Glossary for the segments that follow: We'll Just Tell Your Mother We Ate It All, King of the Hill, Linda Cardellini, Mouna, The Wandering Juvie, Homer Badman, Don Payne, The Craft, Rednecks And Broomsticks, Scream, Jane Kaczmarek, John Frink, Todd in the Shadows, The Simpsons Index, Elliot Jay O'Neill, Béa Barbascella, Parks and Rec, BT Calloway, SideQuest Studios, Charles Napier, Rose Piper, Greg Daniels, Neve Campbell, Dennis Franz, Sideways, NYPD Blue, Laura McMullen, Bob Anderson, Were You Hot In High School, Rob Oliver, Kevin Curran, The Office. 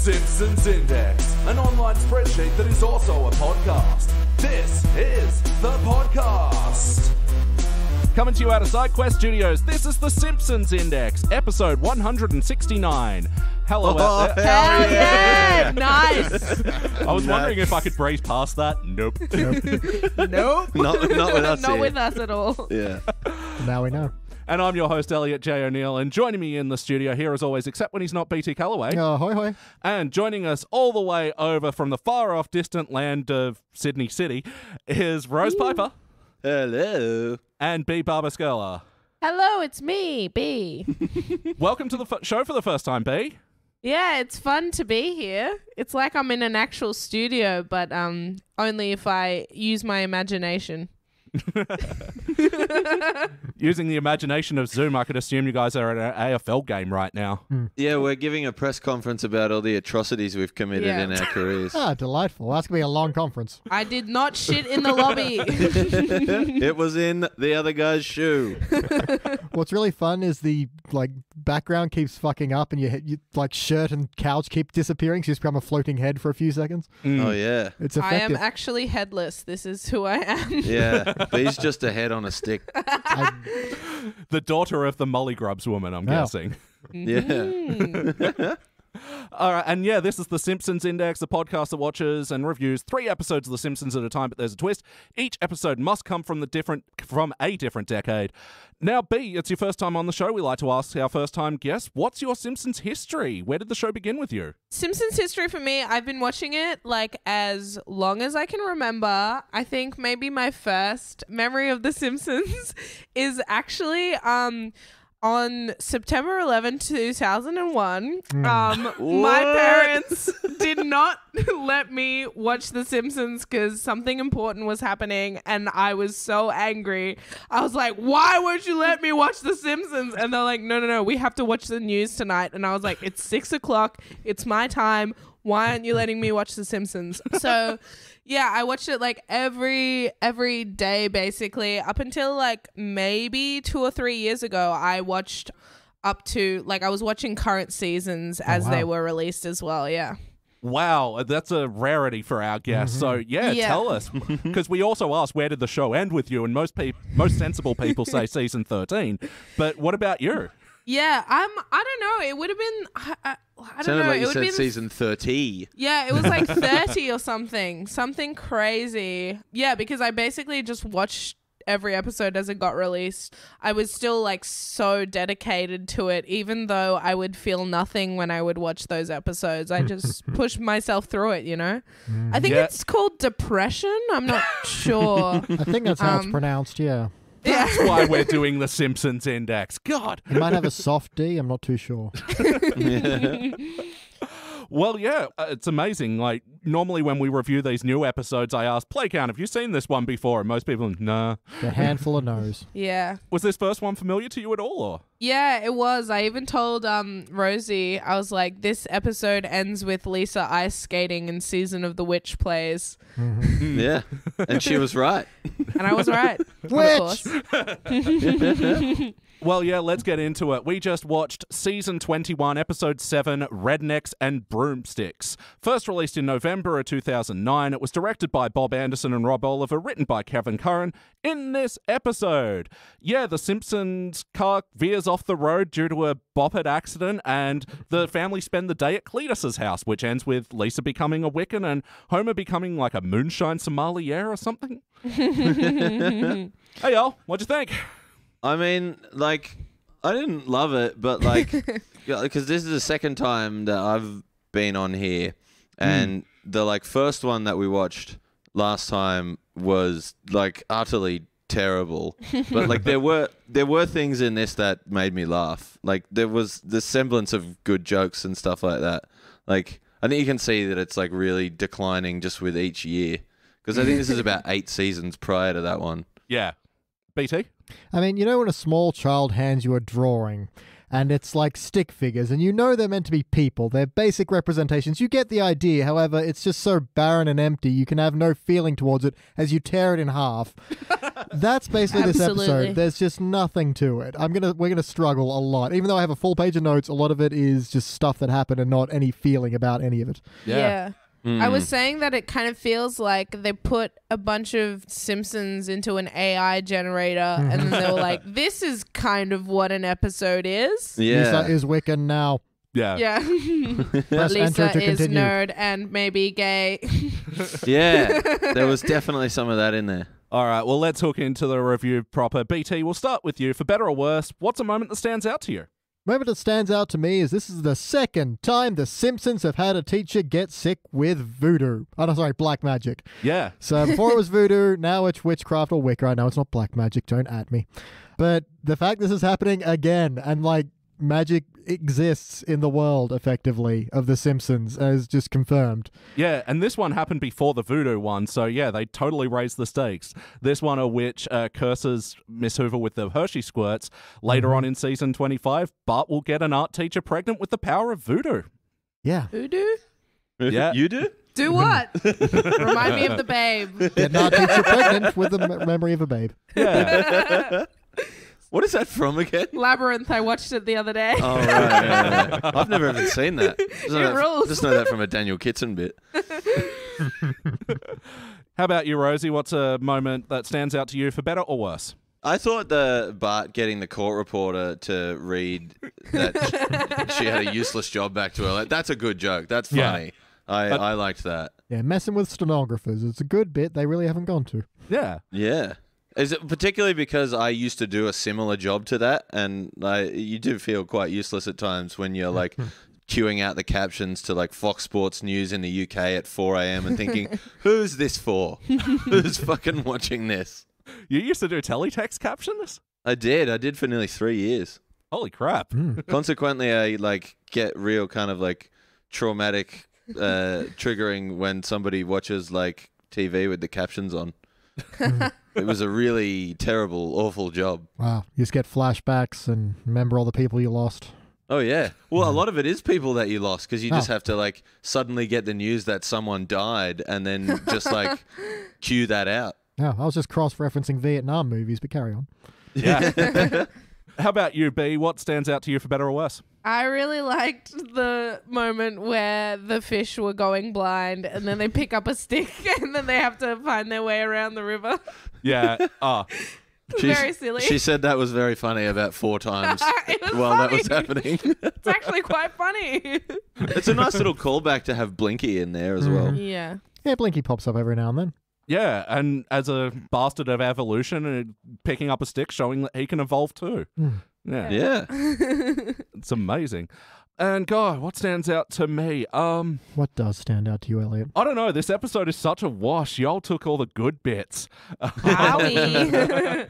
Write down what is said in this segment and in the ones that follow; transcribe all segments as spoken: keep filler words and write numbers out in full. Simpsons Index, an online spreadsheet that is also a podcast. This is the podcast. Coming to you out of SideQuest Studios, this is The Simpsons Index, episode one hundred sixty-nine. Hello oh, out there. Hell yeah! Nice! I was nice. wondering if I could breeze past that. Nope. Nope. Nope. Not, not with us Not here. with us at all. Yeah. Now we know. And I'm your host, Elliot Jay O'Neill, and joining me in the studio here as always, except when he's not, B T Calloway. Oh, hoi hoi. And joining us all the way over from the far-off distant land of Sydney City is Rose Ooh. Piper. Hello. And Béa Barbascella. Hello, it's me, B. Welcome to the f show for the first time, B. Yeah, it's fun to be here. It's like I'm in an actual studio, but um, only if I use my imagination. Using the imagination of Zoom, I could assume you guys are at an A F L game right now. Mm. Yeah, we're giving a press conference about all the atrocities we've committed yeah. in our careers. Ah, delightful. That's going to be a long conference. I did not shit in the lobby. It was in the other guy's shoe. What's really fun is the like background keeps fucking up and your you, like shirt and couch keep disappearing, so you just become a floating head for a few seconds. Mm. Oh, yeah. It's effective. I am actually headless. This is who I am. Yeah. He's just a head on a stick. I... The daughter of the Molly Grubs woman, I'm oh. guessing. Yeah. All right, and yeah, this is The Simpsons Index, the podcast that watches and reviews three episodes of The Simpsons at a time, but there's a twist. Each episode must come from the different from a different decade. Now, B, it's your first time on the show. We like to ask our first-time guest, what's your Simpsons history? Where did the show begin with you? Simpsons history for me, I've been watching it, like, as long as I can remember. I think maybe my first memory of The Simpsons is actually... um. on September eleventh two thousand one, mm. um, my parents did not let me watch The Simpsons because something important was happening and I was so angry. I was like, why won't you let me watch The Simpsons? And they're like, no, no, no, we have to watch the news tonight. And I was like, it's six o'clock. It's my time. Why aren't you letting me watch The Simpsons? So, yeah, I watched it like every every day, basically, up until like maybe two or three years ago. I watched up to like I was watching current seasons as oh, wow. they were released as well. Yeah. Wow, that's a rarity for our guest. Mm-hmm. So, yeah, yeah, tell us. Because we also asked, where did the show end with you? And most peop most sensible people say season thirteen. But what about you? Yeah, um, I don't know. It would have been, I, I, I don't know. Like it would have been season thirty. Yeah, it was like thirty or something, something crazy. Yeah, because I basically just watched every episode as it got released. I was still like so dedicated to it, even though I would feel nothing when I would watch those episodes. I just pushed myself through it, you know? Mm, I think yeah. it's called depression. I'm not sure. I think that's how um, it's pronounced, yeah. That's yeah. why we're doing The Simpsons Index. God. It might have a soft D. I'm not too sure. Yeah. Well, yeah, it's amazing. Like, normally when we review these new episodes, I ask, play count, have you seen this one before? And most people, nah. A handful of no's. Yeah. Was this first one familiar to you at all? Or? Yeah, it was. I even told um, Rosie, I was like, this episode ends with Lisa ice skating and Season of the Witch plays. Mm-hmm. Yeah. And she was right. And I was right. Witch! Well, yeah, let's get into it. We just watched Season twenty-one, Episode seven, Rednecks and Broomsticks. First released in November of two thousand nine, it was directed by Bob Anderson and Rob Oliver, written by Kevin Curran. In this episode, yeah, the Simpsons car veers off the road due to a boppet accident, and the family spend the day at Cletus's house, which ends with Lisa becoming a Wiccan and Homer becoming like a moonshine sommelier or something. Hey, y'all, what'd you think? I mean, like, I didn't love it, but, like, because this is the second time that I've been on here, and mm. the, like, first one that we watched last time was, like, utterly terrible. But, like, there were there were things in this that made me laugh. Like, there was the semblance of good jokes and stuff like that. Like, I think you can see that it's, like, really declining just with each year, because I think this is about eight seasons prior to that one. Yeah. B T? I mean, you know when a small child hands you a drawing and it's like stick figures, and you know they're meant to be people. They're basic representations. You get the idea. However, it's just so barren and empty, you can have no feeling towards it as you tear it in half. That's basically this episode. There's just nothing to it. I'm gonna we're gonna struggle a lot. Even though I have a full page of notes, a lot of it is just stuff that happened and not any feeling about any of it. Yeah. yeah. Mm. I was saying that it kind of feels like they put a bunch of Simpsons into an A I generator and then they were like, this is kind of what an episode is. Yeah. Lisa is Wiccan now. Yeah. Yeah. Lisa is continue. Nerd and maybe gay. Yeah. There was definitely some of that in there. All right. Well, let's hook into the review proper. B T, we'll start with you. For better or worse, what's a moment that stands out to you? The moment that stands out to me is this is the second time the Simpsons have had a teacher get sick with voodoo. Oh, no, sorry, black magic. Yeah. So before it was voodoo, now it's witchcraft or Wicca. I know it's not black magic. Don't at me. But the fact this is happening again and like magic exists in the world effectively of the Simpsons as just confirmed. Yeah, and this one happened before the voodoo one, so yeah, they totally raised the stakes. This one, a witch uh, curses Miss Hoover with the Hershey squirts. Later mm-hmm. on in season twenty-five, Bart will get an art teacher pregnant with the power of voodoo. Yeah. Voodoo? Yeah. You do? Do what? Remind me of the babe. Get an art teacher pregnant with the memory of a babe. Yeah. What is that from again? Labyrinth. I watched it the other day. Oh, right. Yeah, yeah. I've never even seen that. Just it know rules. That, just know that from a Daniel Kitson bit. How about you, Rosie? What's a moment that stands out to you for better or worse? I thought the Bart getting the court reporter to read that she had a useless job back to her. Like, that's a good joke. That's funny. Yeah. I, but, I liked that. Yeah, messing with stenographers. It's a good bit they really haven't gone to. Yeah. Yeah. Is it particularly because I used to do a similar job to that, and I, you do feel quite useless at times when you're like queuing out the captions to like Fox Sports News in the U K at four A M and thinking, who's this for? Who's fucking watching this? You used to do teletext captions? I did. I did for nearly three years. Holy crap. Mm. Consequently, I like get real kind of like traumatic uh, triggering when somebody watches like T V with the captions on. It was a really terrible, awful job. Wow. You just get flashbacks and remember all the people you lost. Oh, yeah. Well, yeah. A lot of it is people that you lost because you oh. just have to, like, suddenly get the news that someone died and then just, like, cue that out. Yeah, I was just cross-referencing Vietnam movies, but carry on. Yeah. How about you, B? What stands out to you for better or worse? I really liked the moment where the fish were going blind and then they pick up a stick and then they have to find their way around the river. Yeah. Oh. Very silly. She said that was very funny about four times while funny. that was happening. It's actually quite funny. It's a nice little callback to have Blinky in there as mm. well. Yeah. Yeah, Blinky pops up every now and then. Yeah, and as a bastard of evolution, and picking up a stick, showing that he can evolve too. Mm. Yeah. Yeah. It's amazing. And God, what stands out to me? Um, what does stand out to you, Elliot? I don't know. This episode is such a wash. Y'all took all the good bits. Owie.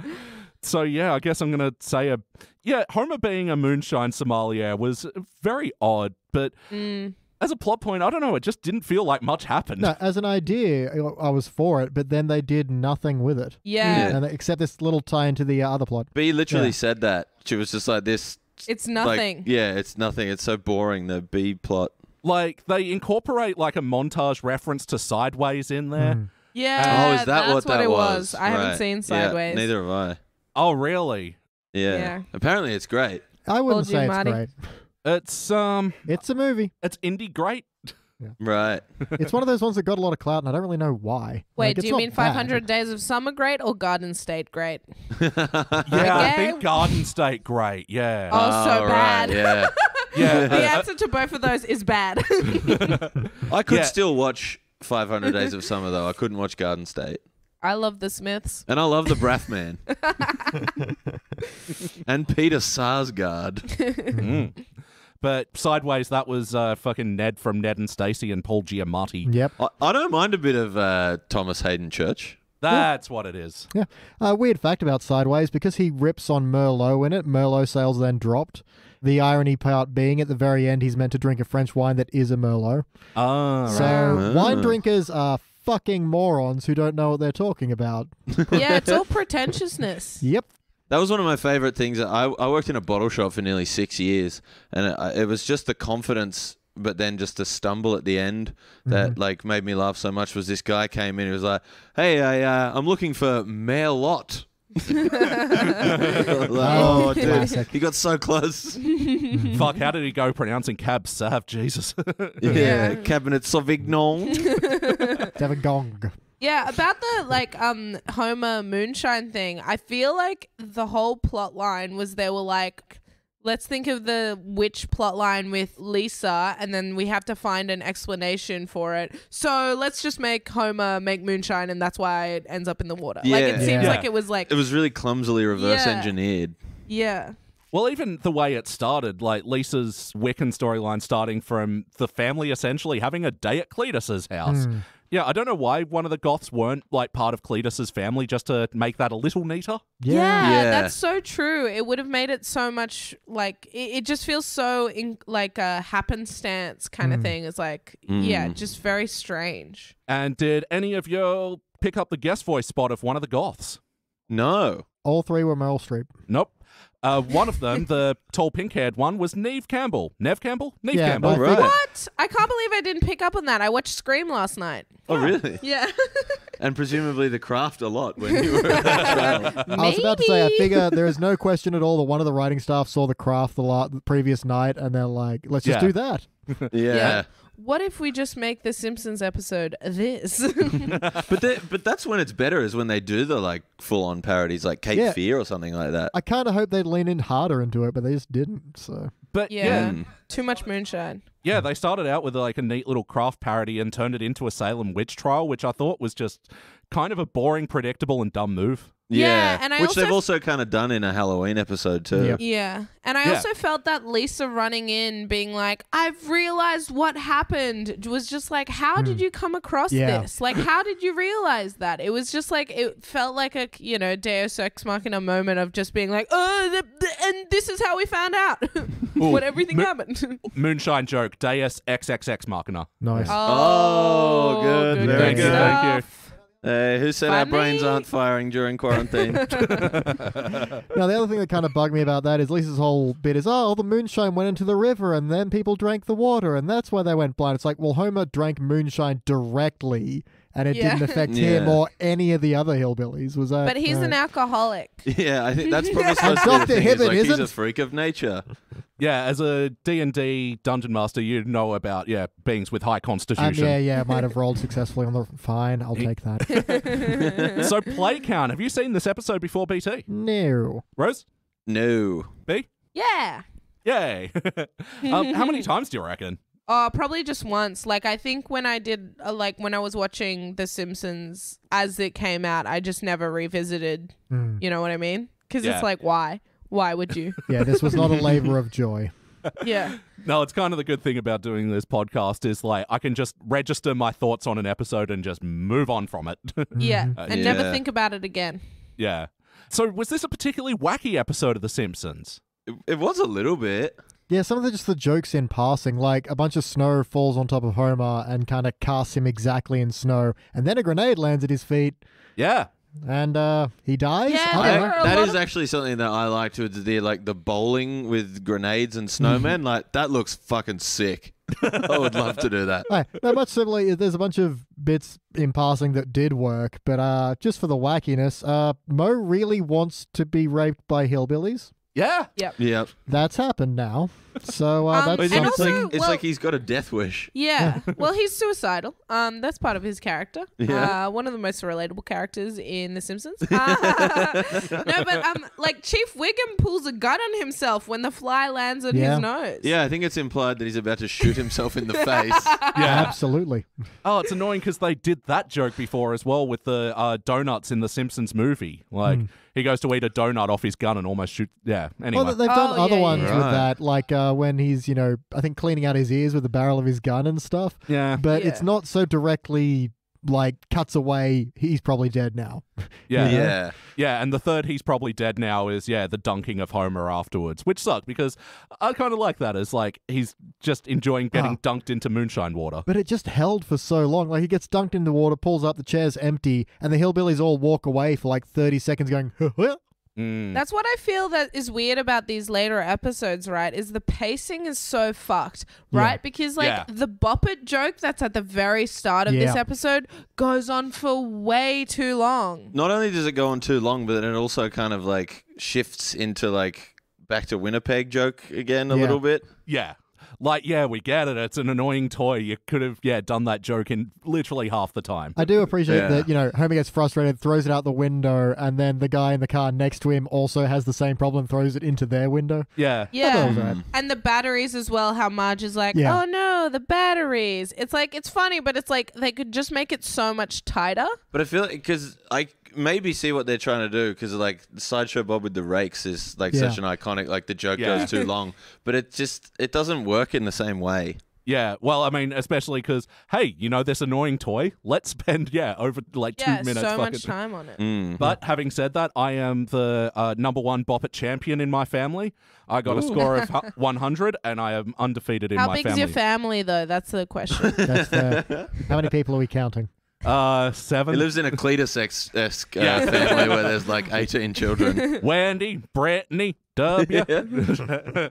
So, yeah, I guess I'm going to say, a yeah, Homer being a moonshine sommelier was very odd, but... Mm. As a plot point, I don't know, it just didn't feel like much happened. No, as an idea, I was for it, but then they did nothing with it. Yeah. yeah. And they, except this little tie into the uh, other plot. B literally yeah. said that. She was just like this. It's nothing. Like, yeah, it's nothing. It's so boring, the B plot. Like, they incorporate like a montage reference to Sideways in there. Mm. Yeah. Oh, is that that's what that what it was? was. I right. haven't seen Sideways. Yeah, neither have I. Oh, really? Yeah. yeah. Apparently it's great. I wouldn't say it's Marty. great. It's um, it's a movie. It's indie great, yeah. right? It's one of those ones that got a lot of clout, and I don't really know why. Wait, like, do you mean Five Hundred Days of Summer great or Garden State great? yeah, okay. I think Garden State great. Yeah. Oh, so oh, bad. Right, yeah. yeah. The answer to both of those is bad. I could yeah. still watch Five Hundred Days of Summer though. I couldn't watch Garden State. I love the Smiths. And I love the Braff Man. And Peter Sarsgaard. mm. But Sideways, that was uh, fucking Ned from Ned and Stacy and Paul Giamatti. Yep. I, I don't mind a bit of uh, Thomas Hayden Church. That's yeah. what it is. Yeah. Uh, weird fact about Sideways, because he rips on Merlot in it, Merlot sales then dropped. The irony part being at the very end, he's meant to drink a French wine that is a Merlot. Oh, right. So oh. wine drinkers are fucking morons who don't know what they're talking about. Yeah, it's all pretentiousness. Yep. That was one of my favorite things. I, I worked in a bottle shop for nearly six years, and it, it was just the confidence, but then just the stumble at the end that mm-hmm. like made me laugh so much. Was this guy came in, he was like, "Hey, I, uh, I'm looking for male lot." Like, oh, dude, classic. He got so close. Fuck! How did he go pronouncing cab sav? Jesus. yeah. yeah, cabinet sauvignon. Davigong. Yeah, about the like um Homer moonshine thing, I feel like the whole plot line was they were like, let's think of the witch plot line with Lisa, and then we have to find an explanation for it. So let's just make Homer make moonshine, and that's why it ends up in the water. Yeah. Like it seems yeah. like it was like it was really clumsily reverse yeah. engineered. Yeah. Well, even the way it started, like Lisa's Wiccan storyline starting from the family essentially having a day at Cletus's house. Mm. Yeah, I don't know why one of the goths weren't like part of Cletus's family just to make that a little neater. Yeah, yeah, yeah. That's so true. It would have made it so much like it, it just feels so in, like a happenstance kind mm. of thing. It's like, mm. yeah, just very strange. And did any of you pick up the guest voice spot of one of the goths? No. All three were Meryl Streep. Nope. Uh, one of them, the tall pink-haired one, was Neve Campbell. Neve Campbell? Neve yeah, Campbell. Right. What? I can't believe I didn't pick up on that. I watched Scream last night. Oh, oh. really? Yeah. And presumably The Craft a lot when you were at that I was about to say, I figure there is no question at all that one of the writing staff saw The Craft the, la the previous night and they're like, let's just yeah. do that. yeah. yeah. What if we just make the Simpsons episode this? but but that's when it's better, is when they do the like full-on parodies like Cape yeah. Fear or something like that. I kind of hope they'd lean in harder into it, but they just didn't. So, but yeah, yeah. too much moonshine. Yeah, they started out with like a neat little Craft parody and turned it into a Salem witch trial, which I thought was just kind of a boring, predictable, and dumb move. Yeah, yeah, and I which also they've also kind of done in a Halloween episode too. Yeah, yeah. and I yeah. also felt that Lisa running in being like, I've realized what happened, was just like, how mm. did you come across yeah. this? Like, how did you realize that? It was just like, it felt like a, you know, Deus Ex Machina moment of just being like, oh, the, the, and this is how we found out what everything Mo happened. Moonshine joke, Deus Ex Ex Machina. Nice. Oh, oh good. good. Very good. Stuff. Thank you. Hey, who said Funny. our brains aren't firing during quarantine? Now, the other thing that kind of bugged me about that is Lisa's whole bit is, oh, the moonshine went into the river and then people drank the water and that's why they went blind. It's like, well, Homer drank moonshine directly and it yeah. didn't affect yeah. him or any of the other hillbillies. Was that, but he's uh, an alcoholic. Yeah, I think that's probably supposed to be the thing. He's, like, he's a freak of nature. Yeah, as a D and D dungeon master, you know about, yeah, beings with high constitution. Um, yeah, yeah, might have rolled successfully on the... Fine, I'll take that. So, play count. Have you seen this episode before, B T? No. Rose? No. B? Yeah. Yay. um, how many times do you reckon? Uh, probably just once. Like, I think when I did, uh, like, when I was watching The Simpsons as it came out, I just never revisited. Mm. You know what I mean? Because yeah. it's like, why? Why would you? Yeah, this was not a labor of joy. Yeah. No, it's kind of the good thing about doing this podcast is like I can just register my thoughts on an episode and just move on from it. Yeah, uh, and yeah. never think about it again. Yeah. So was this a particularly wacky episode of The Simpsons? It, it was a little bit. Yeah, some of the just the jokes in passing, like a bunch of snow falls on top of Homer and kind of casts him exactly in snow, and then a grenade lands at his feet. Yeah. And uh, he dies. Yeah, I, that is actually something that I like to do, like the bowling with grenades and snowmen. Like that looks fucking sick. I would love to do that. Right. No, much similarly, there's a bunch of bits in passing that did work, but uh, just for the wackiness, uh, Mo really wants to be raped by hillbillies. Yeah. Yep. Yep. That's happened now. So uh, um, that's and also, like, it's well, like he's got a death wish. Yeah. Well, he's suicidal. Um, that's part of his character. Yeah. Uh, one of the most relatable characters in The Simpsons. Uh, no, but um, like Chief Wiggum pulls a gun on himself when the fly lands on yeah. his nose. Yeah, I think it's implied that he's about to shoot himself in the face. Yeah, absolutely. Oh, it's annoying because they did that joke before as well with the uh, donuts in The Simpsons movie. Like mm. he goes to eat a donut off his gun and almost shoot. Yeah. Anyway, well, they've done oh, other yeah, ones yeah. with right. that, like. Uh, Uh, when he's, you know, I think cleaning out his ears with the barrel of his gun and stuff. Yeah. But yeah. it's not so directly, like, cuts away, he's probably dead now. Yeah. You know? Yeah. Yeah, and the third he's probably dead now is, yeah, the dunking of Homer afterwards, which sucked because I kind of like that as, like, he's just enjoying getting uh, dunked into moonshine water. But it just held for so long. Like, he gets dunked into water, pulls up, the chair's empty, and the hillbillies all walk away for, like, thirty seconds going, Mm. That's what I feel that is weird about these later episodes, right? Is the pacing is so fucked, right? Yeah. Because like yeah. the bop it joke that's at the very start of yeah. this episode goes on for way too long. Not only does it go on too long, but it also kind of like shifts into like back to Winnipeg joke again a yeah. little bit. Yeah. Like, yeah, we get it. It's an annoying toy. You could have, yeah, done that joke in literally half the time. I do appreciate yeah. that, you know, Homer gets frustrated, throws it out the window, and then the guy in the car next to him also has the same problem, throws it into their window. Yeah. Yeah. Mm. And the batteries as well, how Marge is like, yeah. oh, no, the batteries. It's like, it's funny, but it's like they could just make it so much tighter. But I feel like, because I maybe see what they're trying to do, because like Sideshow Bob with the rakes is like yeah. such an iconic, like the joke yeah. goes too long, but it just, it doesn't work in the same way. Yeah, well, I mean, especially because, hey, you know, this annoying toy, let's spend, yeah, over like yeah, two minutes. so much time on it. Mm. But having said that, I am the uh, number one Bop It champion in my family. I got Ooh. a score of one hundred, and I am undefeated in How my family. How big's your family, though? That's the question. That's the... How many people are we counting? Uh, seven. He lives in a Cletus-esque uh, yeah. family where there's like eighteen children. Wendy, Brittany, W. Yeah.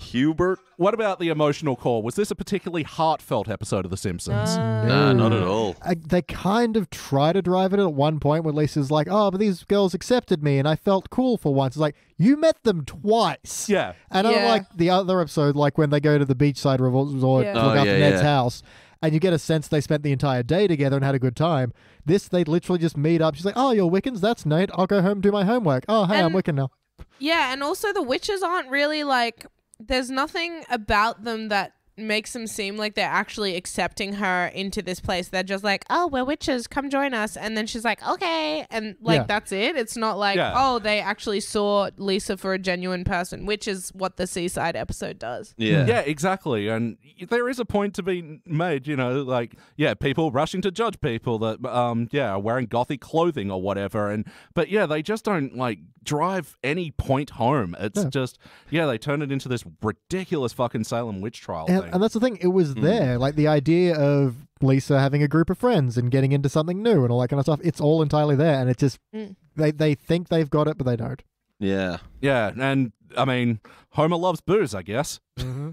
Hubert. What about the emotional core? Was this a particularly heartfelt episode of The Simpsons? Uh, no, nah, not at all. I, they kind of try to drive it at one point where Lisa's like, oh, but these girls accepted me and I felt cool for once. It's like, you met them twice. Yeah. And yeah. unlike the other episode, like when they go to the beachside resort yeah. to look oh, after yeah, Ned's yeah. house, and you get a sense they spent the entire day together and had a good time. This, they literally just meet up. She's like, oh, you're Wiccans? That's Nate. I'll go home and do my homework. Oh, hey, and, I'm Wiccan now. Yeah, and also the witches aren't really like... There's nothing about them that makes them seem like they're actually accepting her into this place. They're just like, oh, we're witches, come join us. And then she's like, okay. And like, yeah. that's it. It's not like, yeah. oh, they actually saw Lisa for a genuine person, which is what the Seaside episode does. Yeah, yeah, exactly. And there is a point to be made, you know, like, yeah, people rushing to judge people that, um, yeah, are wearing gothic clothing or whatever. And, but yeah, they just don't like drive any point home. It's yeah. just, yeah, they turn it into this ridiculous fucking Salem witch trial and thing. And that's the thing, it was mm. there. Like, the idea of Lisa having a group of friends and getting into something new and all that kind of stuff, it's all entirely there. And it just, mm. they, they think they've got it, but they don't. Yeah. Yeah, and, I mean, Homer loves booze, I guess. Mm-hmm.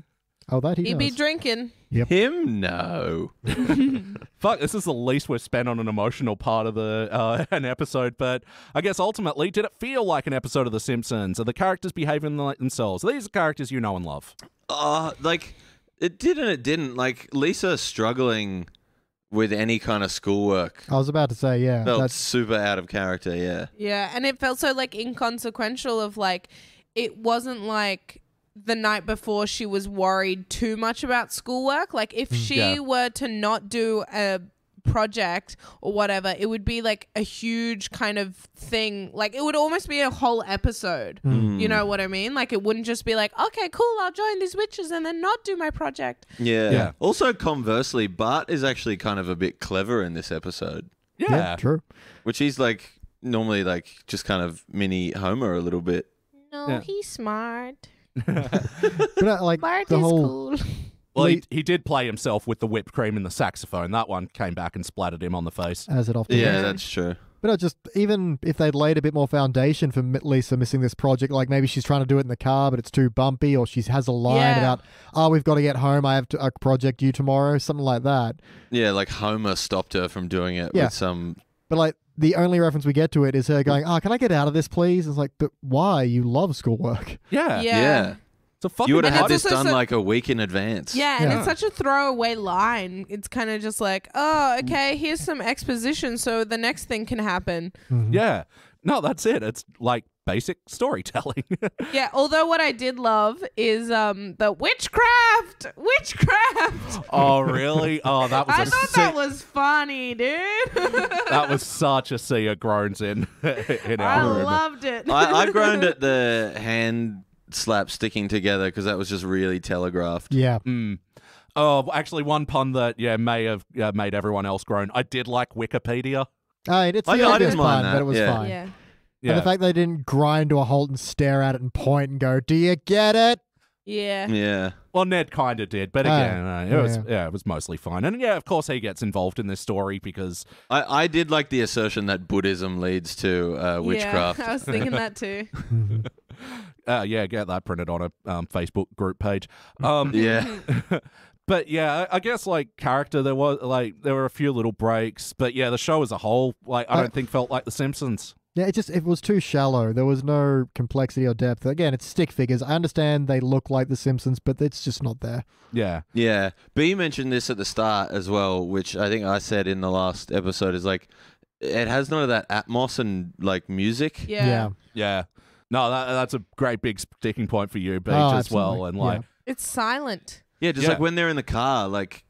Oh, that he He'd knows. be drinking. Yep. Him? No. Fuck, this is the least we've spent on an emotional part of the uh, an episode, but I guess ultimately, did it feel like an episode of The Simpsons? Are the characters behaving like themselves? Are these the characters you know and love? Uh, like... It did and it didn't. Like, Lisa struggling with any kind of schoolwork. I was about to say, yeah. Felt that's... super out of character, yeah. Yeah, and it felt so, like, inconsequential of, like, it wasn't, like, the night before she was worried too much about schoolwork. Like, if she yeah. were to not do a project or whatever, it would be, like, a huge kind of thing. Like, it would almost be a whole episode. Mm. You know what I mean? Like, it wouldn't just be like, okay, cool, I'll join these witches and then not do my project. Yeah. yeah. Also, conversely, Bart is actually kind of a bit clever in this episode. Yeah. yeah. True. Which he's like, normally like just kind of mini Homer a little bit. No, yeah. he's smart. But not, like, Bart the is whole... cool. Well, he, he did play himself with the whipped cream and the saxophone. That one came back and splattered him on the face. As it often Yeah, is. that's true. But I just, even if they'd laid a bit more foundation for Lisa missing this project, like maybe she's trying to do it in the car, but it's too bumpy, or she has a line yeah. about, oh, we've got to get home, I have to, a project due tomorrow, something like that. Yeah, like Homer stopped her from doing it yeah. with some... But like, the only reference we get to it is her going, oh, can I get out of this, please? It's like, but why? You love schoolwork. Yeah. Yeah. yeah. So fucking you would have had this done so, like a week in advance. Yeah, and yeah. it's such a throwaway line. It's kind of just like, oh, okay, here's some exposition so the next thing can happen. Mm-hmm. Yeah. No, that's it. It's like basic storytelling. Yeah, although what I did love is um, the witchcraft. Witchcraft. Oh, really? Oh, that was I a thought sick... that was funny, dude. That was such a sea of groans in, in our I room. loved it. I, I groaned at the hand... slap sticking together because that was just really telegraphed. Yeah. Mm. Oh, actually, one pun that yeah may have uh, made everyone else groan. I did like Wikipedia. Oh, it's the I, I didn't mind pun, that. But it was yeah. fine. Yeah. yeah. And the fact they didn't grind to a halt and stare at it and point and go, "Do you get it?" Yeah. Yeah. Well, Ned kind of did, but again, uh, uh, it yeah. was yeah, it was mostly fine. And yeah, of course, he gets involved in this story because I, I did like the assertion that Buddhism leads to uh, witchcraft. Yeah, I was thinking that too. uh, yeah, get that printed on a um, Facebook group page. Um, yeah. But yeah, I guess like character, there was like there were a few little breaks, but yeah, the show as a whole, like I don't uh, think felt like The Simpsons. Yeah, it just it was too shallow. There was no complexity or depth. Again, it's stick figures. I understand they look like The Simpsons, but it's just not there. Yeah. Yeah. B mentioned this at the start as well, which I think I said in the last episode, is like it has none of that atmos and like music. Yeah. Yeah. yeah. No, that, that's a great big sticking point for you, Beach, oh, as well. And like yeah. it's silent. Yeah, just yeah. like when they're in the car, like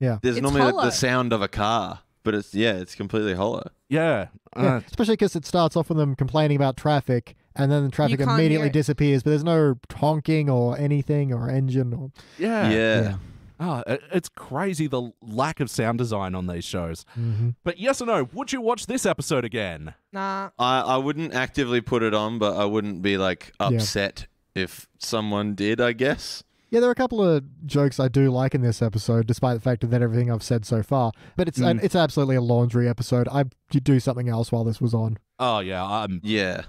yeah. there's it's normally like, the sound of a car. But it's, yeah, it's completely hollow. Yeah. Uh, yeah. Especially because it starts off with them complaining about traffic, and then the traffic immediately disappears, but there's no honking or anything or engine. Or... Yeah. Yeah. yeah. Oh, it's crazy the lack of sound design on these shows. Mm-hmm. But yes or no, would you watch this episode again? Nah. I, I wouldn't actively put it on, but I wouldn't be like upset yeah. if someone did, I guess. Yeah, there are a couple of jokes I do like in this episode, despite the fact that everything I've said so far. But it's mm. an, it's absolutely a laundry episode. I you do something else while this was on. Oh yeah, um, yeah,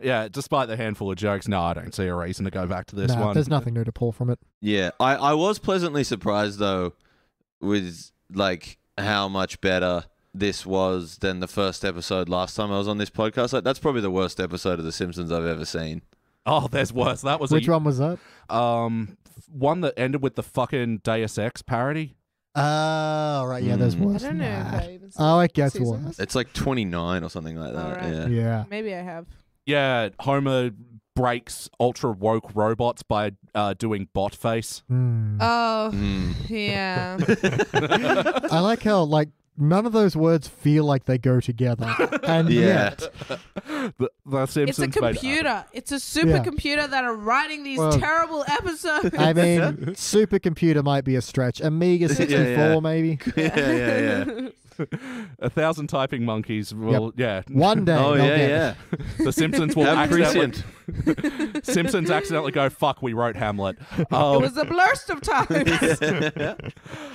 yeah. Despite the handful of jokes, no, I don't see a reason to go back to this nah, one. There's nothing new to pull from it. Yeah, I I was pleasantly surprised though with like how much better this was than the first episode last time I was on this podcast. Like, that's probably the worst episode of The Simpsons I've ever seen. Oh, there's worse. That was which a, one was that? Um, one that ended with the fucking Deus Ex parody. Oh, right, yeah, there's worse. I don't know. Oh, it gets worse. It's like twenty-nine or something like that. Right. Yeah. yeah, maybe I have. Yeah, Homer breaks ultra woke robots by uh, doing bot face. Mm. Oh, mm. yeah. I like how like. None of those words feel like they go together, and yeah. yet the, the Simpsons, it's a computer. It's a supercomputer yeah. that are writing these well, terrible episodes. I mean, supercomputer might be a stretch. Amiga sixty-four, yeah, yeah. maybe. Yeah, yeah, yeah. A thousand typing monkeys will, yep. yeah. One day. Oh, yeah, yeah. The Simpsons will accidentally... Simpsons accidentally go, fuck, we wrote Hamlet. Um, it was a blurst of times.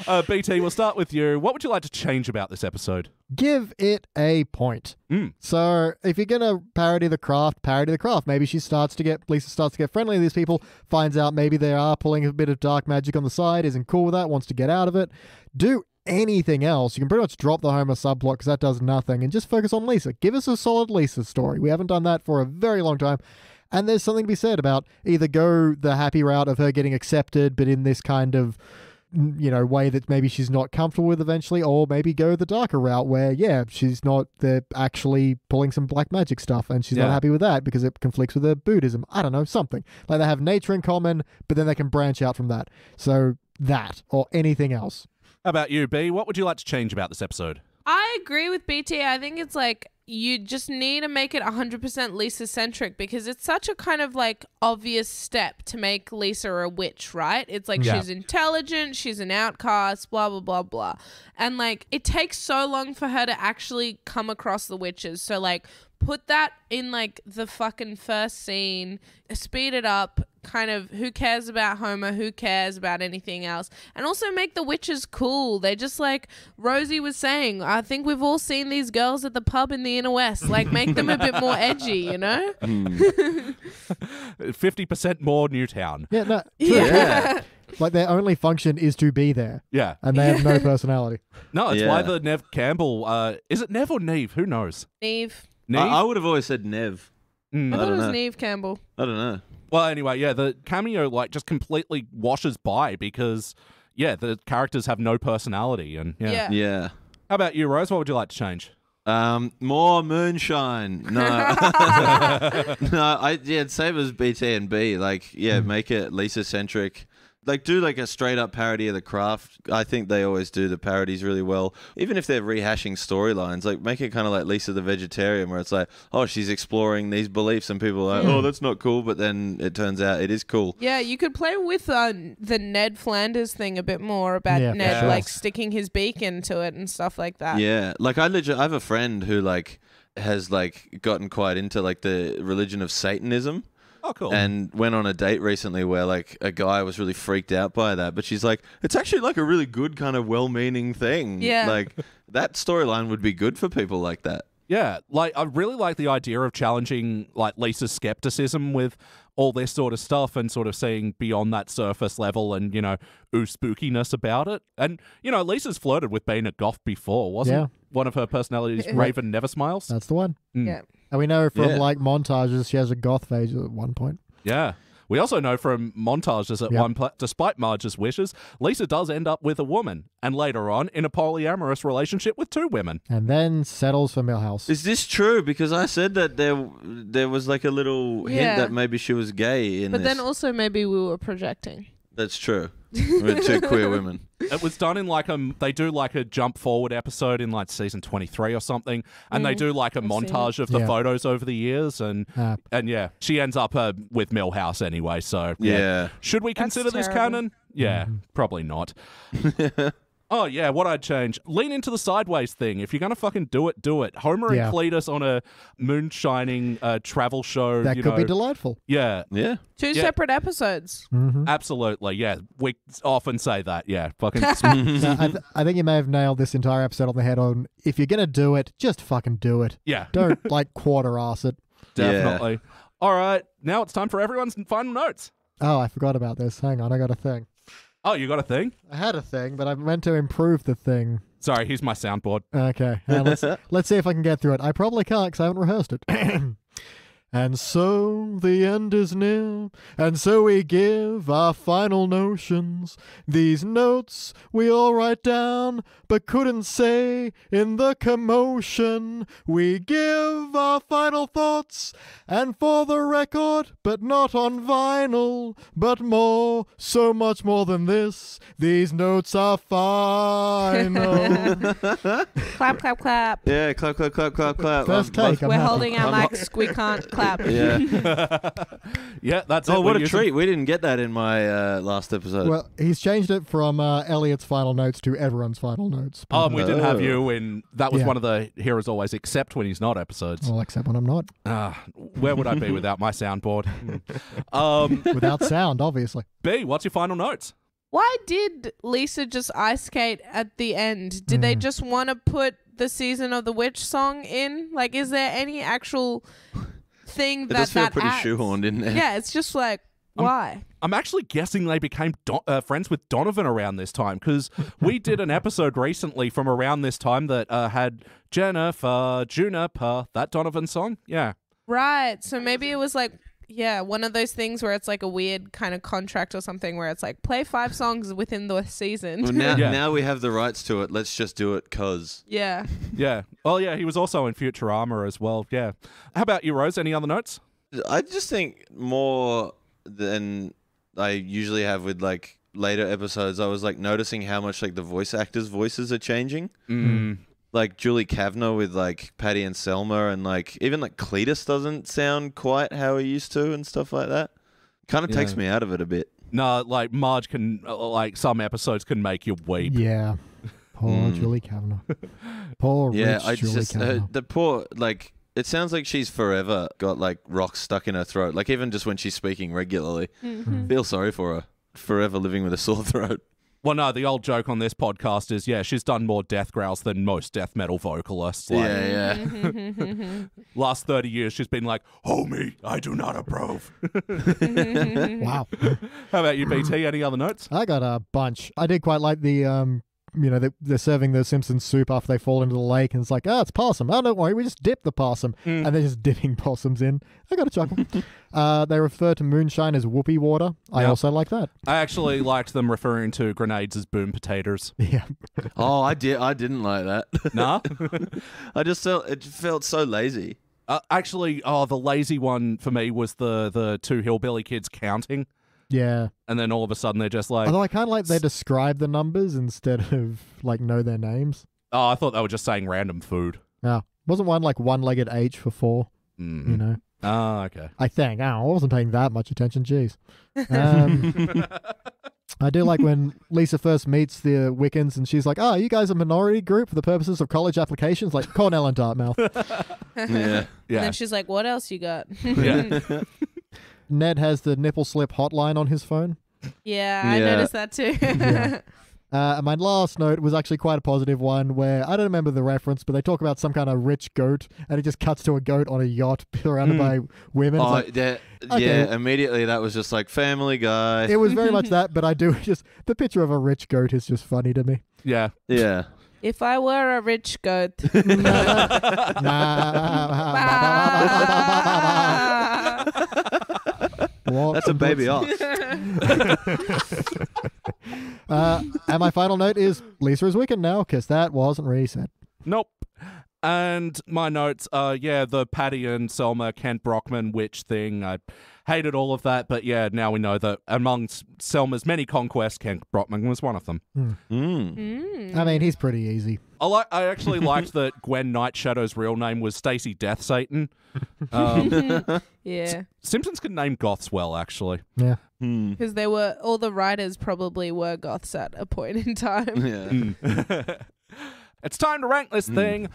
uh, B T, we'll start with you. What would you like to change about this episode? Give it a point. Mm. So if you're going to parody The Craft, parody The Craft. Maybe she starts to get, Lisa starts to get friendly with these people, finds out maybe they are pulling a bit of dark magic on the side, isn't cool with that, wants to get out of it. Do anything else. You can pretty much drop the Homer subplot because that does nothing, and just focus on Lisa. Give us a solid Lisa story. We haven't done that for a very long time, and there's something to be said about either go the happy route of her getting accepted, but in this kind of, you know, way that maybe she's not comfortable with eventually, or maybe go the darker route where, yeah, she's not, they're actually pulling some black magic stuff and she's yeah. not happy with that because it conflicts with her Buddhism. I don't know, something. Like, they have nature in common, but then they can branch out from that. So that, or anything else. How about you, B? What would you like to change about this episode? I agree with B T. I think it's like you just need to make it one hundred percent Lisa-centric, because it's such a kind of like obvious step to make Lisa a witch, right? It's like yeah. she's intelligent, she's an outcast, blah, blah, blah, blah. And like it takes so long for her to actually come across the witches. So like put that in like the fucking first scene, speed it up. Kind of who cares about Homer, who cares about anything else, and also make the witches cool. They just, like Rosie was saying, I think we've all seen these girls at the pub in the inner west. Like, make them a bit more edgy, you know. Fifty percent more Newtown. Yeah, no, yeah. yeah like their only function is to be there, yeah and they have no personality. No, it's yeah. why the Neve Campbell uh is it Neve or Neve, who knows? Neve. Neve? I, I would have always said Neve. mm. I, I thought it was know. Neve Campbell. I don't know. Well, anyway, yeah, the cameo, like, just completely washes by because, yeah, the characters have no personality. And yeah. yeah. yeah. How about you, Rose? What would you like to change? Um, more moonshine. No. no, I, yeah, same as B T and B. Like, yeah, make it Lisa-centric. Like, do, like, a straight-up parody of The Craft. I think they always do the parodies really well. Even if they're rehashing storylines, like, make it kind of like Lisa the Vegetarian, where it's like, oh, she's exploring these beliefs, and people are like, mm. oh, that's not cool, but then it turns out it is cool. Yeah, you could play with uh, the Ned Flanders thing a bit more about yeah, Ned, sure. like, sticking his beak into it and stuff like that. Yeah, like, I legit, I have a friend who, like, has, like, gotten quite into, like, the religion of Satanism. Oh, cool. And went on a date recently where like a guy was really freaked out by that, but she's like, it's actually like a really good kind of well-meaning thing. Yeah. Like that storyline would be good for people like that. Yeah, like I really like the idea of challenging like Lisa's skepticism with all this sort of stuff and sort of seeing beyond that surface level and, you know, ooh spookiness about it. And, you know, Lisa's flirted with being a goth before, wasn't yeah. one of her personalities, Raven Never Smiles? That's the one. Mm. Yeah. And we know from yeah. like montages, she has a goth phase at one point. Yeah. We also know from montages at yep. one point, despite Marge's wishes, Lisa does end up with a woman, and later on in a polyamorous relationship with two women. And then settles for Millhouse. Is this true? Because I said that there there was like a little yeah. hint that maybe she was gay in but this. But then also maybe we were projecting. That's true. We're two queer women. It was done in like a, they do like a jump forward episode in like season twenty-three or something, and mm, they do like a I've montage of the yeah. photos over the years, and uh, and yeah, she ends up uh, with Millhouse anyway. So yeah, yeah. should we That's consider terrible. This canon? Yeah, mm-hmm. probably not. Oh yeah, what I'd change? Lean into the sideways thing. If you're gonna fucking do it, do it. Homer yeah. and Cletus on a moonshining uh, travel show. That you could know. be delightful. Yeah, yeah. Two yeah. separate episodes. Mm-hmm. Absolutely. Yeah, we often say that. Yeah, fucking. No, I, th I think you may have nailed this entire episode on the head. On if you're gonna do it, just fucking do it. Yeah. Don't like quarter-ass it. Definitely. Yeah. All right, now it's time for everyone's final notes. Oh, I forgot about this. Hang on, I got a thing. Oh, you got a thing? I had a thing, but I meant to improve the thing. Sorry, here's my soundboard. Okay. Uh, let's, let's see if I can get through it. I probably can't because I haven't rehearsed it. And so the end is near, and so we give our final notions. These notes we all write down, but couldn't say in the commotion. We give our final thoughts, and for the record, but not on vinyl, but more, so much more than this. These notes are final. Clap, clap, clap. Yeah, clap, clap, clap, clap, clap. First take. We're holding our mics. We can't. Clap. Yeah. Yeah, that's oh, it. What a treat. We didn't get that in my uh, last episode. Well, he's changed it from uh, Elliot's final notes to everyone's final notes. Oh, um, we didn't have you in. That was yeah. one of the heroes always, except when he's not episodes. Well, except when I'm not. Uh, where would I be without my soundboard? um, without sound, obviously. B, what's your final notes? Why did Lisa just ice skate at the end? Did mm. they just want to put the Season of the Witch song in? Like, is there any actual... thing it that does feel that pretty adds. shoehorned, isn't it? Yeah, it's just like, I'm, why? I'm actually guessing they became Don uh, friends with Donovan around this time, because we did an episode recently from around this time that uh, had Jennifer, Juniper, that Donovan song. Yeah. Right. So maybe it was like, yeah, one of those things where it's like a weird kind of contract or something where it's like, play five songs within the season. Well, now, yeah. now we have the rights to it. Let's just do it because. Yeah. Yeah. Well, yeah, he was also in Futurama as well. Yeah. How about you, Rose? Any other notes? I just think more than I usually have with like later episodes, I was like noticing how much like the voice actors' voices are changing. Mm. Like Julie Kavner with like Patty and Selma, and like even like Cletus doesn't sound quite how he used to and stuff like that. Kind of yeah. takes me out of it a bit. No, like Marge can, like some episodes can make you weep. Yeah. Poor mm. Julie Kavner. Poor yeah, rich I Julie just, Kavner. Uh, the poor, like, it sounds like she's forever got like rocks stuck in her throat. Like even just when she's speaking regularly. Mm-hmm. Feel sorry for her. Forever living with a sore throat. Well, no, the old joke on this podcast is, yeah, she's done more death growls than most death metal vocalists. Like, yeah, yeah. Last thirty years, she's been like, homie, I do not approve. Wow. How about you, B T? Any other notes? I got a bunch. I did quite like the... um. You know, they're serving the Simpsons soup after they fall into the lake, and it's like, oh, it's possum. Oh, don't worry, we just dip the possum. Mm. And they're just dipping possums in. I got a chuckle. uh, they refer to moonshine as whoopee water. I yep. also like that. I actually liked them referring to grenades as boom potatoes. Yeah. Oh, I did. I didn't like that. Nah. I just felt it felt so lazy. Uh, actually, oh, the lazy one for me was the the two hillbilly kids counting. Yeah. And then all of a sudden they're just like... Although I kind of like they describe the numbers instead of, like, know their names. Oh, I thought they were just saying random food. Yeah. Wasn't one, like, one-legged H for four? Mm. You know? Oh, okay. I think. Oh, I wasn't paying that much attention. Jeez. Um, I do like when Lisa first meets the Wiccans and she's like, oh, are you guys a minority group for the purposes of college applications? Like, Cornell and Dartmouth. Yeah. Yeah. And then she's like, what else you got? Yeah. Ned has the nipple slip hotline on his phone. Yeah, yeah. I noticed that too. Yeah. Uh, and my last note was actually quite a positive one where I don't remember the reference, but they talk about some kind of rich goat and it just cuts to a goat on a yacht surrounded mm. by women. Oh, like, yeah, okay. yeah, immediately that was just like Family Guy. It was very much that, but I do just, the picture of a rich goat is just funny to me. Yeah. Yeah. If I were a rich goat. That's a baby ox. Uh, and my final note is Lisa is wicked now because that wasn't reset. Nope. And my notes are, yeah, the Patty and Selma Kent Brockman witch thing. I hated all of that, but yeah, now we know that amongst Selma's many conquests, Kent Brockman was one of them. Mm. Mm. Mm. I mean, he's pretty easy. I like. I actually liked that Gwen Nightshadow's real name was Stacy Death Satan. Um, yeah. S Simpsons could name goths well, actually. Yeah. Because mm. they were all the writers probably were goths at a point in time. Yeah. Mm. It's time to rank this mm. thing.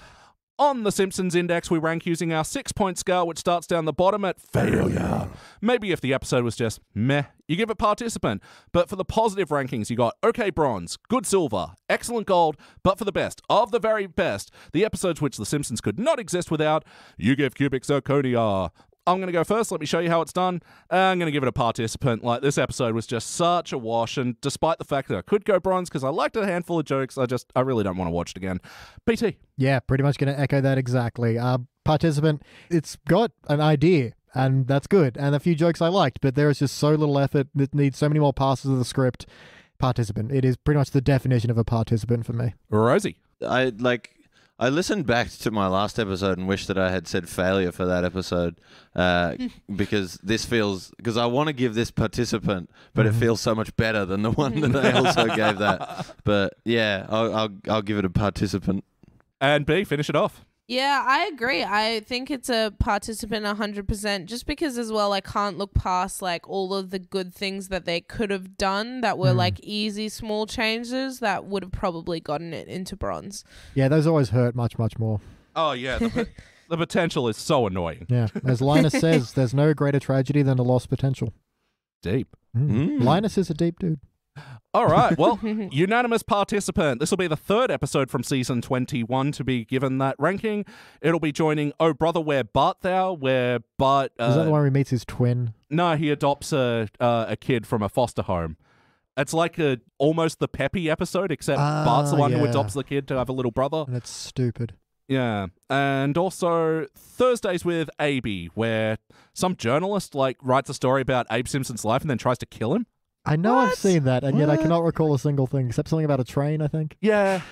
On the Simpsons Index, we rank using our six-point scale, which starts down the bottom at failure. Maybe if the episode was just meh, you give it participant. But for the positive rankings, you got okay bronze, good silver, excellent gold, but for the best of the very best, the episodes which the Simpsons could not exist without, you give cubic zirconia. I'm going to go first. Let me show you how it's done. I'm going to give it a participant. Like, this episode was just such a wash, and despite the fact that I could go bronze because I liked a handful of jokes, I just, I really don't want to watch it again. P T. Yeah, pretty much going to echo that exactly. Uh, participant, it's got an idea, and that's good, and a few jokes I liked, but there is just so little effort. It needs so many more passes of the script. Participant. It is pretty much the definition of a participant for me. Rosie. I, like... I listened back to my last episode and wish that I had said failure for that episode uh, because this feels... Because I want to give this participant, but it feels so much better than the one that I also gave that. But yeah, I'll, I'll, I'll give it a participant. And B, finish it off. Yeah, I agree. I think it's a participant one hundred percent just because as well I can't look past like all of the good things that they could have done that were mm. like easy small changes that would have probably gotten it into bronze. Yeah, those always hurt much, much more. Oh, yeah. The, the potential is so annoying. Yeah. As Linus says, there's no greater tragedy than a lost potential. Deep. Mm. Mm. Linus is a deep dude. All right, well, unanimous participant. This will be the third episode from season twenty-one to be given that ranking. It'll be joining Oh Brother, Where Bart Thou, where Bart... Uh, Is that the one where he meets his twin? No, he adopts a, uh, a kid from a foster home. It's like a, almost the Peppy episode, except ah, Bart's the one yeah. who adopts the kid to have a little brother. That's stupid. Yeah, and also Thursdays with Abe, where some journalist like writes a story about Abe Simpson's life and then tries to kill him. I know what? I've seen that, and what? yet I cannot recall a single thing, except something about a train, I think. Yeah.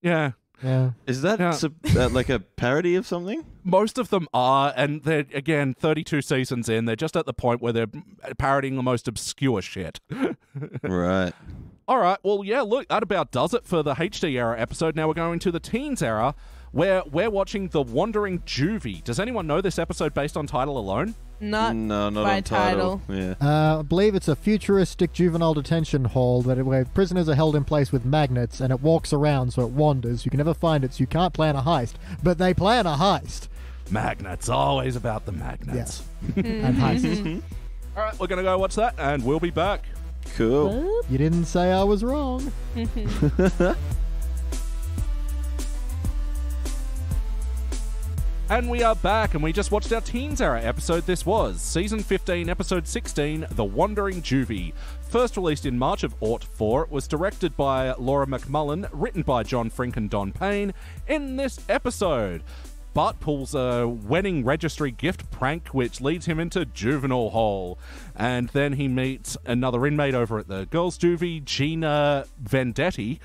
Yeah. Yeah. Is that yeah. sub, uh, like a parody of something? Most of them are, and they're, again, thirty-two seasons in. They're just at the point where they're parodying the most obscure shit. Right. All right. Well, yeah, look, that about does it for the H D era episode. Now we're going to the teens era, where we're watching The Wandering Juvie. Does anyone know this episode based on title alone? Not no, not by on title. title. Yeah. Uh, I believe it's a futuristic juvenile detention hall that it, where prisoners are held in place with magnets, and it walks around, so it wanders. You can never find it, so you can't plan a heist. But they plan a heist. Magnets, always about the magnets. Yeah. And heists. All right, we're going to go watch that, and we'll be back. Cool. Whoop. You didn't say I was wrong. And we are back, and we just watched our Teens Era episode. This was Season fifteen, Episode sixteen, The Wandering Juvie. First released in March of aught four, it was directed by Laura McMullen, written by John Frink and Don Payne. In this episode, Bart pulls a wedding registry gift prank, which leads him into juvenile hall. And then he meets another inmate over at the girls' juvie, Gina Vendetti.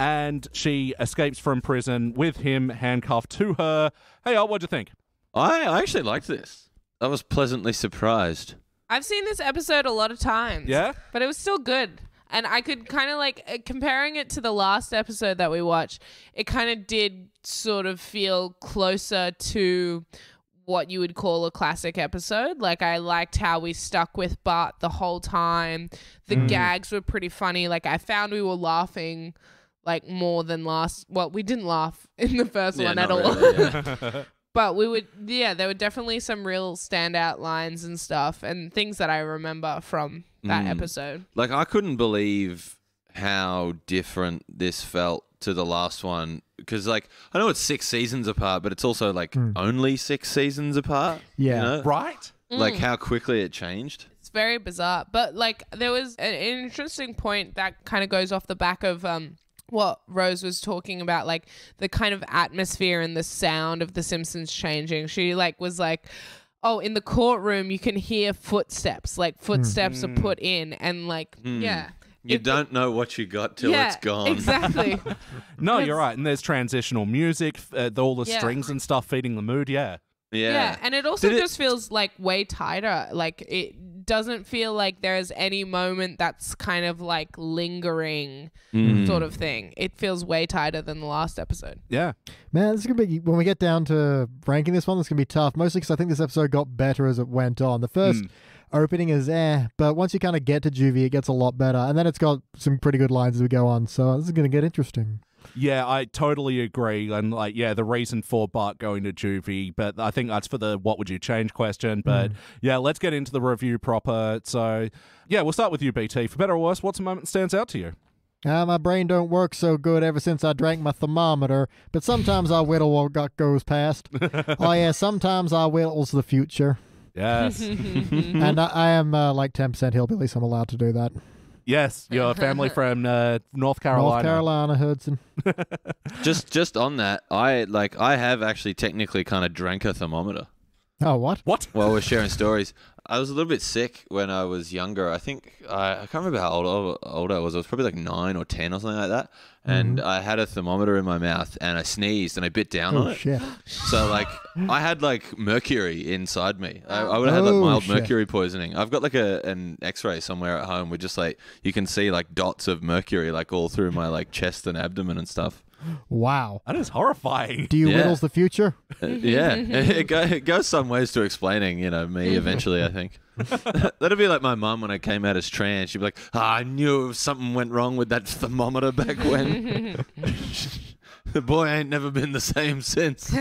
And she escapes from prison with him handcuffed to her. Hey, Al, what'd you think? I, I actually liked this. I was pleasantly surprised. I've seen this episode a lot of times. Yeah? But it was still good. And I could kind of like, comparing it to the last episode that we watched, it kind of did sort of feel closer to what you would call a classic episode. Like, I liked how we stuck with Bart the whole time. The mm. gags were pretty funny. Like, I found we were laughing... like more than last well we didn't laugh in the first yeah, one at all really, yeah. But we would, yeah, there were definitely some real standout lines and stuff and things that I remember from that mm. episode. Like, I couldn't believe how different this felt to the last one. Because, like, I know it's six seasons apart, but it's also, like, mm. only six seasons apart. Yeah. You know? Right? Mm. Like, how quickly it changed. It's very bizarre. But, like, there was an interesting point that kind of goes off the back of... um. what Rose was talking about, like the kind of atmosphere and the sound of The Simpsons changing. She like was like, oh, in the courtroom you can hear footsteps, like footsteps mm. are put in and like, mm. yeah. You it, don't know what you got till yeah, it's gone. Exactly. No, you're right. And there's transitional music, uh, all the yeah. strings and stuff feeding the mood. Yeah. Yeah. yeah. And it also Did just it... feels like way tighter. Like it doesn't feel like there's any moment that's kind of like lingering mm. sort of thing. It feels way tighter than the last episode. Yeah. Man, this is going to be, when we get down to ranking this one, it's going to be tough. Mostly because I think this episode got better as it went on. The first mm. opening is eh, but once you kind of get to Juvie, it gets a lot better. And then it's got some pretty good lines as we go on. So this is going to get interesting. Yeah, I totally agree. And like, yeah, the reason for Bart going to Juvie, but I think that's for the what would you change question. But mm. yeah, let's get into the review proper. So yeah, we'll start with you, B T. For better or worse, what's a moment that stands out to you? Uh, my brain don't work so good ever since I drank my thermometer, but sometimes I whittle what goes past. Oh yeah, sometimes I whittles the future. Yes. And I, I am uh, like ten percent hillbilly, so I'm allowed to do that. Yes, your family from uh, North Carolina. North Carolina, Hudson. just just on that, I like I have actually technically kind of drank a thermometer. Oh, what? What? While we're sharing stories. I was a little bit sick when I was younger. I think, I, I can't remember how old, old I was. I was probably like nine or ten or something like that. And mm-hmm. I had a thermometer in my mouth and I sneezed and I bit down oh, on it. Shit. So like I had like mercury inside me. I, I would have oh, had like mild shit. mercury poisoning. I've got like a an x-ray somewhere at home where just like you can see like dots of mercury like all through my like chest and abdomen and stuff. Wow. That is horrifying. Do you yeah. whittles the future? Uh, yeah. It, go, it goes some ways to explaining, you know, me eventually, I think. That'll be like my mum when I came out as trans. She'd be like, oh, I knew something went wrong with that thermometer back when. The boy ain't never been the same since.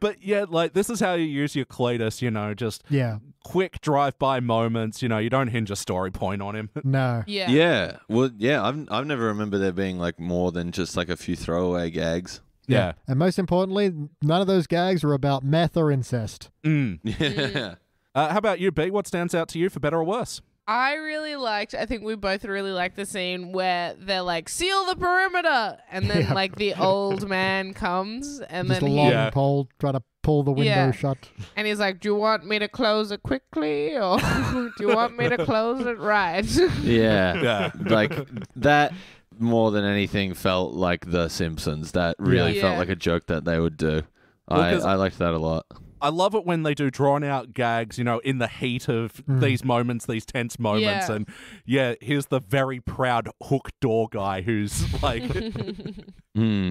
But yeah, like this is how you use your Cletus, you know, just yeah. quick drive-by moments. You know, you don't hinge a story point on him. No. Yeah. Yeah. Well, yeah. I've I've never remember there being like more than just like a few throwaway gags. Yeah. yeah. And most importantly, none of those gags were about meth or incest. Mm. Yeah. Mm. Uh, how about you, B? What stands out to you for better or worse? I really liked, I think we both really liked the scene where they're like, seal the perimeter. And then yeah. like the old man comes and Just then a long yeah. pole trying to pull the window yeah. shut. And he's like, do you want me to close it quickly? Or do you want me to close it right? Yeah. yeah. Like that more than anything felt like The Simpsons. That really yeah. felt like a joke that they would do. Well, I, I liked that a lot. I love it when they do drawn-out gags, you know, in the heat of mm. these moments, these tense moments. Yeah. And, yeah, here's the very proud hook door guy who's, like... mm.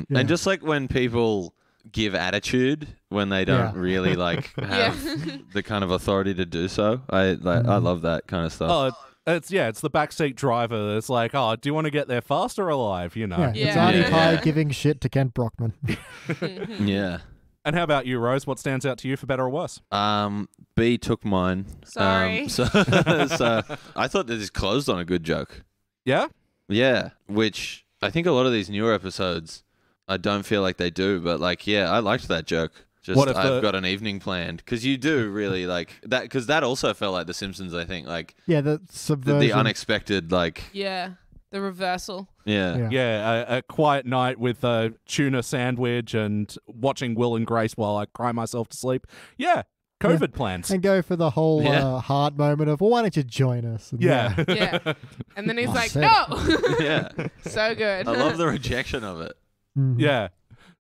yeah. And just, like, when people give attitude when they don't yeah. really, like, have yeah. the kind of authority to do so. I like, mm. I love that kind of stuff. Oh, it's, yeah, it's the backseat driver that's like, oh, do you want to get there fast or alive, you know? Yeah. Yeah. It's Arnie yeah. Pye yeah. giving shit to Kent Brockman. yeah. And how about you, Rose? What stands out to you for better or worse? Um, B took mine. Sorry. Um, so, so I thought that this closed on a good joke. Yeah? Yeah, which I think a lot of these newer episodes, I don't feel like they do. But, like, yeah, I liked that joke. Just what if I've the... got an evening planned. Because you do really, like, that. Because that also felt like The Simpsons, I think. Like, yeah, the subversion. The, the unexpected, like. Yeah. The reversal. Yeah. Yeah, yeah a, a quiet night with a tuna sandwich and watching Will and Grace while I cry myself to sleep. Yeah, COVID yeah. plans. And go for the whole yeah. uh, heart moment of, well, why don't you join us? And yeah. Yeah. yeah. And then he's oh, like, no. yeah. So good. I love the rejection of it. Mm-hmm. Yeah.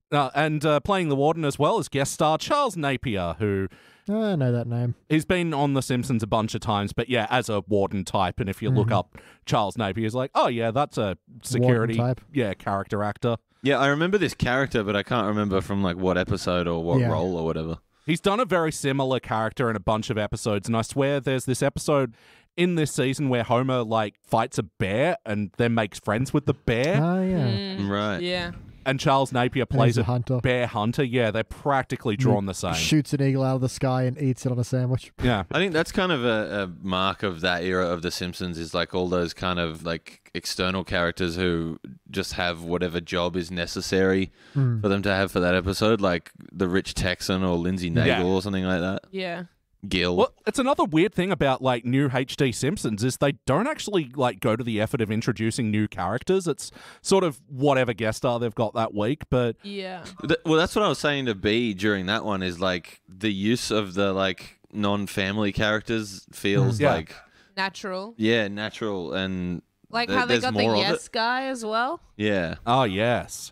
Uh, and uh, playing the warden as well is guest star Charles Napier, who... I know that name. He's been on The Simpsons a bunch of times, but yeah, as a warden type. And if you mm-hmm. look up Charles Napier, he's like, oh yeah, that's a security type. Yeah, character actor. Yeah, I remember this character, but I can't remember from like what episode or what yeah. role or whatever. He's done a very similar character in a bunch of episodes, and I swear there's this episode in this season where Homer like fights a bear and then makes friends with the bear. Oh yeah. Mm, right. Yeah. and Charles Napier plays a, a hunter. bear hunter. Yeah, they're practically drawn he the same. Shoots an eagle out of the sky and eats it on a sandwich. Yeah. I think that's kind of a, a mark of that era of The Simpsons, is like all those kind of like external characters who just have whatever job is necessary mm. for them to have for that episode, like the Rich Texan or Lindsay Nagle yeah. or something like that. Yeah. Gil. Well, it's another weird thing about like new H D Simpsons is they don't actually like go to the effort of introducing new characters. It's sort of whatever guest star they've got that week. But yeah, th well, that's what I was saying to B during that one, is like the use of the like non-family characters feels yeah. like natural. Yeah, natural, and like th how they got the yes guy as well. Yeah. Oh yes.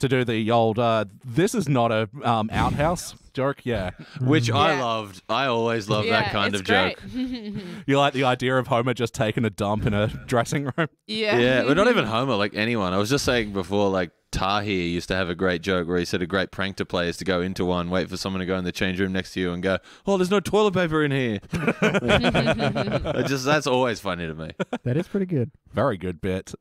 To do the old, uh, this is not a um, outhouse joke, yeah. Which yeah. I loved. I always loved yeah, that kind of great. joke. You like the idea of Homer just taking a dump in a dressing room? Yeah. Yeah, but not even Homer, like anyone. I was just saying before, like, Tahir used to have a great joke where he said a great prank to play is to go into one, wait for someone to go in the change room next to you and go, oh, there's no toilet paper in here. just That's always funny to me. That is pretty good. Very good bit.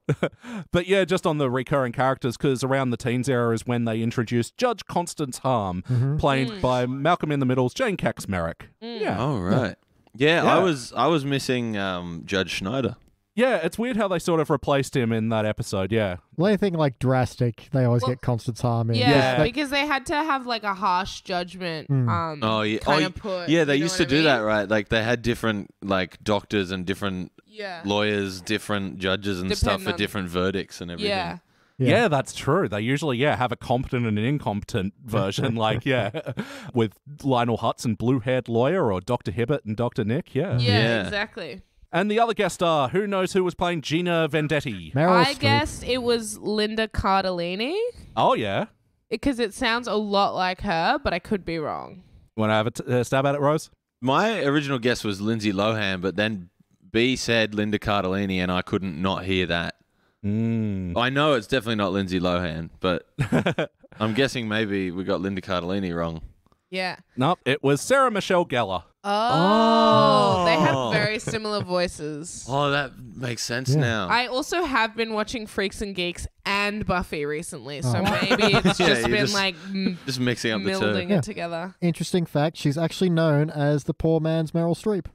But yeah, just on the recurring characters, because around the teens era is when they introduced Judge Constance Harm, mm-hmm. played mm. by Malcolm in the Middle's Jane Kaczmarek. Mm. Yeah. Oh, right. Yeah, yeah, I was I was missing um, Judge Schneider. Yeah, it's weird how they sort of replaced him in that episode, yeah. Well, anything like drastic, they always well, get Constance Harm in. Yeah, yeah. They, because they had to have like a harsh judgment. Mm. Um, oh, yeah. Kind of oh, put, yeah, they used to I do mean? that, right? Like they had different like doctors and different yeah. lawyers, different judges and Depend stuff for different verdicts and everything. Yeah. Yeah. yeah, that's true. They usually, yeah, have a competent and an incompetent version, like, yeah, with Lionel Hutz and Blue-Haired Lawyer or Doctor Hibbert and Doctor Nick, yeah. Yeah, yeah. exactly. And the other guest star, who knows who was playing Gina Vendetti? Meryl I Street. guessed it was Linda Cardellini. Oh, yeah. Because it, it sounds a lot like her, but I could be wrong. Want to have a t uh, stab at it, Rose? My original guess was Lindsay Lohan, but then B said Linda Cardellini, and I couldn't not hear that. Mm. I know it's definitely not Lindsay Lohan, but I'm guessing maybe we got Linda Cardellini wrong. Yeah. Nope, it was Sarah Michelle Gellar. Oh, oh, they have very similar voices. Oh, that makes sense yeah. now. I also have been watching Freaks and Geeks and Buffy recently, so oh. maybe it's just yeah, been just, like just mixing up the two, melding yeah. it together. Interesting fact: she's actually known as the poor man's Meryl Streep.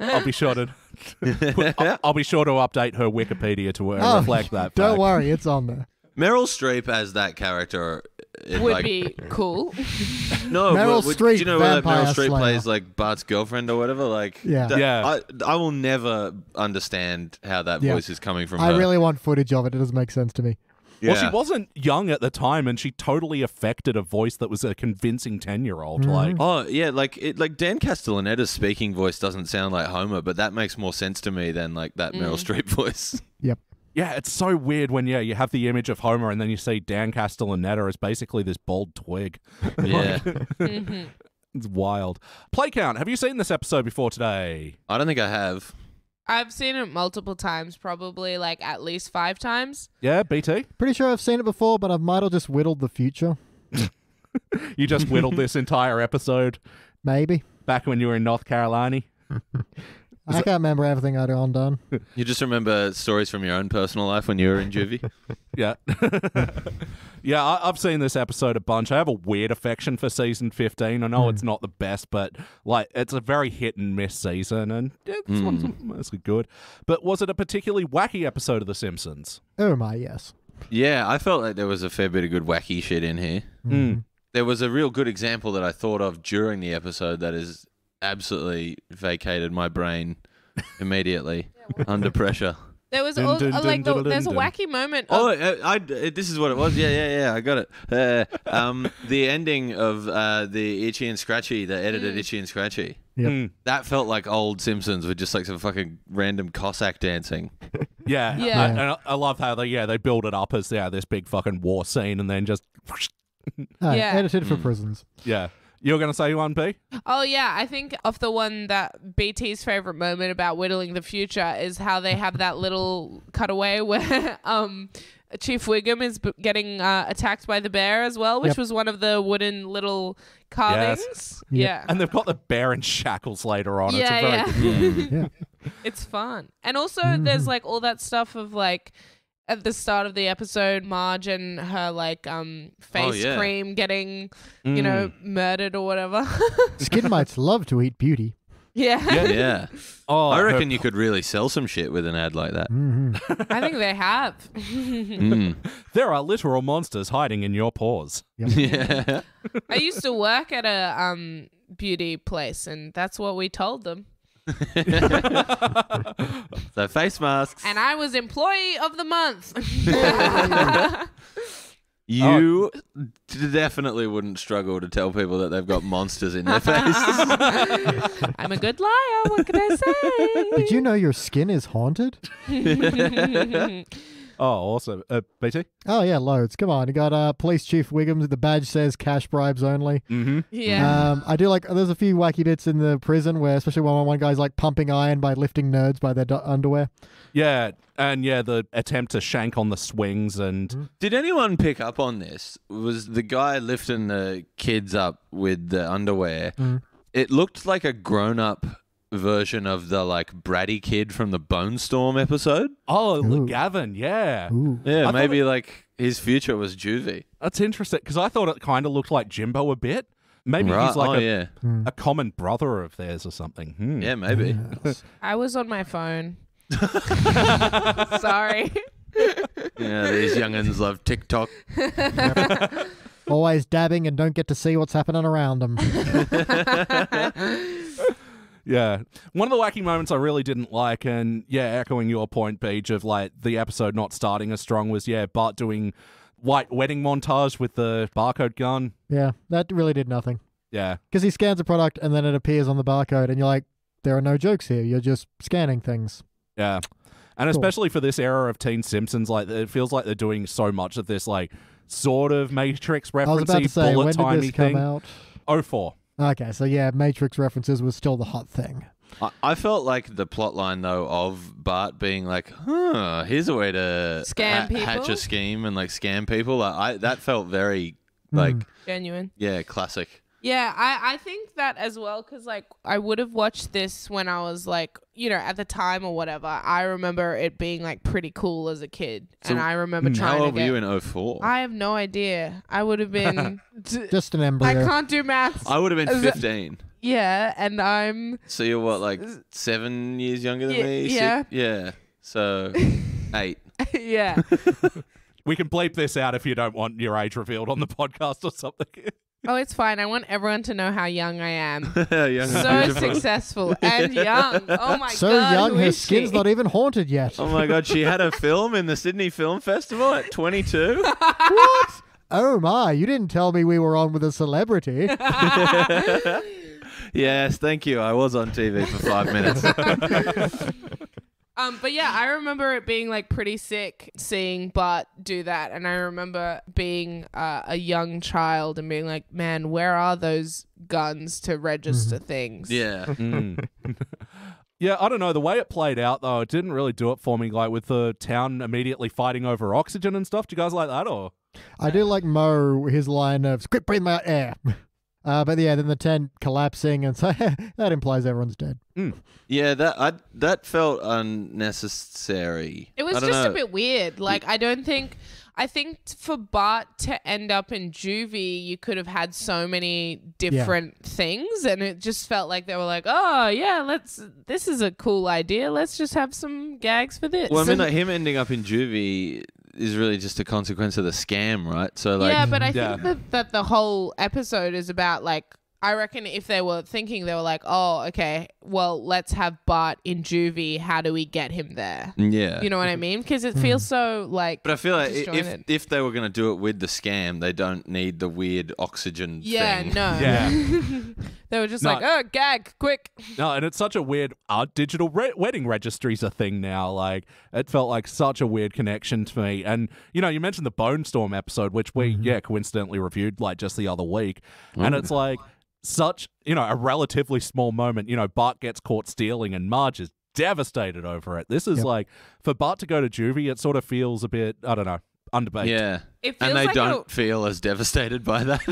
I'll be sure to I'll, I'll be sure to update her Wikipedia to oh, reflect that. Don't fact. worry, it's on there. Meryl Streep as that character it, would like, be cool. No, Meryl would, Streep, do you know where Meryl Streep Slayer. plays like Bart's girlfriend or whatever? Like, yeah, that, yeah. I, I will never understand how that yeah. voice is coming from. I her. really want footage of it. It doesn't make sense to me. Yeah. Well, she wasn't young at the time, and she totally affected a voice that was a convincing ten-year-old. Mm. Like, oh yeah, like it, like Dan Castellaneta's speaking voice doesn't sound like Homer, but that makes more sense to me than like that mm. Meryl Streep voice. Yep. Yeah, it's so weird when, yeah, you have the image of Homer and then you see Dan Castellaneta as basically this bald twig. Yeah. mm-hmm. It's wild. Play count. Have you seen this episode before today? I don't think I have. I've seen it multiple times, probably like at least five times. Yeah, B T? Pretty sure I've seen it before, but I might have just whittled the future. You just whittled this entire episode? Maybe. Back when you were in North Carolina? Is I can't remember everything I'd undone. You just remember stories from your own personal life when you were in juvie? Yeah. Yeah, I, I've seen this episode a bunch. I have a weird affection for season fifteen. I know mm. it's not the best, but like it's a very hit and miss season, and yeah, this mm. one's mostly good. But was it a particularly wacky episode of The Simpsons? Oh my, yes. Yeah, I felt like there was a fair bit of good wacky shit in here. Mm. There was a real good example that I thought of during the episode that is... absolutely vacated my brain immediately under pressure. There was all, dun, dun, like dun, the, dun, there's dun. a wacky moment. Oh, I, I, this is what it was. Yeah, yeah, yeah. I got it. Uh, um, the ending of uh, the Itchy and Scratchy, the edited mm. Itchy and Scratchy. Yep. Mm. That felt like old Simpsons with just like some fucking random Cossack dancing. Yeah, yeah. I, and I, I love how they yeah they build it up as yeah this big fucking war scene and then just uh, yeah edited for mm. prisons. Yeah. You're going to say one, B? Oh, yeah. I think of the one that B T's favorite moment about whittling the future is how they have that little cutaway where um, Chief Wiggum is b getting uh, attacked by the bear as well, which yep. was one of the wooden little carvings. Yes. Yep. Yeah. And they've got the bear in shackles later on. Yeah, it's a very yeah. good yeah. It's fun. And also mm-hmm. there's like all that stuff of like at the start of the episode, Marge and her like um face oh, yeah. cream getting, mm. you know, murdered or whatever. Skidmites love to eat beauty. Yeah. Yeah. yeah. Oh, I reckon you could really sell some shit with an ad like that. Mm-hmm. I think they have. mm. There are literal monsters hiding in your paws. Yep. Yeah. I used to work at a um beauty place, and that's what we told them. So face masks. And I was employee of the month. You oh. definitely wouldn't struggle to tell people that they've got monsters in their face. I'm a good liar. What can I say? Did you know your skin is haunted? Oh, awesome. Uh, B T? Oh, yeah, loads. Come on. You got uh, Police Chief Wiggums. The badge says cash bribes only. Mm-hmm. Yeah. Um, I do like, there's a few wacky bits in the prison where, especially when one guy's like pumping iron by lifting nerds by their do underwear. Yeah. And yeah, the attempt to shank on the swings. And did anyone pick up on this? Was the guy lifting the kids up with the underwear? Mm. It looked like a grown-up version of the like bratty kid from the Bone Storm episode. Oh, Ooh. Gavin, yeah, Ooh. yeah. I maybe it, like his future was juvie. That's interesting because I thought it kind of looked like Jimbo a bit. Maybe right. he's like oh, a, yeah. a common brother of theirs or something. Hmm. Yeah, maybe. Yes. I was on my phone. Sorry. Yeah, these young'uns love TikTok. Yep. Always dabbing and don't get to see what's happening around them. Yeah. One of the wacky moments I really didn't like, and yeah, echoing your point, Beach, of like the episode not starting as strong was, yeah, Bart doing white wedding montage with the barcode gun. Yeah, that really did nothing. Yeah. Because he scans a product and then it appears on the barcode and you're like, there are no jokes here. You're just scanning things. Yeah. And cool. especially for this era of Teen Simpsons, like it feels like they're doing so much of this like sort of Matrix reference bullet timey thing. Out? oh four. Okay, so yeah, Matrix references was still the hot thing. I, I felt like the plot line though of Bart being like, huh, here's a way to scam ha people. hatch a scheme and like scam people. Like, I that felt very like mm. genuine. Yeah, classic. Yeah, I, I think that as well because, like, I would have watched this when I was, like, you know, at the time or whatever. I remember it being, like, pretty cool as a kid. So and I remember trying to How old were you in oh four? I have no idea. I would have been... Just an embryo. I can't do maths. I would have been fifteen. Yeah, and I'm... So you're, what, like, seven years younger than y me? Yeah. Six? Yeah. So, eight. Yeah. We can bleep this out if you don't want your age revealed on the podcast or something. Oh, it's fine. I want everyone to know how young I am. young so successful and young. Oh, my so God. So young, her skin's she? not even haunted yet. Oh, my God. She had a film in the Sydney Film Festival at twenty-two? What? Oh, my. You didn't tell me we were on with a celebrity. Yes, thank you. I was on T V for five minutes. Um, but yeah, I remember it being like pretty sick seeing Bart do that. And I remember being uh, a young child and being like, man, where are those guns to register things? Yeah. Mm. Yeah, I don't know. The way it played out, though, it didn't really do it for me. Like with the town immediately fighting over oxygen and stuff. Do you guys like that? Or I do like Mo, his line of, quit breathing my air. Uh, but yeah, then the tent collapsing, and so that implies everyone's dead. Mm. Yeah, that I, that felt unnecessary. It was just know. a bit weird. Like, I don't think... I think for Bart to end up in juvie, you could have had so many different yeah. things, and it just felt like they were like, oh, yeah, let's. This is a cool idea. Let's just have some gags for this. Well, I mean, like, him ending up in juvie... is really just a consequence of the scam, right? So like, yeah, but I yeah. think that, that the whole episode is about like, I reckon if they were thinking, they were like, oh, okay, well, let's have Bart in juvie. How do we get him there? Yeah. You know what I mean? Because it feels so like... But I feel like if, if they were going to do it with the scam, they don't need the weird oxygen yeah, thing. No. Yeah, no. They were just no. like, oh, gag, quick. No, and it's such a weird... Our digital re wedding registry's a thing now. Like, it felt like such a weird connection to me. And, you know, you mentioned the Bone Storm episode, which we, mm-hmm. yeah, coincidentally reviewed, like, just the other week. Mm. And it's like... Such, you know, a relatively small moment. You know, Bart gets caught stealing and Marge is devastated over it. This is yep. like, for Bart to go to juvie, it sort of feels a bit, I don't know, underbaked. Yeah. It feels and they like don't a... feel as devastated by that.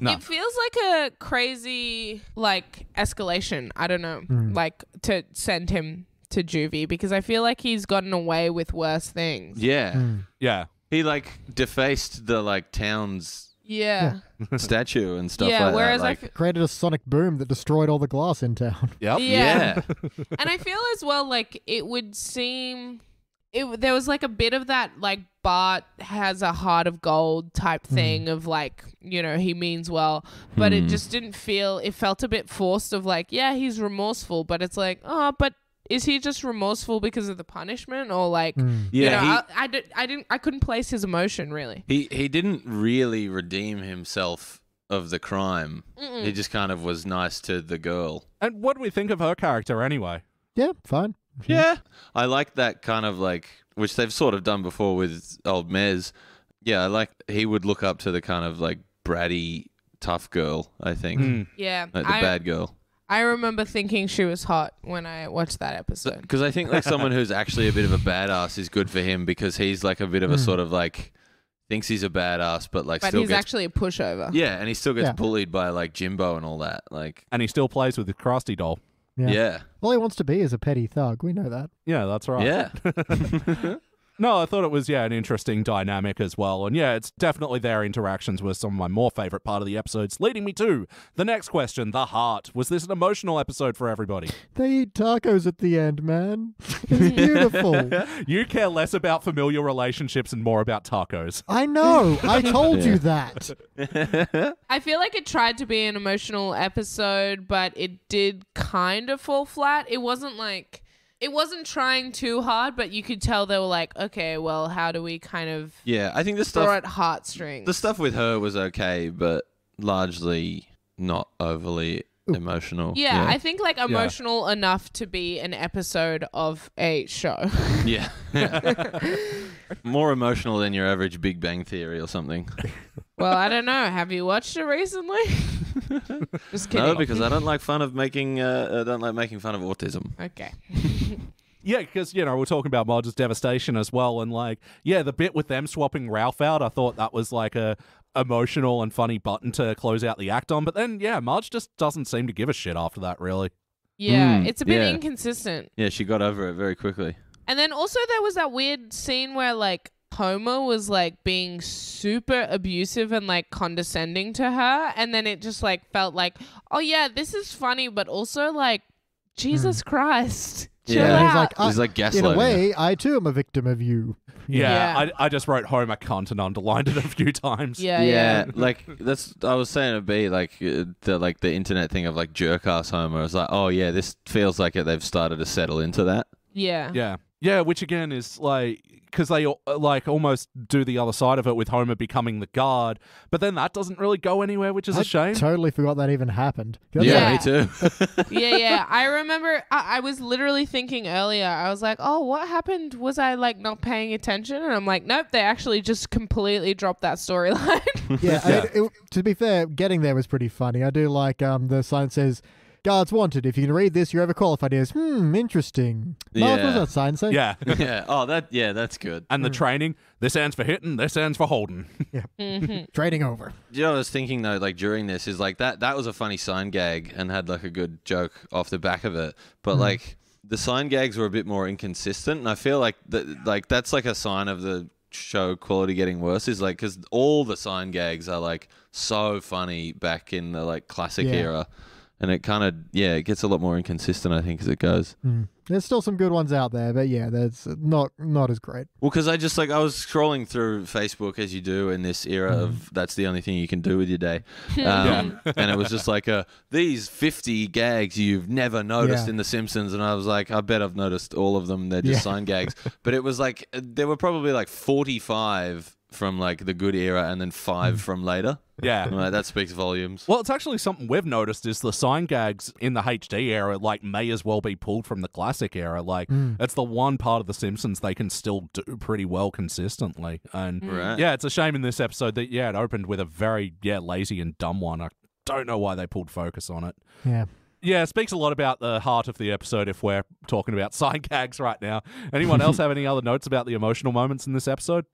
No. It feels like a crazy, like, escalation. I don't know, mm. like, to send him to juvie because I feel like he's gotten away with worse things. Yeah. Mm. Yeah. He like defaced the like town's yeah. statue and stuff yeah, like whereas that. I like, created a sonic boom that destroyed all the glass in town. Yep. Yeah. yeah. And I feel as well like it would seem it there was like a bit of that like Bart has a heart of gold type thing mm. of like, you know, he means well, but mm. it just didn't feel, it felt a bit forced of like, yeah, he's remorseful, but it's like, oh, but is he just remorseful because of the punishment or like, mm. yeah, you know, he, I, I, did, I didn't, I couldn't place his emotion really. He, he didn't really redeem himself of the crime. Mm-mm. He just kind of was nice to the girl. And what do we think of her character anyway? Yeah, fine. Yeah. yeah. I like that kind of like, which they've sort of done before with old Mez. Yeah. I like, he would look up to the kind of like bratty, tough girl, I think. Mm. Yeah. Like the I, bad girl. I remember thinking she was hot when I watched that episode. Because I think like someone who's actually a bit of a badass is good for him because he's like a bit of a mm. sort of like thinks he's a badass, but like but still he's gets, actually a pushover. Yeah, and he still gets yeah. bullied by like Jimbo and all that. Like, and he still plays with the Krusty doll. Yeah. yeah. All he wants to be is a petty thug. We know that. Yeah, that's right. Yeah. No, I thought it was, yeah, an interesting dynamic as well. And yeah, it's definitely their interactions were some of my more favourite part of the episodes, leading me to the next question, the heart. Was this an emotional episode for everybody? They eat tacos at the end, man. It's beautiful. You care less about familial relationships and more about tacos. I know. I told yeah. you that. I feel like it tried to be an emotional episode, but it did kind of fall flat. It wasn't like... It wasn't trying too hard, but you could tell they were like, okay, well, how do we kind of yeah, I think the stuff at heartstrings. The stuff with her was okay, but largely not overly Ooh. emotional. Yeah, yeah, I think like emotional yeah. enough to be an episode of a show. yeah. More emotional than your average Big Bang Theory or something. Well, I don't know. Have you watched it recently? Just kidding. No, because I don't like fun of making. Uh, I don't like making fun of autism. Okay. Yeah, because you know we're talking about Marge's devastation as well, and like, yeah, the bit with them swapping Ralph out, I thought that was like a emotional and funny button to close out the act on. But then, yeah, Marge just doesn't seem to give a shit after that, really. Yeah, mm, it's a bit yeah. inconsistent. Yeah, she got over it very quickly. And then also there was that weird scene where like Homer was like being super abusive and like condescending to her, and then it just like felt like, oh yeah, this is funny, but also like Jesus mm. Christ, chill yeah. out. He's like, I, He's like gaslighting. In a way, I too am a victim of you. Yeah, yeah. I, I just wrote Homer cunt and underlined it a few times. Yeah, yeah. yeah. Like that's I was saying to B like the like the internet thing of like jerk ass Homer. I was like, oh yeah, this feels like it, they've started to settle into that. Yeah. Yeah. Yeah, which again is like, because they like almost do the other side of it with Homer becoming the guard, but then that doesn't really go anywhere, which is I a shame. I totally forgot that even happened. Yeah, yeah, me too. yeah, yeah. I remember I, I was literally thinking earlier, I was like, oh, what happened? Was I like not paying attention? And I'm like, nope, they actually just completely dropped that storyline. yeah, yeah. It, it, to be fair, getting there was pretty funny. I do like um, the sign says, guards wanted. If you can read this, you're overqualified. Is hmm, interesting. Mark, yeah. was that sign saying? Yeah, yeah. Oh, that. Yeah, that's good. And the mm. training. This stands for hitting. This stands for holding. Yeah. Mm-hmm. Training over. You know, what I was thinking though, like during this, is like that. That was a funny sign gag and had like a good joke off the back of it. But mm. like the sign gags were a bit more inconsistent, and I feel like that. Like that's like a sign of the show quality getting worse. Is like because all the sign gags are like so funny back in the like classic yeah. era. And it kind of, yeah, it gets a lot more inconsistent, I think, as it goes. Mm. There's still some good ones out there, but yeah, that's not not as great. Well, because I just, like, I was scrolling through Facebook, as you do in this era mm. of that's the only thing you can do with your day. Um, yeah. And it was just like, a, these fifty gags you've never noticed yeah. in The Simpsons. And I was like, I bet I've noticed all of them. They're just yeah. sign gags. But it was like, there were probably like forty-five from like the good era and then five from later. Yeah. Right, that speaks volumes. Well, it's actually something we've noticed is the sign gags in the H D era like may as well be pulled from the classic era. Like mm. it's the one part of The Simpsons they can still do pretty well consistently. And right. yeah, it's a shame in this episode that yeah, it opened with a very yeah, lazy and dumb one. I don't know why they pulled focus on it. Yeah. Yeah, it speaks a lot about the heart of the episode if we're talking about sign gags right now. Anyone else have any other notes about the emotional moments in this episode?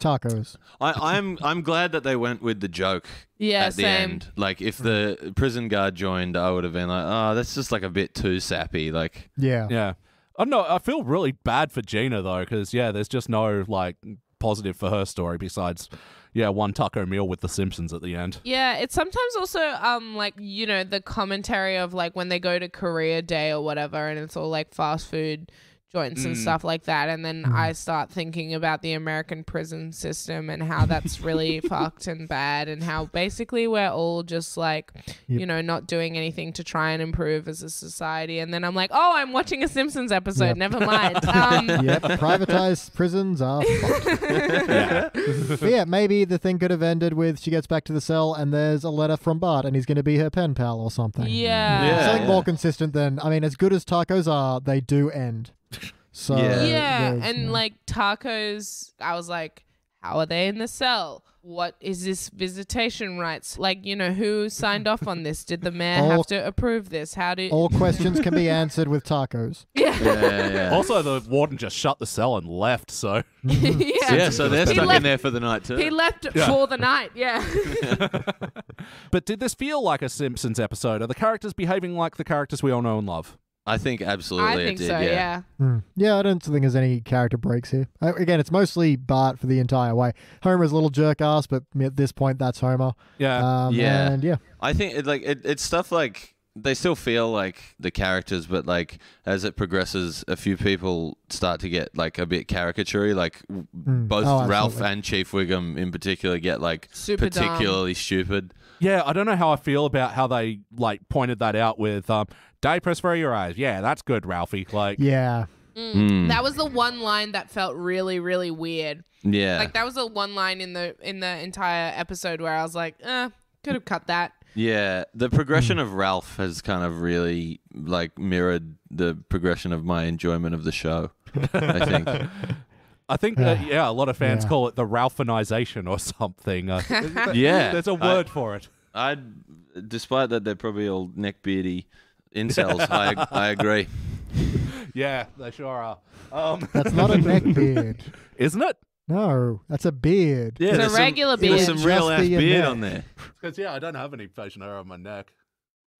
Tacos. I, I'm I'm glad that they went with the joke yeah, at the same. end. Like if the prison guard joined, I would have been like, oh, that's just like a bit too sappy. Like yeah, yeah. I don't know. I feel really bad for Gina, though, because, yeah, there's just no, like, positive for her story besides, yeah, one taco meal with the Simpsons at the end. Yeah, it's sometimes also, um, like, you know, the commentary of, like, when they go to Korea Day or whatever and it's all, like, fast food joints mm. and stuff like that. And then mm. I start thinking about the American prison system and how that's really fucked and bad, and how basically we're all just like, yep. you know, not doing anything to try and improve as a society. And then I'm like, oh, I'm watching a Simpsons episode. Yep. Never mind. Um, yep. Privatized prisons are fucked. yeah. But yeah, maybe the thing could have ended with she gets back to the cell and there's a letter from Bart and he's going to be her pen pal or something. Yeah. yeah. Something yeah. more consistent than, I mean, as good as tacos are, they do end. So yeah, yeah. and no. like tacos, I was like, how are they in the cell? What is this visitation rights? Like, you know, who signed off on this? Did the mayor all, have to approve this? How do all questions can be answered with tacos? Yeah. yeah, yeah. Also, the warden just shut the cell and left. So yeah. yeah, so they're stuck left, in there for the night too. He left yeah. for the night. Yeah. But did this feel like a Simpsons episode? Are the characters behaving like the characters we all know and love? I think absolutely I think it did, so, yeah. Yeah. Mm. yeah, I don't think there's any character breaks here. I, again, it's mostly Bart for the entire way. Homer's a little jerk-ass, but at this point, that's Homer. Yeah. Um, yeah. And yeah. I think it, like, it, it's stuff like, they still feel like the characters, but like as it progresses, a few people start to get like a bit caricaturey. Like mm. both oh, Ralph absolutely. and Chief Wiggum in particular get like super particularly dumb. stupid. Yeah, I don't know how I feel about how they like pointed that out with... Um, diapers for your eyes. Yeah, that's good, Ralphie. Like, yeah, mm. Mm. that was the one line that felt really, really weird. Yeah, like that was the one line in the in the entire episode where I was like, eh, could have cut that. Yeah, the progression mm. of Ralph has kind of really like mirrored the progression of my enjoyment of the show. I think. I think uh, that, yeah, a lot of fans yeah. call it the Ralphanization or something. Uh, that, yeah, there's a word I, for it. I, despite that, they're probably all neckbeardy incels. I, I agree. Yeah, they sure are. Um, that's not a neck beard. Isn't it? No, that's a beard. Yeah, it's a regular some, beard. There's some real ass beard neck. on there. Because, yeah, I don't have any facial hair on my neck.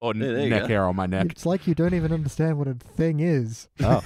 Or yeah, neck go. hair on my neck. It's like you don't even understand what a thing is. Oh.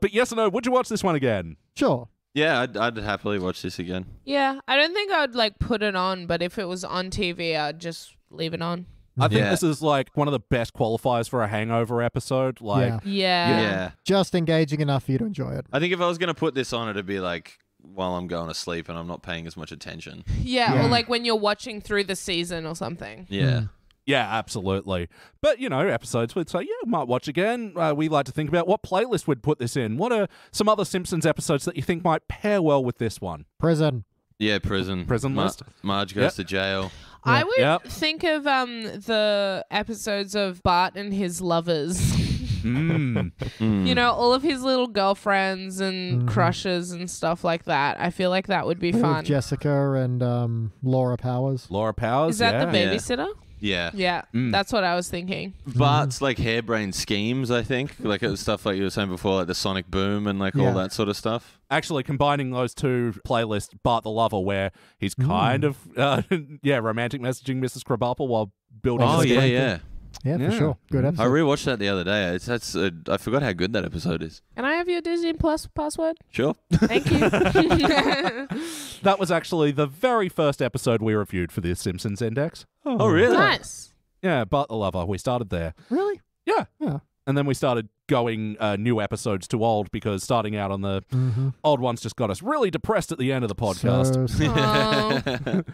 But yes or no, would you watch this one again? Sure. Yeah, I'd, I'd happily watch this again. Yeah, I don't think I'd like put it on, but if it was on T V, I'd just leave it on. I think yeah. this is like one of the best qualifiers for a hangover episode. Like, yeah. Yeah. yeah. Just engaging enough for you to enjoy it. I think if I was going to put this on, it'd be like while I'm going to sleep and I'm not paying as much attention. Yeah, yeah. Or like when you're watching through the season or something. Yeah. Mm. Yeah, absolutely. But, you know, episodes we'd say, yeah, might watch again. Uh, we like to think about what playlist we'd put this in. What are some other Simpsons episodes that you think might pair well with this one? Prison. Yeah, prison. Prison Mar list. Marge goes yep. to jail. Yeah. I would yep. think of um, the episodes of Bart and his lovers. mm. Mm. You know, all of his little girlfriends and mm. crushes and stuff like that. I feel like that would be fun. Jessica and um, Laura Powers. Laura Powers, Is that yeah. the babysitter? Yeah. Yeah, mm. that's what I was thinking. Bart's, like, harebrained schemes, I think. Like, it was stuff like you were saying before, like the Sonic Boom and, like, yeah. all that sort of stuff. Actually, combining those two playlists, Bart the Lover, where he's kind mm. of, uh, yeah, romantic messaging Missus Krabappel while building. Oh, yeah, yeah, yeah. Yeah, for sure. Good episode. I rewatched that the other day. It's, that's uh, I forgot how good that episode is. Can I have your Disney Plus password? Sure. Thank you. That was actually the very first episode we reviewed for the Simpsons Index. Oh, oh really? Nice. Yeah, Bart the Lover. We started there. Really? Yeah. Yeah. And then we started going uh, new episodes to old because starting out on the mm-hmm. old ones just got us really depressed at the end of the podcast. So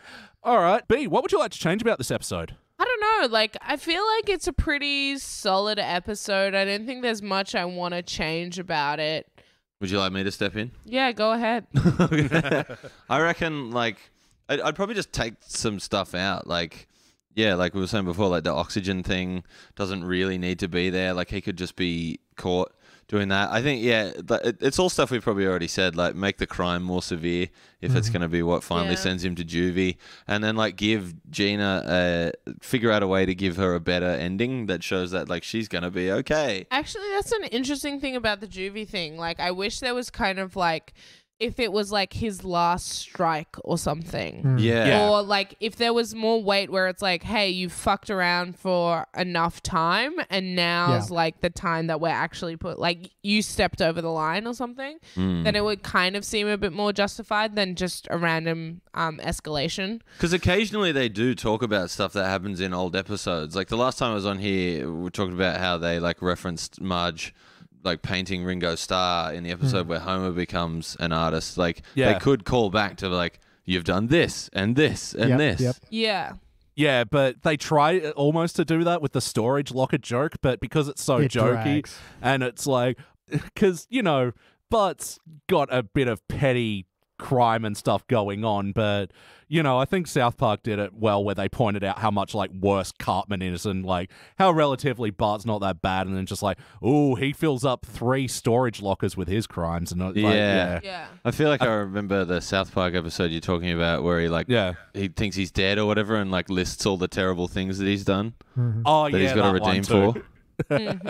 All right. B, what would you like to change about this episode? I don't know. Like, I feel like it's a pretty solid episode. I don't think there's much I want to change about it. Would you like me to step in? Yeah, go ahead. I reckon, like, I'd, I'd probably just take some stuff out, like... Yeah, like we were saying before, like the oxygen thing doesn't really need to be there. Like he could just be caught doing that. I think, yeah, it's all stuff we've probably already said, like make the crime more severe if mm-hmm. it's going to be what finally yeah. sends him to juvie. And then like give Gina, a, figure out a way to give her a better ending that shows that like she's going to be okay. Actually, that's an interesting thing about the juvie thing. Like I wish there was kind of like if it was like his last strike or something. Mm. Yeah. yeah. Or like if there was more weight where it's like, hey, you fucked around for enough time and now's yeah. like the time that we're actually put, like you stepped over the line or something, mm. then it would kind of seem a bit more justified than just a random um, escalation. Because occasionally they do talk about stuff that happens in old episodes. Like the last time I was on here, we talked about how they like referenced Marge like painting Ringo Starr in the episode mm. where Homer becomes an artist. Like yeah. they could call back to like, you've done this and this and yep, this. Yep. Yeah. Yeah, but they try almost to do that with the storage locker joke, but because it's so it jokey drags. And it's like, because, you know, Bart's got a bit of petty crime and stuff going on, but you know, I think South Park did it well where they pointed out how much like worse Cartman is and like how relatively Bart's not that bad, and then just like, oh, he fills up three storage lockers with his crimes and like, yeah. yeah yeah I feel like I, I remember the South Park episode you're talking about where he like yeah he thinks he's dead or whatever and like lists all the terrible things that he's done mm-hmm. oh that yeah he's got to redeem for. mm-hmm.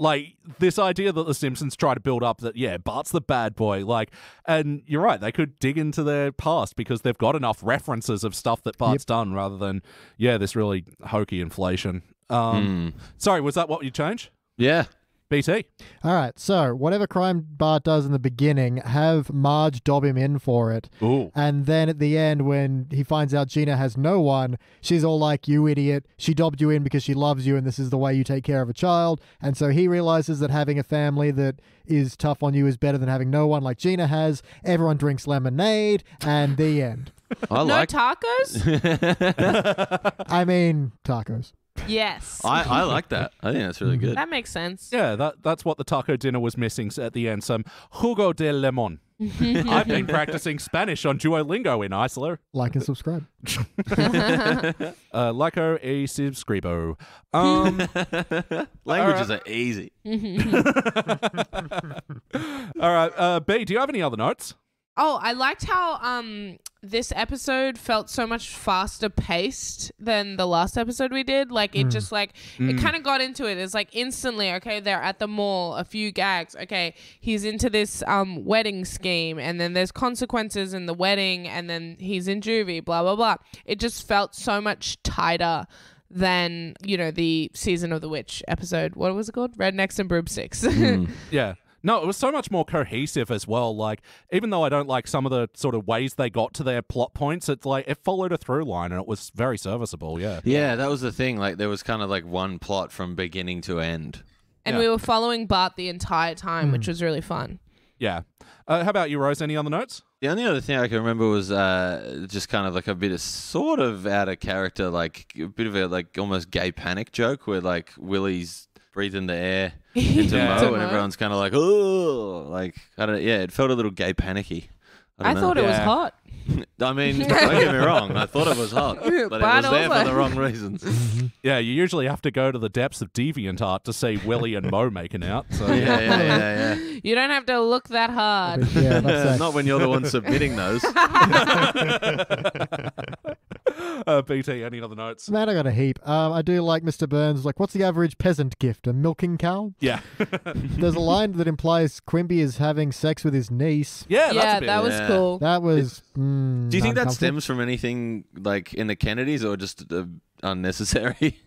Like, this idea that The Simpsons try to build up that, yeah, Bart's the bad boy, like, and you're right, they could dig into their past because they've got enough references of stuff that Bart's yep. done rather than, yeah, this really hokey inflation. Um, mm. Sorry, was that what you changed? Yeah. B T. All right, so whatever crime Bart does in the beginning, have Marge dob him in for it. Ooh. And then at the end, when he finds out Gina has no one, she's all like, you idiot, she dobbed you in because she loves you and this is the way you take care of a child. And so he realizes that having a family that is tough on you is better than having no one like Gina has. Everyone drinks lemonade, and the end. I like no tacos? I mean, tacos. Yes. I, I like that. I think that's really good. That makes sense. Yeah, that that's what the taco dinner was missing at the end. Some jugo de limon. I've been practicing Spanish on Duolingo in Iceland. Like and subscribe. uh, like o e subscribo. Um, Languages right. are easy. All right. Uh, B, do you have any other notes? Oh, I liked how um this episode felt so much faster paced than the last episode we did. Like it mm. just like mm. it kind of got into it. It's like instantly, okay, they're at the mall, a few gags. Okay, he's into this um wedding scheme, and then there's consequences in the wedding, and then he's in juvie. Blah blah blah. It just felt so much tighter than, you know, the Season of the Witch episode. What was it called? Rednecks and Broomsticks. mm. Yeah. No, it was so much more cohesive as well. Like, even though I don't like some of the sort of ways they got to their plot points, it's like it followed a through line and it was very serviceable. Yeah. Yeah, that was the thing. Like, there was kind of like one plot from beginning to end. And yeah. we were following Bart the entire time, mm. which was really fun. Yeah. Uh, how about you, Rose? Any other notes? The only other thing I can remember was uh, just kind of like a bit of sort of out of character, like a bit of a like almost gay panic joke where like Willie's breathing the air into yeah. Mo, and everyone's kind of like, oh, like, I don't know. Yeah, it felt a little gay panicky. I, I thought it yeah. was hot. I mean, don't get me wrong. I thought it was hot, but it was there for the wrong reasons. Yeah, you usually have to go to the depths of DeviantArt to see Willie and Mo making out. So. yeah, yeah, yeah, yeah. You don't have to look that hard. Yeah, that's not when you're the one submitting those. Uh, B T, any other notes? Man, I got a heap. Um, I do like Mister Burns. Like, what's the average peasant gift? A milking cow? Yeah. There's a line that implies Quimby is having sex with his niece. Yeah, yeah, that's a bit, that was yeah. cool. That was. Mm, do you think that stems from anything like in the Kennedys, or just uh, unnecessary?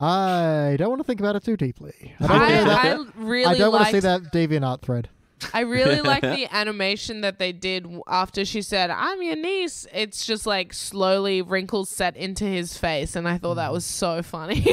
I don't want to think about it too deeply. I don't, I, that, I really. I don't liked... want to see that DeviantArt thread. I really like the animation that they did after she said, I'm your niece. It's just like slowly wrinkles set into his face. And I thought that was so funny.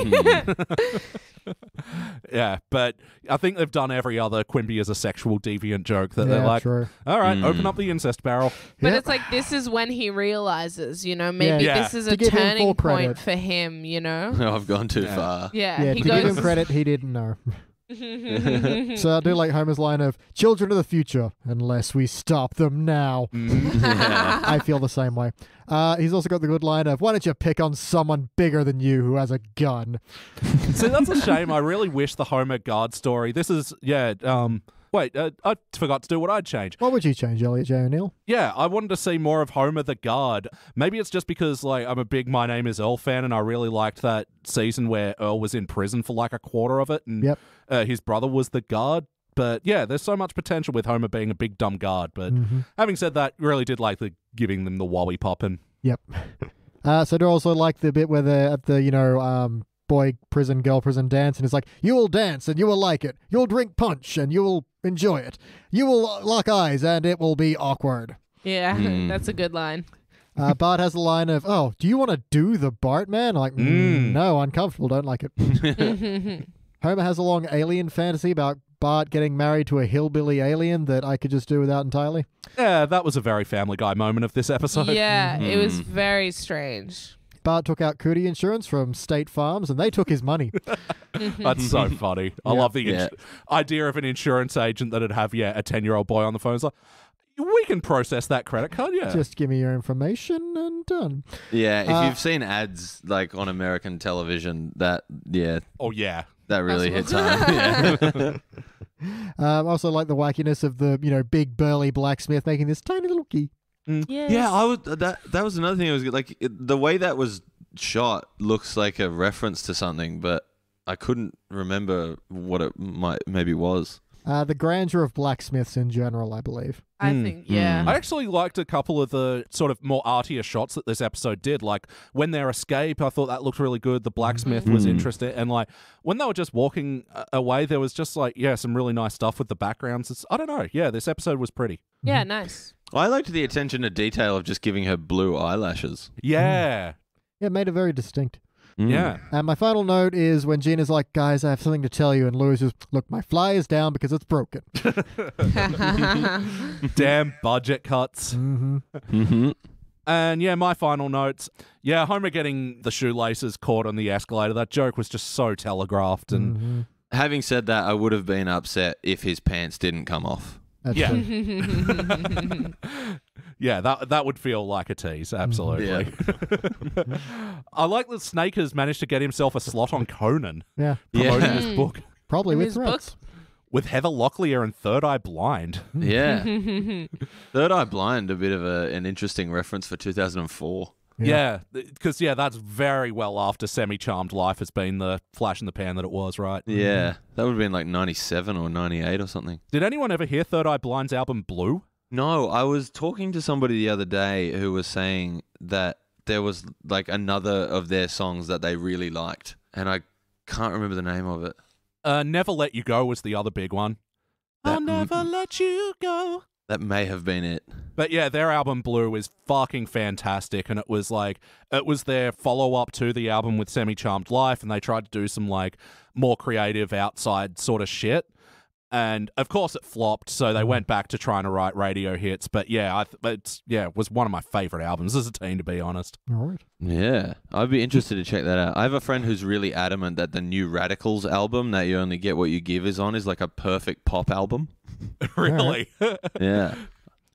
Yeah, but I think they've done every other Quimby is a sexual deviant joke that yeah, they're like, true. All right, mm. open up the incest barrel. But yep. it's like, this is when he realizes, you know, maybe yeah. this yeah. is to a turning point for him, you know? No, I've gone too yeah. far. Yeah, yeah he to goes... give him credit, he didn't know. So I do like Homer's line of children of the future unless we stop them now. yeah. I feel the same way. Uh, he's also got the good line of why don't you pick on someone bigger than you who has a gun. So that's a shame. I really wish the Homer guard story, this is yeah um wait, uh, I forgot to do what I'd change. What would you change, Elliot Jay O'Neill? Yeah, I wanted to see more of Homer the Guard. Maybe it's just because, like, I'm a big My Name is Earl fan, and I really liked that season where Earl was in prison for, like, a quarter of it, and yep. uh, his brother was the guard. But yeah, there's so much potential with Homer being a big dumb guard. But mm-hmm. having said that, really did like the giving them the wowie poppin'. Yep. Uh, so I do also like the bit where they're at the, you know, um, boy prison, girl prison dance, and it's like, you will dance and you will like it. You'll drink punch and you will enjoy it. You will lock eyes and it will be awkward. Yeah, mm. that's a good line. Uh, Bart has the line of, oh, do you want to do the Bart man? Like, mm. no, uncomfortable, don't like it. Homer has a long alien fantasy about Bart getting married to a hillbilly alien that I could just do without entirely. Yeah, that was a very Family Guy moment of this episode. Yeah, mm. it was very strange. Bart took out cootie insurance from State Farms and they took his money. That's so funny. I yeah. love the yeah. idea of an insurance agent that'd have, yeah, a ten-year-old boy on the phone. It's like, we can process that credit card, yeah. Just give me your information and done. Yeah, if uh, you've seen ads like on American television, that, yeah. Oh, yeah. That really hits home. I um, also like the wackiness of the, you know, big burly blacksmith making this tiny little key. Mm. Yes. Yeah, I would, that that was another thing. It was like it, the way that was shot looks like a reference to something, but I couldn't remember what it might maybe was. Uh, the grandeur of blacksmiths in general, I believe. I mm. think, yeah. I actually liked a couple of the sort of more artier shots that this episode did. Like, when their escape, I thought that looked really good. The blacksmith mm. was interesting. And, like, when they were just walking away, there was just, like, yeah, some really nice stuff with the backgrounds. It's, I don't know. Yeah, this episode was pretty. Yeah, nice. I liked the attention to detail of just giving her blue eyelashes. Yeah. Mm. Yeah, it made it very distinct. Mm. Yeah. And my final note is when Gina's like, guys, I have something to tell you. And Louis is, look, my fly is down because it's broken. Damn budget cuts. Mm-hmm. Mm-hmm. And yeah, my final notes. Yeah, Homer getting the shoelaces caught on the escalator. That joke was just so telegraphed. And mm-hmm. having said that, I would have been upset if his pants didn't come off. That's yeah. yeah, that that would feel like a tease, absolutely. Yeah. I like that Snake has managed to get himself a slot on Conan. Yeah. Promoting yeah. his book. Probably with threats. With Heather Locklear and Third Eye Blind. Yeah. Third Eye Blind, a bit of a, an interesting reference for two thousand four. Yeah, because, yeah, yeah, that's very well after Semi-Charmed Life has been the flash in the pan that it was, right? Yeah, that would have been like ninety-seven or ninety-eight or something. Did anyone ever hear Third Eye Blind's album Blue? No, I was talking to somebody the other day who was saying that there was like another of their songs that they really liked, and I can't remember the name of it. Uh, Never Let You Go was the other big one. That I'll never let you go. That may have been it. But yeah, their album Blue is fucking fantastic, and it was like, it was their follow-up to the album with Semi-Charmed Life, and they tried to do some like more creative outside sort of shit. And of course it flopped, so they went back to trying to write radio hits. But yeah, I th it's, yeah, it was one of my favourite albums as a teen, to be honest. All right. Yeah, I'd be interested to check that out. I have a friend who's really adamant that the new Radicals album, That You Only Get What You Give Is On, is like a perfect pop album. Really? Yeah.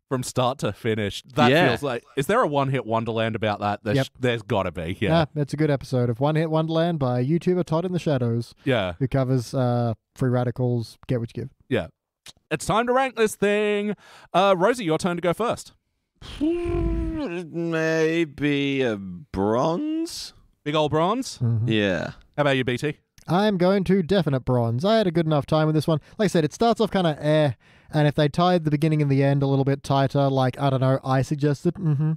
From start to finish. That yeah. feels like... Is there a one-hit wonderland about that? There's, yep. there's got to be, yeah. yeah. It's a good episode of One-Hit Wonderland by YouTuber Todd in the Shadows. Yeah. Who covers uh, Free Radicals, Get What You Give. Yeah. It's time to rank this thing. Uh, Rosie, your turn to go first. Maybe a bronze? Big old bronze? Mm-hmm. Yeah. How about you, B T? I'm going to definite bronze. I had a good enough time with this one. Like I said, it starts off kind of eh, and if they tied the beginning and the end a little bit tighter, like, I don't know, I suggested, mm-hmm,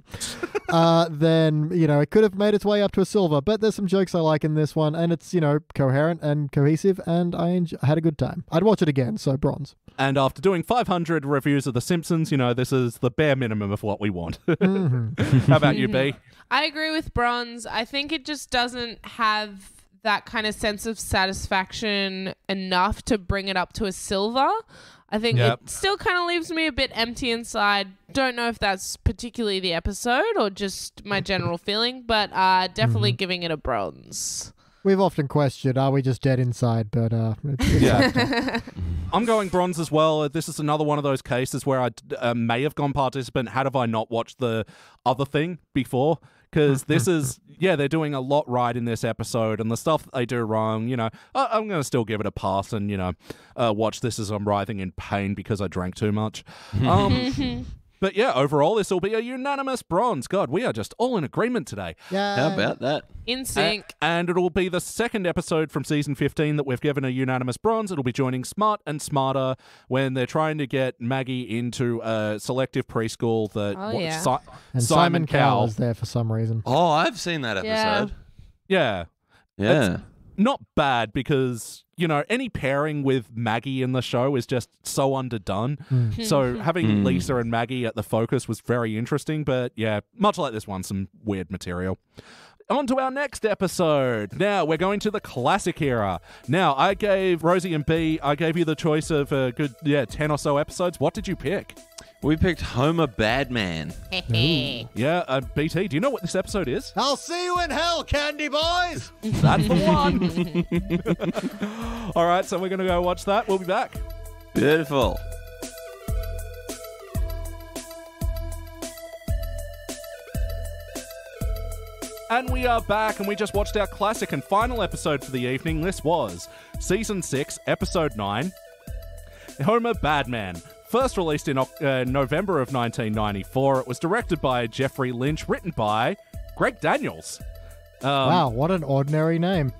uh, then, you know, it could have made its way up to a silver, but there's some jokes I like in this one, and it's, you know, coherent and cohesive, and I enjoy had a good time. I'd watch it again, so bronze. And after doing five hundred reviews of The Simpsons, you know, this is the bare minimum of what we want. Mm-hmm. How about you, B? I agree with bronze. I think it just doesn't have... that kind of sense of satisfaction enough to bring it up to a silver. I think yep. it still kind of leaves me a bit empty inside. Don't know if that's particularly the episode or just my general feeling, but uh, definitely mm-hmm. giving it a bronze. We've often questioned, are we just dead inside? But uh, it's, it's yeah. I'm going bronze as well. This is another one of those cases where I uh, may have gone participant had have I not watched the other thing before. Because this is, yeah, they're doing a lot right in this episode, and the stuff that they do wrong, you know, I I'm going to still give it a pass and, you know, uh, watch this as I'm writhing in pain because I drank too much. Um, But yeah, overall, this will be a unanimous bronze. God, we are just all in agreement today. Yeah. How about that? In sync. Uh, and it'll be the second episode from season fifteen that we've given a unanimous bronze. It'll be joining Smart and Smarter when they're trying to get Maggie into a selective preschool that oh, what, yeah. si and Simon, Simon Cowell's there for some reason. Oh, I've seen that episode. Yeah. Yeah. yeah. Not bad because, you know, any pairing with Maggie in the show is just so underdone. Mm. So having mm. Lisa and Maggie at the focus was very interesting. But yeah, much like this one, some weird material. On to our next episode. Now, we're going to the classic era. Now, I gave Rosie and B, I gave you the choice of a good, yeah, ten or so episodes. What did you pick? We picked Homer Badman. yeah, uh, B T, do you know what this episode is? I'll see you in hell, Candy Boys! That's the one! All right, so we're going to go watch that. We'll be back. Beautiful. And we are back, and we just watched our classic and final episode for the evening. This was Season six, Episode nine, Homer Badman. First released in uh, November of nineteen ninety-four, it was directed by Jeffrey Lynch, written by Greg Daniels. Um, wow, what an ordinary name.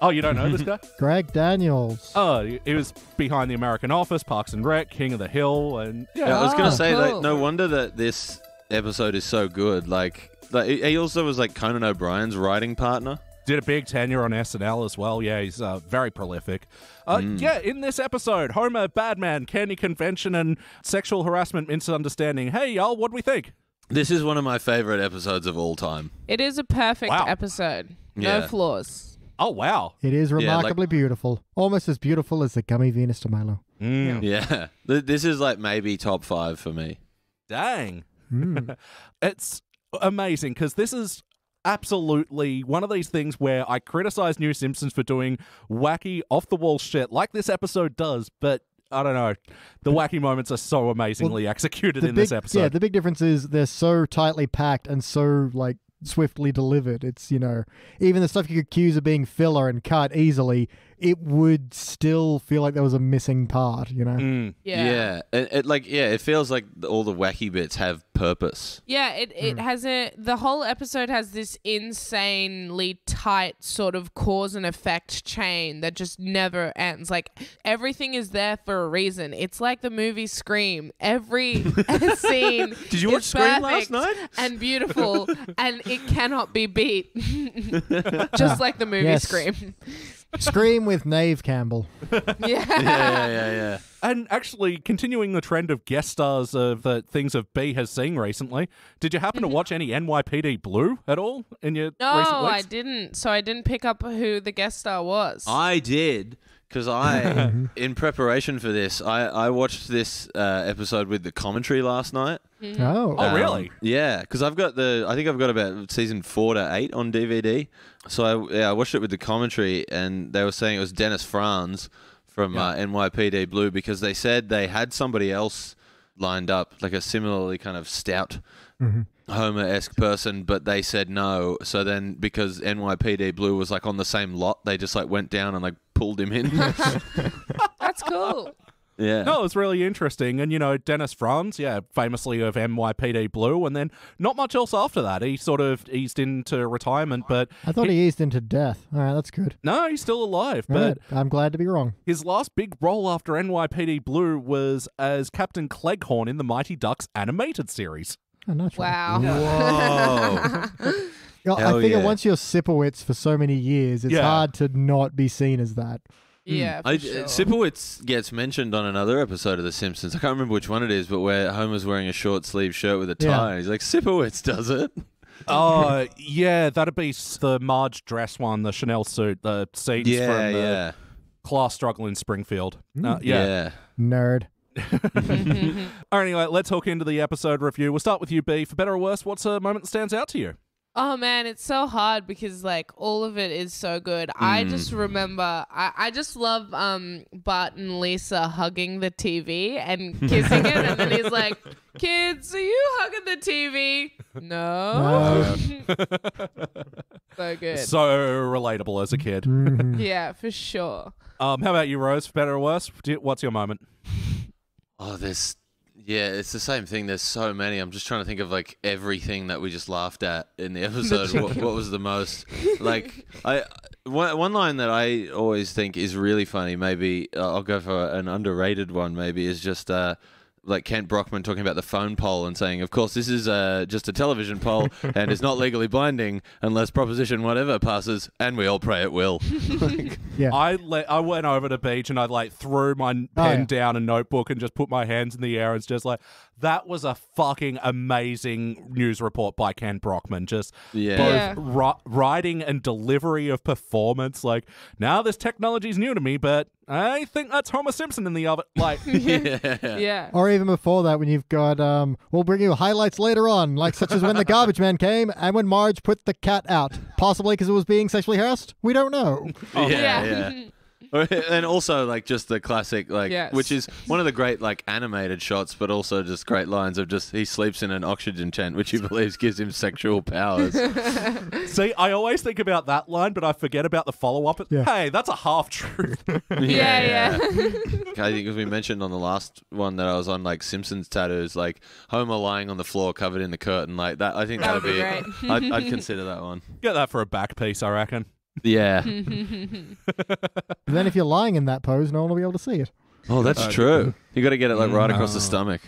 Oh, you don't know this guy? Greg Daniels. Oh, he was behind The American Office, Parks and Rec, King of the Hill, and... Yeah, yeah I was oh, going to say, cool. like, no wonder that this episode is so good, like... Like, he also was like Conan O'Brien's writing partner. Did a big tenure on S N L as well. Yeah, he's uh, very prolific. Uh, mm. Yeah, in this episode, Homer Badman, candy convention and sexual harassment misunderstanding. Hey, y'all, what do we think? This is one of my favorite episodes of all time. It is a perfect wow. episode. No yeah. flaws. Oh, wow. It is remarkably yeah, like... beautiful. Almost as beautiful as the Gummy Venus de Milo. Mm. Yeah. yeah. This is like maybe top five for me. Dang. Mm. It's... amazing, because this is absolutely one of these things where I criticize New Simpsons for doing wacky, off-the-wall shit like this episode does, but I don't know. The wacky moments are so amazingly well, executed in big, this episode. Yeah, the big difference is they're so tightly packed and so, like, swiftly delivered. It's, you know, even the stuff you could accuse of being filler and cut easily, it would still feel like there was a missing part, you know? Mm. Yeah. Yeah. It, it, like, yeah, it feels like all the wacky bits have purpose. Yeah, it, it mm. has a... The whole episode has this insanely tight sort of cause and effect chain that just never ends. Like, everything is there for a reason. It's like the movie Scream. Every scene Did you watch Scream last night? And beautiful, and it cannot be beat. Just like the movie yes. Scream. Scream with Neve Campbell. yeah. yeah, yeah, yeah, yeah. And actually, continuing the trend of guest stars of uh, things that B has seen recently, did you happen to watch any N Y P D Blue at all in your no, recent weeks? I didn't. So I didn't pick up who the guest star was. I did, because I, in preparation for this, I, I watched this uh, episode with the commentary last night. Mm-hmm. Oh, um, oh, really? Yeah, because I've got the, I think I've got about season four to eight on D V D. So I, yeah, I watched it with the commentary, and they were saying it was Dennis Franz from yeah. uh, N Y P D Blue, because they said they had somebody else lined up, like a similarly kind of stout mm-hmm. Homer-esque person, but they said no. So then, because N Y P D Blue was like on the same lot, they just like went down and like pulled him in. That's cool. Yeah. No, it was really interesting. And, you know, Dennis Franz, yeah, famously of N Y P D Blue, and then not much else after that. He sort of eased into retirement, but... I thought he, he eased into death. All right, that's good. No, he's still alive, but... Right. I'm glad to be wrong. His last big role after N Y P D Blue was as Captain Cleghorn in the Mighty Ducks animated series. Oh, not sure. Wow. Whoa. Hell I think yeah. once you're Sipowicz for so many years, it's yeah. hard to not be seen as that. Yeah, for I, sure. Sipowicz gets mentioned on another episode of The Simpsons. I can't remember which one it is, but where Homer's wearing a short sleeve shirt with a tie. Yeah. He's like, Sipowicz does it. Oh, yeah, that'd be the Marge dress one, the Chanel suit, the scenes yeah, from the yeah. class struggle in Springfield. Mm. Uh, yeah. yeah. Nerd. All right, anyway, let's hook into the episode review. We'll start with you, B. For better or worse, what's a moment that stands out to you? Oh, man, it's so hard because, like, all of it is so good. Mm. I just remember, I, I just love um, Bart and Lisa hugging the T V and kissing it. And then he's like, kids, are you hugging the T V? No. no. So good. So relatable as a kid. Yeah, for sure. Um, how about you, Rose? For better or worse, what's your moment? Oh, there's Yeah, it's the same thing. There's so many. I'm just trying to think of like everything that we just laughed at in the episode. what, what was the most? Like, I one, one line that I always think is really funny. Maybe uh, I'll go for an underrated one. Maybe is just uh, like Kent Brockman talking about the phone poll and saying, "Of course, this is uh, just a television poll and it's not legally binding unless Proposition whatever passes, and we all pray it will." Like, yeah. I le I went over to the beach and I like threw my pen oh, yeah. down a notebook and just put my hands in the air and it's just like, that was a fucking amazing news report by Ken Brockman. Just yeah. both yeah. ri writing and delivery of performance. Like, now this technology's new to me, but I think that's Homer Simpson in the oven. Like, yeah. yeah. Or even before that, when you've got, um, we'll bring you highlights later on, like such as when the garbage man came and when Marge put the cat out, possibly because it was being sexually harassed. We don't know. Oh, yeah. yeah. yeah. And also, like, just the classic, like, yes. which is one of the great, like, animated shots, but also just great lines of just, he sleeps in an oxygen tent, which he believes gives him sexual powers. See, I always think about that line, but I forget about the follow-up. Yeah. Hey, that's a half-truth. yeah, yeah. yeah. I think, as we mentioned on the last one that I was on, like, Simpsons tattoos, like, Homer lying on the floor covered in the curtain, like, that. I think that would be, be I'd, I'd consider that one. Get that for a back piece, I reckon. Yeah. Then if you're lying in that pose, no one will be able to see it. Oh, that's oh, true. You got to get it like right no. across the stomach.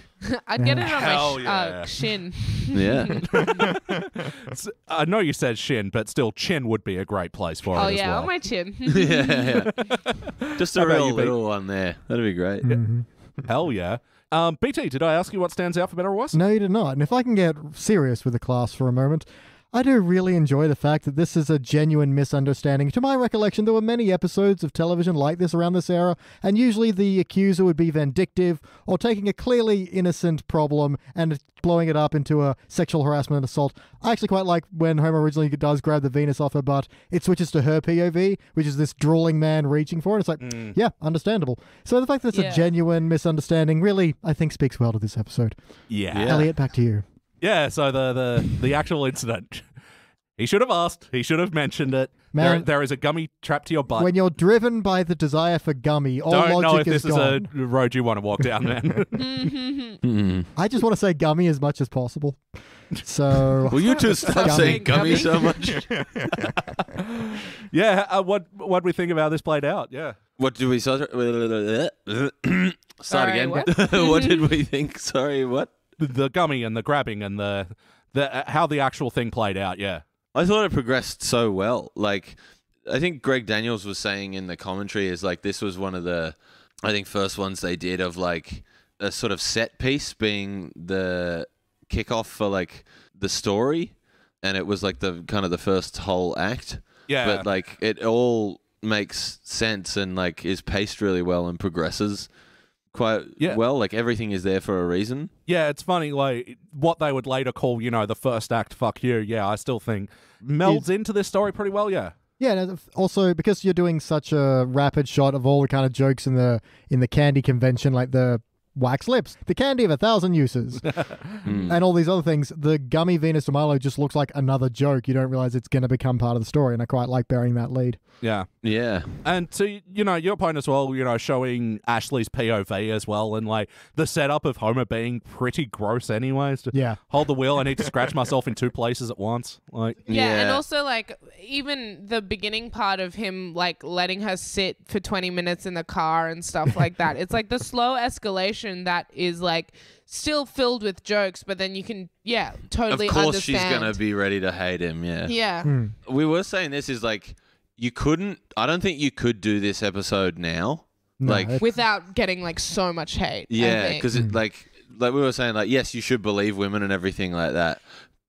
I'd get it on Hell my sh yeah. uh, shin. Yeah. I know you said shin, but still, chin would be a great place for oh, it. Oh yeah, well. on my chin. yeah, yeah. Just a How real little be? one there. That'd be great. Mm-hmm. Hell yeah. Um, B T, did I ask you what stands out for better or worse? No, you did not. And if I can get serious with the class for a moment. I do really enjoy the fact that this is a genuine misunderstanding. To my recollection, there were many episodes of television like this around this era, and usually the accuser would be vindictive or taking a clearly innocent problem and blowing it up into a sexual harassment and assault. I actually quite like when Homer originally does grab the Venus off her butt, it switches to her P O V, which is this drooling man reaching for it. It's like, mm. yeah, understandable. So the fact that it's yeah. a genuine misunderstanding really, I think, speaks well to this episode. Yeah. yeah. Elliot, back to you. Yeah, so the, the, the actual incident. He should have asked. He should have mentioned it. Man, there, there is a gummy trapped to your butt. When you're driven by the desire for gummy, all Don't logic know if is this gone. is a road you want to walk down, man. I just want to say gummy as much as possible. So, will you two stop saying gummy, gummy so much? yeah, uh, what what we think about this played out? Yeah. What did we start again? Sorry, what? What did we think? Sorry, what? The gummy and the grabbing and the the uh, how the actual thing played out, yeah. I thought it progressed so well. Like, I think Greg Daniels was saying in the commentary is like this was one of the, I think, first ones they did of like a sort of set piece being the kickoff for like the story, and it was like the kind of the first whole act. Yeah. But like it all makes sense and like is paced really well and progresses quite yeah. well. Like everything is there for a reason. Yeah, it's funny, like what they would later call, you know, the first act, fuck you. Yeah, I still think melds it's, into this story pretty well. Yeah. Yeah, and also because you're doing such a rapid shot of all the kind of jokes in the in the candy convention, like the wax lips, the candy of a thousand uses, mm. and all these other things, the gummy Venus de Milo just looks like another joke. You don't realize it's going to become part of the story, and I quite like burying that lead. Yeah. Yeah. And to, you know, your point as well, you know, showing Ashley's P O V as well, and like the setup of Homer being pretty gross anyways. To yeah. Hold the wheel, I need to scratch myself in two places at once. Like, yeah, yeah, and also like even the beginning part of him like letting her sit for twenty minutes in the car and stuff like that. It's like the slow escalation that is like still filled with jokes, but then you can, yeah, totally understand. Of course understand. she's going to be ready to hate him, yeah. Yeah. Mm. We were saying this is like, you couldn't, I don't think you could do this episode now. No, like without getting like so much hate. Yeah, because it like, like we were saying, like, yes, you should believe women and everything like that.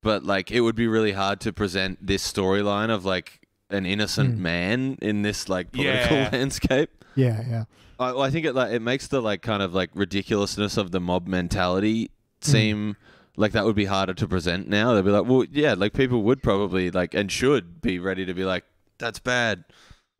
But like, it would be really hard to present this storyline of like an innocent mm. man in this like political yeah. landscape. Yeah, yeah. I, I think it like, it makes the like kind of like ridiculousness of the mob mentality seem mm. like that would be harder to present now. They'd be like, well, yeah, like people would probably like, and should be ready to be like, that's bad.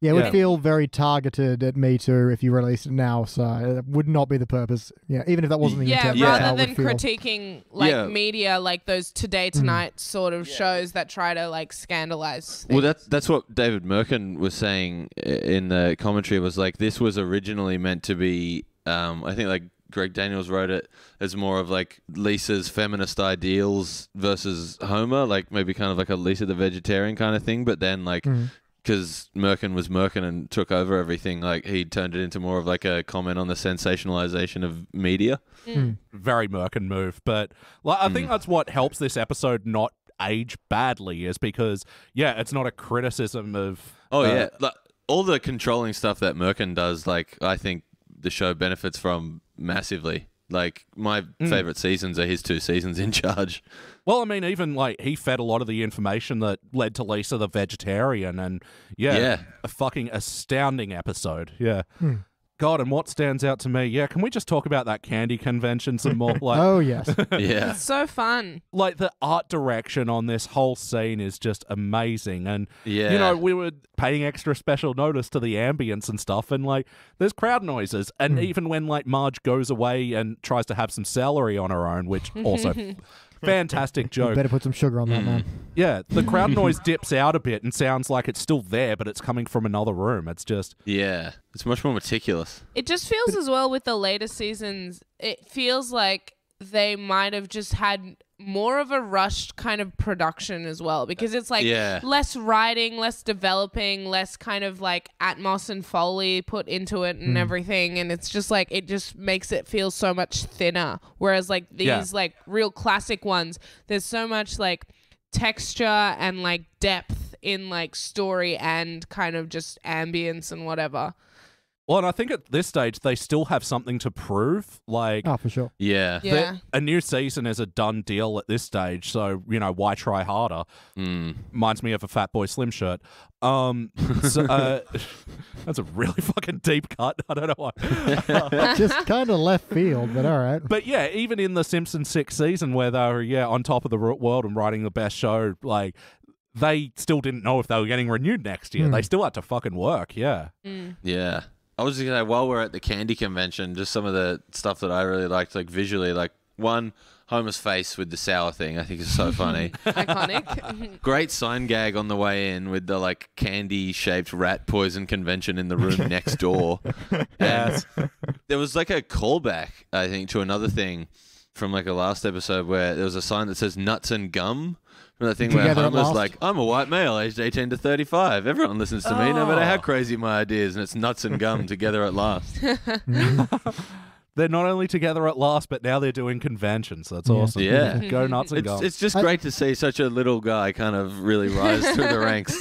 Yeah, it yeah. would feel very targeted at Me Too if you released it now, so it would not be the purpose. Yeah, even if that wasn't the yeah, intent. Yeah, rather than critiquing like yeah. media, like those Today Tonight mm. sort of yeah. shows that try to like scandalize things. Well, that's, that's what David Merkin was saying in the commentary was like, this was originally meant to be, um, I think like Greg Daniels wrote it as more of like Lisa's feminist ideals versus Homer, like maybe kind of like a Lisa the Vegetarian kind of thing. But then like, mm. because Merkin was Merkin and took over everything, like he turned it into more of like a comment on the sensationalization of media. Mm. Very Merkin move. But like, I think mm. that's what helps this episode not age badly, is because, yeah, it's not a criticism of... Oh, uh, yeah. Like, all the controlling stuff that Merkin does, like, I think the show benefits from massively. Like, my mm. favorite seasons are his two seasons in charge. Well, I mean, even, like, he fed a lot of the information that led to Lisa the Vegetarian, and, yeah, yeah. a fucking astounding episode. Yeah. Mm. God, and what stands out to me, yeah, can we just talk about that candy convention some more? Like, oh, yes. Yeah. It's so fun. Like, the art direction on this whole scene is just amazing. And, yeah. you know, we were paying extra special notice to the ambience and stuff, and, like, there's crowd noises. And mm. even when, like, Marge goes away and tries to have some celery on her own, which also... fantastic joke. You better put some sugar on that, man. Yeah, the crowd noise dips out a bit and sounds like it's still there, but it's coming from another room. It's just... Yeah, it's much more meticulous. It just feels as well with the later seasons, it feels like they might have just had more of a rushed kind of production as well, because it's like yeah. less writing, less developing, less kind of like Atmos and Foley put into it and mm. everything, and it's just like it just makes it feel so much thinner, whereas like these yeah. like real classic ones, there's so much like texture and like depth in like story and kind of just ambience and whatever. Well, and I think at this stage, they still have something to prove. Like, oh, for sure. Yeah. yeah. A new season is a done deal at this stage, so, you know, why try harder? Mm. Reminds me of a Fat Boy Slim shirt. Um, so, uh, that's a really fucking deep cut. I don't know why. Uh, just kind of left field, but all right. But yeah, even in the Simpsons sixth season where they were, yeah, on top of the world and writing the best show, like... they still didn't know if they were getting renewed next year. Mm. They still had to fucking work, yeah. Mm. Yeah. I was just going to say, while we're at the candy convention, just some of the stuff that I really liked, like visually, like one, Homer's face with the sour thing, I think is so funny. Iconic. Great sign gag on the way in with the like candy-shaped rat poison convention in the room next door. And there was like a callback, I think, to another thing from like a last episode where there was a sign that says nuts and gum. That thing where Homer's like, I'm a white male aged eighteen to thirty-five. Everyone listens to oh. me, no matter how crazy my ideas, and it's nuts and gum together at last. They're not only together at last, but now they're doing conventions. That's yeah. awesome. Yeah. yeah. Go nuts and it's, gum. It's just I, great to see such a little guy kind of really rise through the ranks.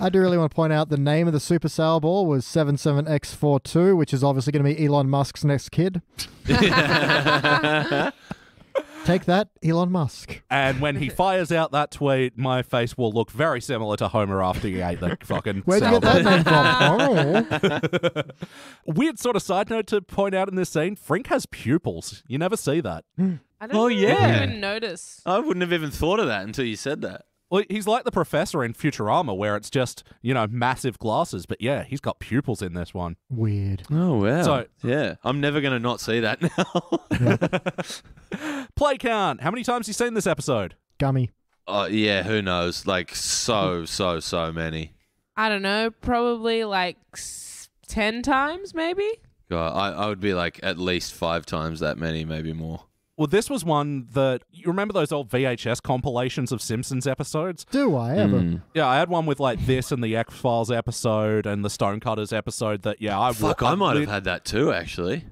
I do really want to point out the name of the Super Sour Ball was seven seven X four two, which is obviously going to be Elon Musk's next kid. Take that, Elon Musk. And when he fires out that tweet, my face will look very similar to Homer after he ate the fucking Where'd you get that name from? Oh. Weird sort of side note to point out in this scene, Frink has pupils. You never see that. I don't oh, even, yeah. even notice. I wouldn't have even thought of that until you said that. Well, he's like the professor in Futurama where it's just, you know, massive glasses. But yeah, he's got pupils in this one. Weird. Oh, wow. So, yeah, I'm never going to not see that now. Yeah. Play count. How many times have you seen this episode? Gummy. Oh, uh, yeah, who knows? Like so, so, so many. I don't know. Probably like ten times maybe. God, I, I would be like at least five times that many, maybe more. Well, this was one that... You remember those old V H S compilations of Simpsons episodes? Do I ever? Mm. Yeah, I had one with, like, this and the X-Files episode and the Stonecutters episode that, yeah... I Fuck, I might have had that too, actually.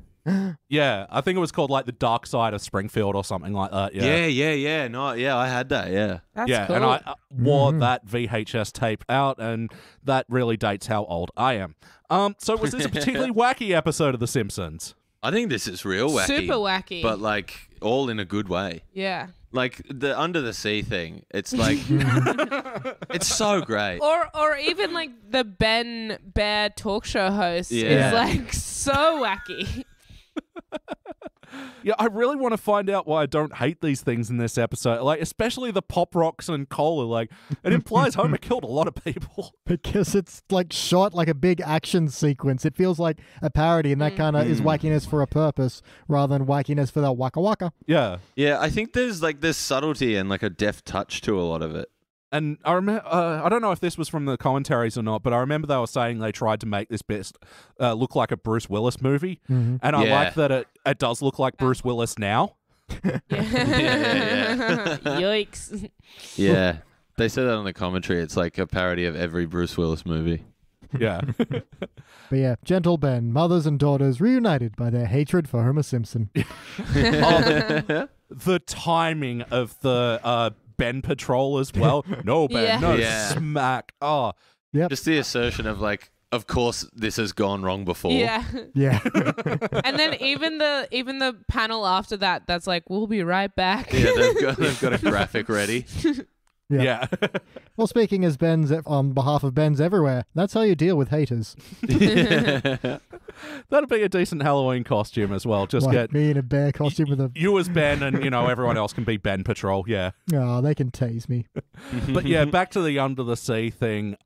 Yeah, I think it was called, like, The Dark Side of Springfield or something like that, yeah. Yeah, yeah, yeah. No, yeah, I had that, yeah. That's yeah, cool. And I uh, wore mm. that V H S tape out, and that really dates how old I am. Um, so was this a particularly wacky episode of The Simpsons? I think this is real wacky. Super wacky. But, like, all in a good way. Yeah. Like, the under the sea thing, it's like... it's so great. Or or even, like, the Ben Bear talk show host yeah. is, like, so wacky. Yeah, I really want to find out why I don't hate these things in this episode. Like, especially the Pop Rocks and Cola. Like, it implies Homer killed a lot of people. Because it's, like, shot like a big action sequence. It feels like a parody, and that kind of mm. is wackiness for a purpose rather than wackiness for the waka waka. Yeah. Yeah, I think there's, like, there's subtlety and, like, a deft touch to a lot of it. And I remember, uh, I don't know if this was from the commentaries or not, but I remember they were saying they tried to make this best uh, look like a Bruce Willis movie. Mm-hmm. And I yeah. like that it, it does look like Bruce Willis now. yeah. Yeah. Yikes. Yeah. They said that on the commentary. It's like a parody of every Bruce Willis movie. Yeah. But yeah, Gentle Ben, mothers and daughters reunited by their hatred for Homer Simpson. Oh, the, the timing of the... Uh, Ben Patrol as well. No, Ben, yeah. no, yeah. smack. Oh, yep. Just the assertion of like, of course, this has gone wrong before. Yeah, yeah. And then even the even the panel after that, that's like, we'll be right back. Yeah, they've got, they've got a graphic ready. Yeah. yeah. Well, speaking as Ben's on behalf of Ben's everywhere, that's how you deal with haters. Yeah. That'd be a decent Halloween costume as well. Just like get me in a bear costume with a you as Ben, and you know everyone else can be Ben Patrol. Yeah. Oh, they can tase me. But yeah, back to the Under the Sea thing.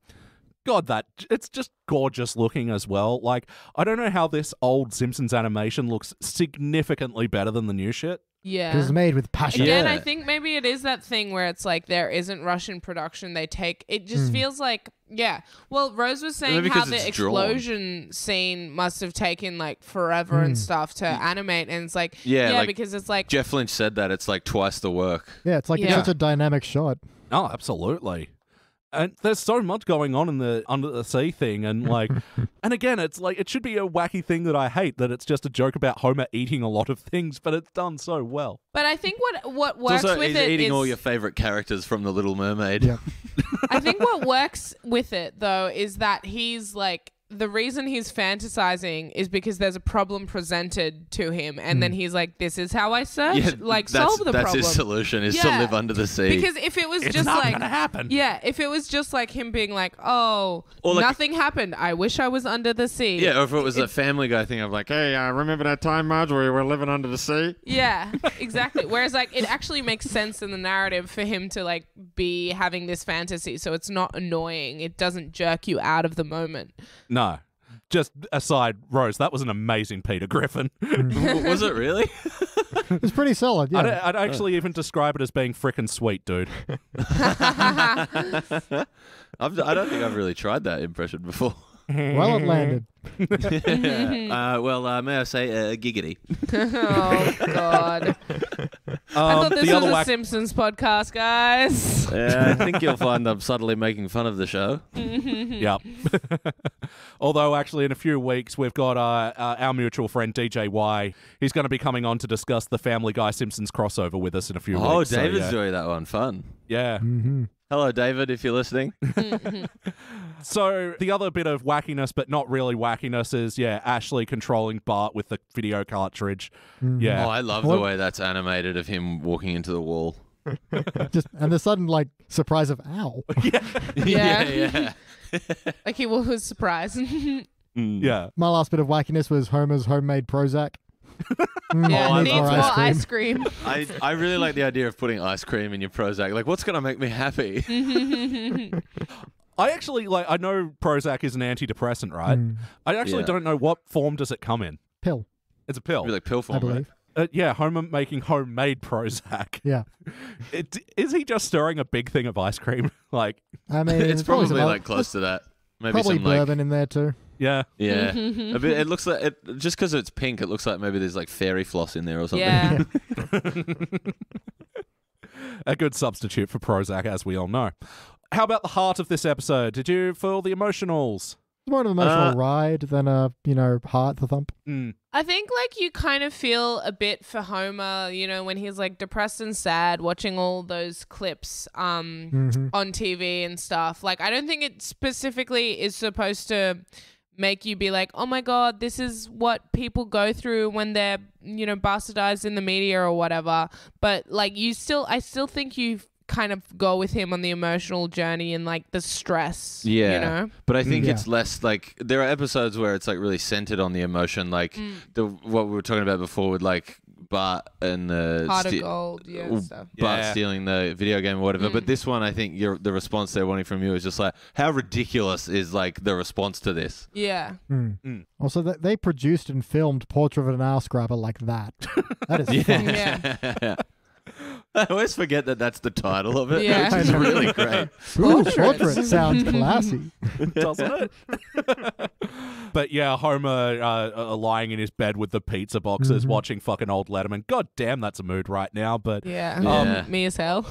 God, that it's just gorgeous looking as well. Like, I don't know how this old Simpsons animation looks significantly better than the new shit. Yeah. Because it's made with passion. Again, yeah. I think maybe it is that thing where it's like there isn't Russian production they take. It just mm. feels like, yeah. Well, Rose was saying how the explosion drawn. scene must have taken like forever mm. and stuff to mm. animate. And it's like, yeah, yeah like because it's like... Jeff Lynch said that it's like twice the work. Yeah, it's like yeah. it's such a dynamic shot. Oh, absolutely. And there's so much going on in the Under the Sea thing, and like, and again, it's like, it should be a wacky thing that I hate, that it's just a joke about Homer eating a lot of things, but it's done so well. But I think what what works also, with he's it eating is... all your favorite characters from The Little Mermaid. Yeah. I think what works with it though is that he's like, the reason he's fantasizing is because there's a problem presented to him, and mm. then he's like, this is how I search, yeah, like solve the that's problem. That's his solution, is yeah. to live under the sea. Because if it was it's just not like... gonna happen. Yeah, if it was just like him being like, oh, or like, nothing happened, I wish I was under the sea. Yeah, or if it was it, a Family Guy thing of like, hey, uh, remember that time, Marge, where we were living under the sea? Yeah, exactly. Whereas like, it actually makes sense in the narrative for him to like be having this fantasy, so it's not annoying. It doesn't jerk you out of the moment. No. No. Just aside, Rose, that was an amazing Peter Griffin. Was it really? It's pretty solid, yeah. I'd, I'd actually oh. even describe it as being frickin' sweet, dude. I've, I don't think I've really tried that impression before. Well, it landed. yeah. uh, well, uh, may I say, uh, giggity. Oh, God. Um, I thought this was a Simpsons podcast, guys. Yeah, I think you'll find I'm subtly making fun of the show. Yep. Although, actually, in a few weeks, we've got uh, uh, our mutual friend, D J Y. He's going to be coming on to discuss the Family Guy Simpsons crossover with us in a few oh, weeks. Oh, David's so, yeah. doing that one. Fun. Yeah. Mm-hmm. Hello, David, if you're listening. So the other bit of wackiness, but not really wackiness, is, yeah, Ashley controlling Bart with the video cartridge. Mm. Yeah. Oh, I love what? the way that's animated of him walking into the wall. Just and the sudden, like, surprise of, ow. Yeah. Yeah. yeah, yeah. Like, he was surprised. Mm. Yeah. My last bit of wackiness was Homer's homemade Prozac. Mm, yeah, oh, needs more ice cream. I, I really like the idea of putting ice cream in your Prozac. Like, what's going to make me happy? I actually, like, I know Prozac is an antidepressant, right? Mm. I actually yeah. don't know what form does it come in. Pill. It's a pill. It'd be like pill form, I believe. Right? Uh, yeah, Homer making homemade Prozac. Yeah. It, is he just stirring a big thing of ice cream? Like, I mean, it's, it's probably, probably like close to that. Maybe probably some, bourbon like, in there too. Yeah, yeah. A bit, it looks like it, just because it's pink, it looks like maybe there's like fairy floss in there or something. Yeah. A good substitute for Prozac, as we all know. How about the heart of this episode? Did you feel the emotionals? More of an emotional uh, ride than a, you know, heart to thump. Mm. I think like you kind of feel a bit for Homer, you know, when he's like depressed and sad, watching all those clips um mm-hmm. on T V and stuff. Like, I don't think it specifically is supposed to make you be like, oh my God, this is what people go through when they're, you know, bastardized in the media or whatever. But like, you still, I still think you kind of go with him on the emotional journey and like the stress, yeah, you know? But I think yeah. it's less like, there are episodes where it's like really centered on the emotion, like mm. the what we were talking about before with like Bart and the Heart of Gold, yeah, stuff. Bart yeah. stealing the video game or whatever. Mm. But this one, I think your the response they're wanting from you is just like, how ridiculous is like the response to this? Yeah. Mm. Mm. Also, that they produced and filmed Portrait of an Ass Grabber like that. That is yeah. fun. Yeah. I always forget that that's the title of it. Yeah. Which is really great. Ooh, corporate sounds classy. Doesn't it? But yeah, Homer uh, uh, lying in his bed with the pizza boxes, mm-hmm. watching fucking old Letterman. God damn, that's a mood right now. But yeah, um, yeah. me as hell.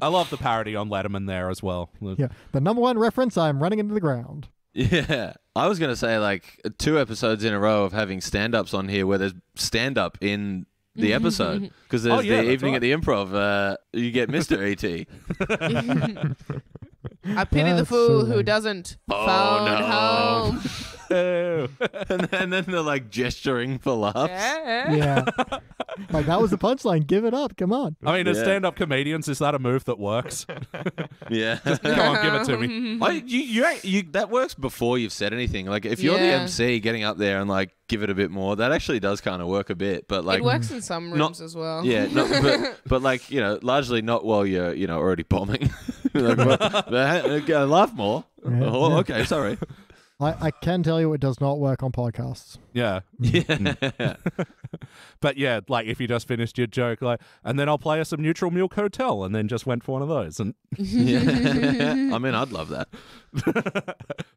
I love the parody on Letterman there as well. Yeah, the number one reference, I'm running into the ground. Yeah, I was going to say like two episodes in a row of having stand-ups on here where there's stand-up in the episode, because there's oh, yeah, the evening right. at the improv. Uh, you get Mister E T I pity that's the fool so who nice. Doesn't oh, phone no. home. and, then, and then they're like gesturing for laughs. Yeah, yeah. Like that was the punchline. Give it up. Come on. I mean, as yeah. stand-up comedians, is that a move that works? Yeah. Just, come on, give it to me. I, you, you, you, that works before you've said anything. Like if you're yeah. the M C getting up there and like give it a bit more, that actually does kind of work a bit. But like it works in some rooms not, as well. Yeah, not, but, but like you know, largely not while you're you know already bombing. Like, well, I laugh more. Yeah, oh, yeah. Okay, sorry. I, I can tell you it does not work on podcasts. Yeah. Yeah. But yeah, like if you just finished your joke, like, and then I'll play us some Neutral Milk Hotel, and then just went for one of those. And yeah. I mean, I'd love that.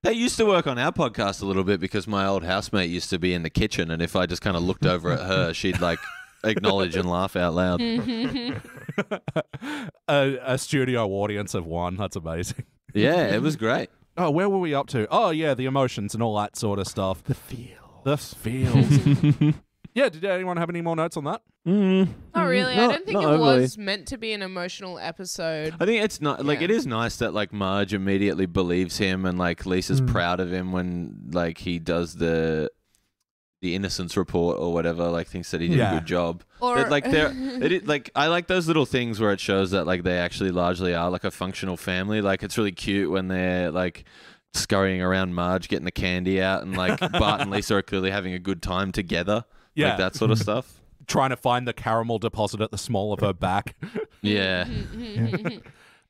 That used to work on our podcast a little bit because my old housemate used to be in the kitchen, and if I just kind of looked over at her, she'd like acknowledge and laugh out loud. a, a studio audience of one. That's amazing. Yeah, it was great. Oh, where were we up to? Oh, yeah, the emotions and all that sort of stuff. The feel. The feel. Yeah, did anyone have any more notes on that? Mm. Not really. Not, I don't think it overly. was meant to be an emotional episode. I think it's not, yeah. like, it is nice that, like, Marge immediately believes him and, like, Lisa's mm. proud of him when, like, he does the the innocence report or whatever, like, thinks that he did yeah. a good job. Or that, like, they're, it is, like, I like those little things where it shows that, like, they actually largely are, like, a functional family. Like, it's really cute when they're, like, scurrying around Marge, getting the candy out, and, like, Bart and Lisa are clearly having a good time together. Yeah. Like, that sort of stuff. Trying to find the caramel deposit at the small of her back. Yeah.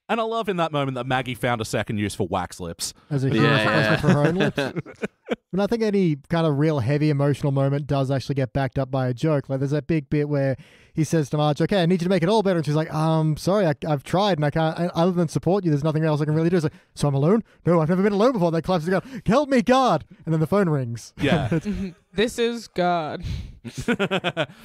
And I love in that moment that Maggie found a second use for wax lips. As a huge yeah. for her own lips. And I think any kind of real heavy emotional moment does actually get backed up by a joke. Like there's that big bit where he says to Marge, okay, I need you to make it all better. And she's like, um, sorry, I, I've tried and I can't, I, other than support you, there's nothing else I can really do. It's like, so I'm alone? No, I've never been alone before. And they collapse and go, help me, God. And then the phone rings. Yeah. This is God.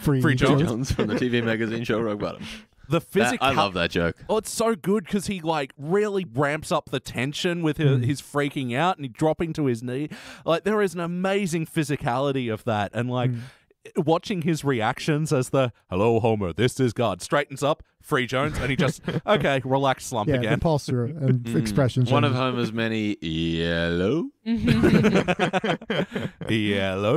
Free, Free Jones. Jones from the T V magazine show Rogue Bottom. The physical. I love that joke. Oh, it's so good because he like really ramps up the tension with his, mm. his freaking out and he dropping to his knee. Like there is an amazing physicality of that, and like mm. watching his reactions as the "Hello, Homer, this is God" straightens up, Free Jones, and he just okay, relax, slump yeah, again. The pulse and expression. One of Homer's many yellow, yellow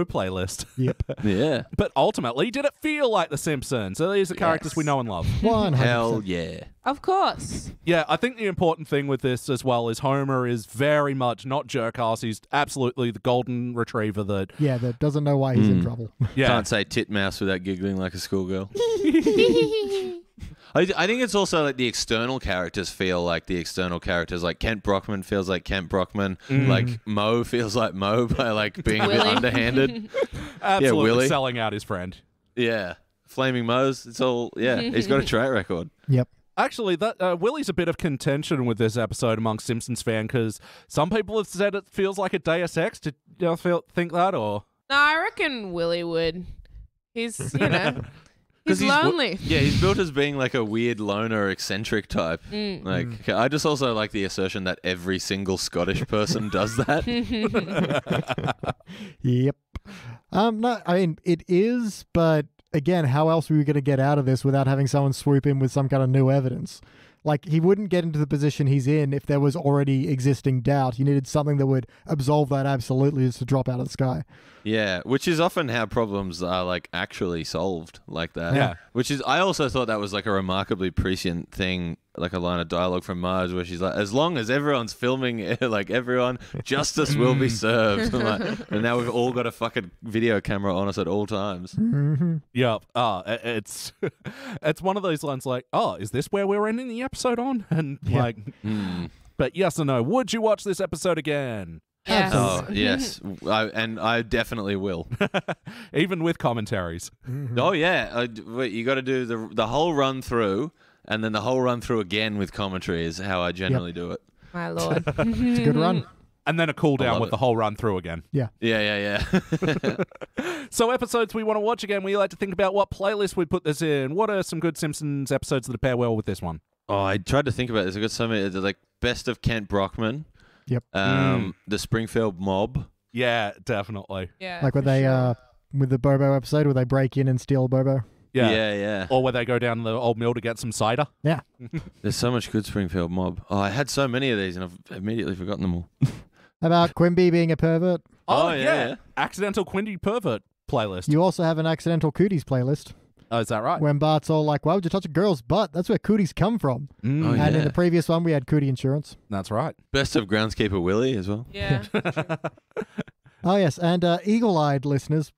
playlist. Yep. Yeah. But ultimately, did it feel like The Simpsons? So these are characters yes. we know and love. one hundred percent. Hell yeah. Of course. Yeah, I think the important thing with this as well is Homer is very much not jerkass. He's absolutely the golden retriever that yeah that doesn't know why he's mm. in trouble. Yeah. Can't say titmouse without giggling like a schoolgirl. I, I think it's also like the external characters feel like the external characters. Like Kent Brockman feels like Kent Brockman. Mm. Like Mo feels like Mo by like being a bit underhanded. Absolutely yeah, Willie. Selling out his friend. Yeah. Flaming Mo's. It's all, yeah. He's got a track record. Yep. Actually, that uh, Willie's a bit of contention with this episode among Simpsons fans because some people have said it feels like a Deus Ex. Did y'all feel, think that or? No, I reckon Willie would. He's, you know. He's, he's lonely. Yeah, he's built as being like a weird loner, eccentric type. Mm. Like, mm. I just also like the assertion that every single Scottish person does that. Yep. Um, no, I mean, it is, but again, how else were we going to get out of this without having someone swoop in with some kind of new evidence? Like, he wouldn't get into the position he's in if there was already existing doubt. He needed something that would absolve that absolutely just to drop out of the sky. Yeah, which is often how problems are, like, actually solved like that. Yeah. Which is, I also thought that was, like, a remarkably prescient thing, like a line of dialogue from Marge where she's like, as long as everyone's filming, like, everyone, justice will be served. And, like, and now we've all got a fucking video camera on us at all times. Mm-hmm. Yeah. Uh, it's, it's one of those lines like, oh, is this where we're ending the episode? episode on and yeah. like mm. but yes or no, would you watch this episode again? Yes. Oh, yes. I, and I definitely will. Even with commentaries. Mm-hmm. Oh yeah, I, wait, you got to do the the whole run through and then the whole run through again with commentary is how I generally yep. do it. My lord. It's a good run. And then a cool down with it. The whole run through again. Yeah. Yeah, yeah, yeah. So episodes we want to watch again, we like to think about what playlist we put this in. What are some good Simpsons episodes that pair well with this one? Oh, I tried to think about this. I've got so many. Like Best of Kent Brockman. Yep. Um, mm. The Springfield Mob. Yeah, definitely. Yeah, like when they, sure. uh, with the Bobo episode, where they break in and steal Bobo. Yeah. yeah, yeah. Or where they go down the old mill to get some cider. Yeah. There's so much good Springfield Mob. Oh, I had so many of these and I've immediately forgotten them all. About Quimby being a pervert. Oh, oh yeah. yeah. Accidental Quimby pervert playlist. You also have an Accidental Cooties playlist. Oh, is that right? When Bart's all like, why would you touch a girl's butt? That's where cooties come from. Mm. Oh, and yeah. in the previous one, we had Cootie Insurance. That's right. Best of Groundskeeper Willie as well. Yeah. Oh, yes. And uh, eagle-eyed listeners.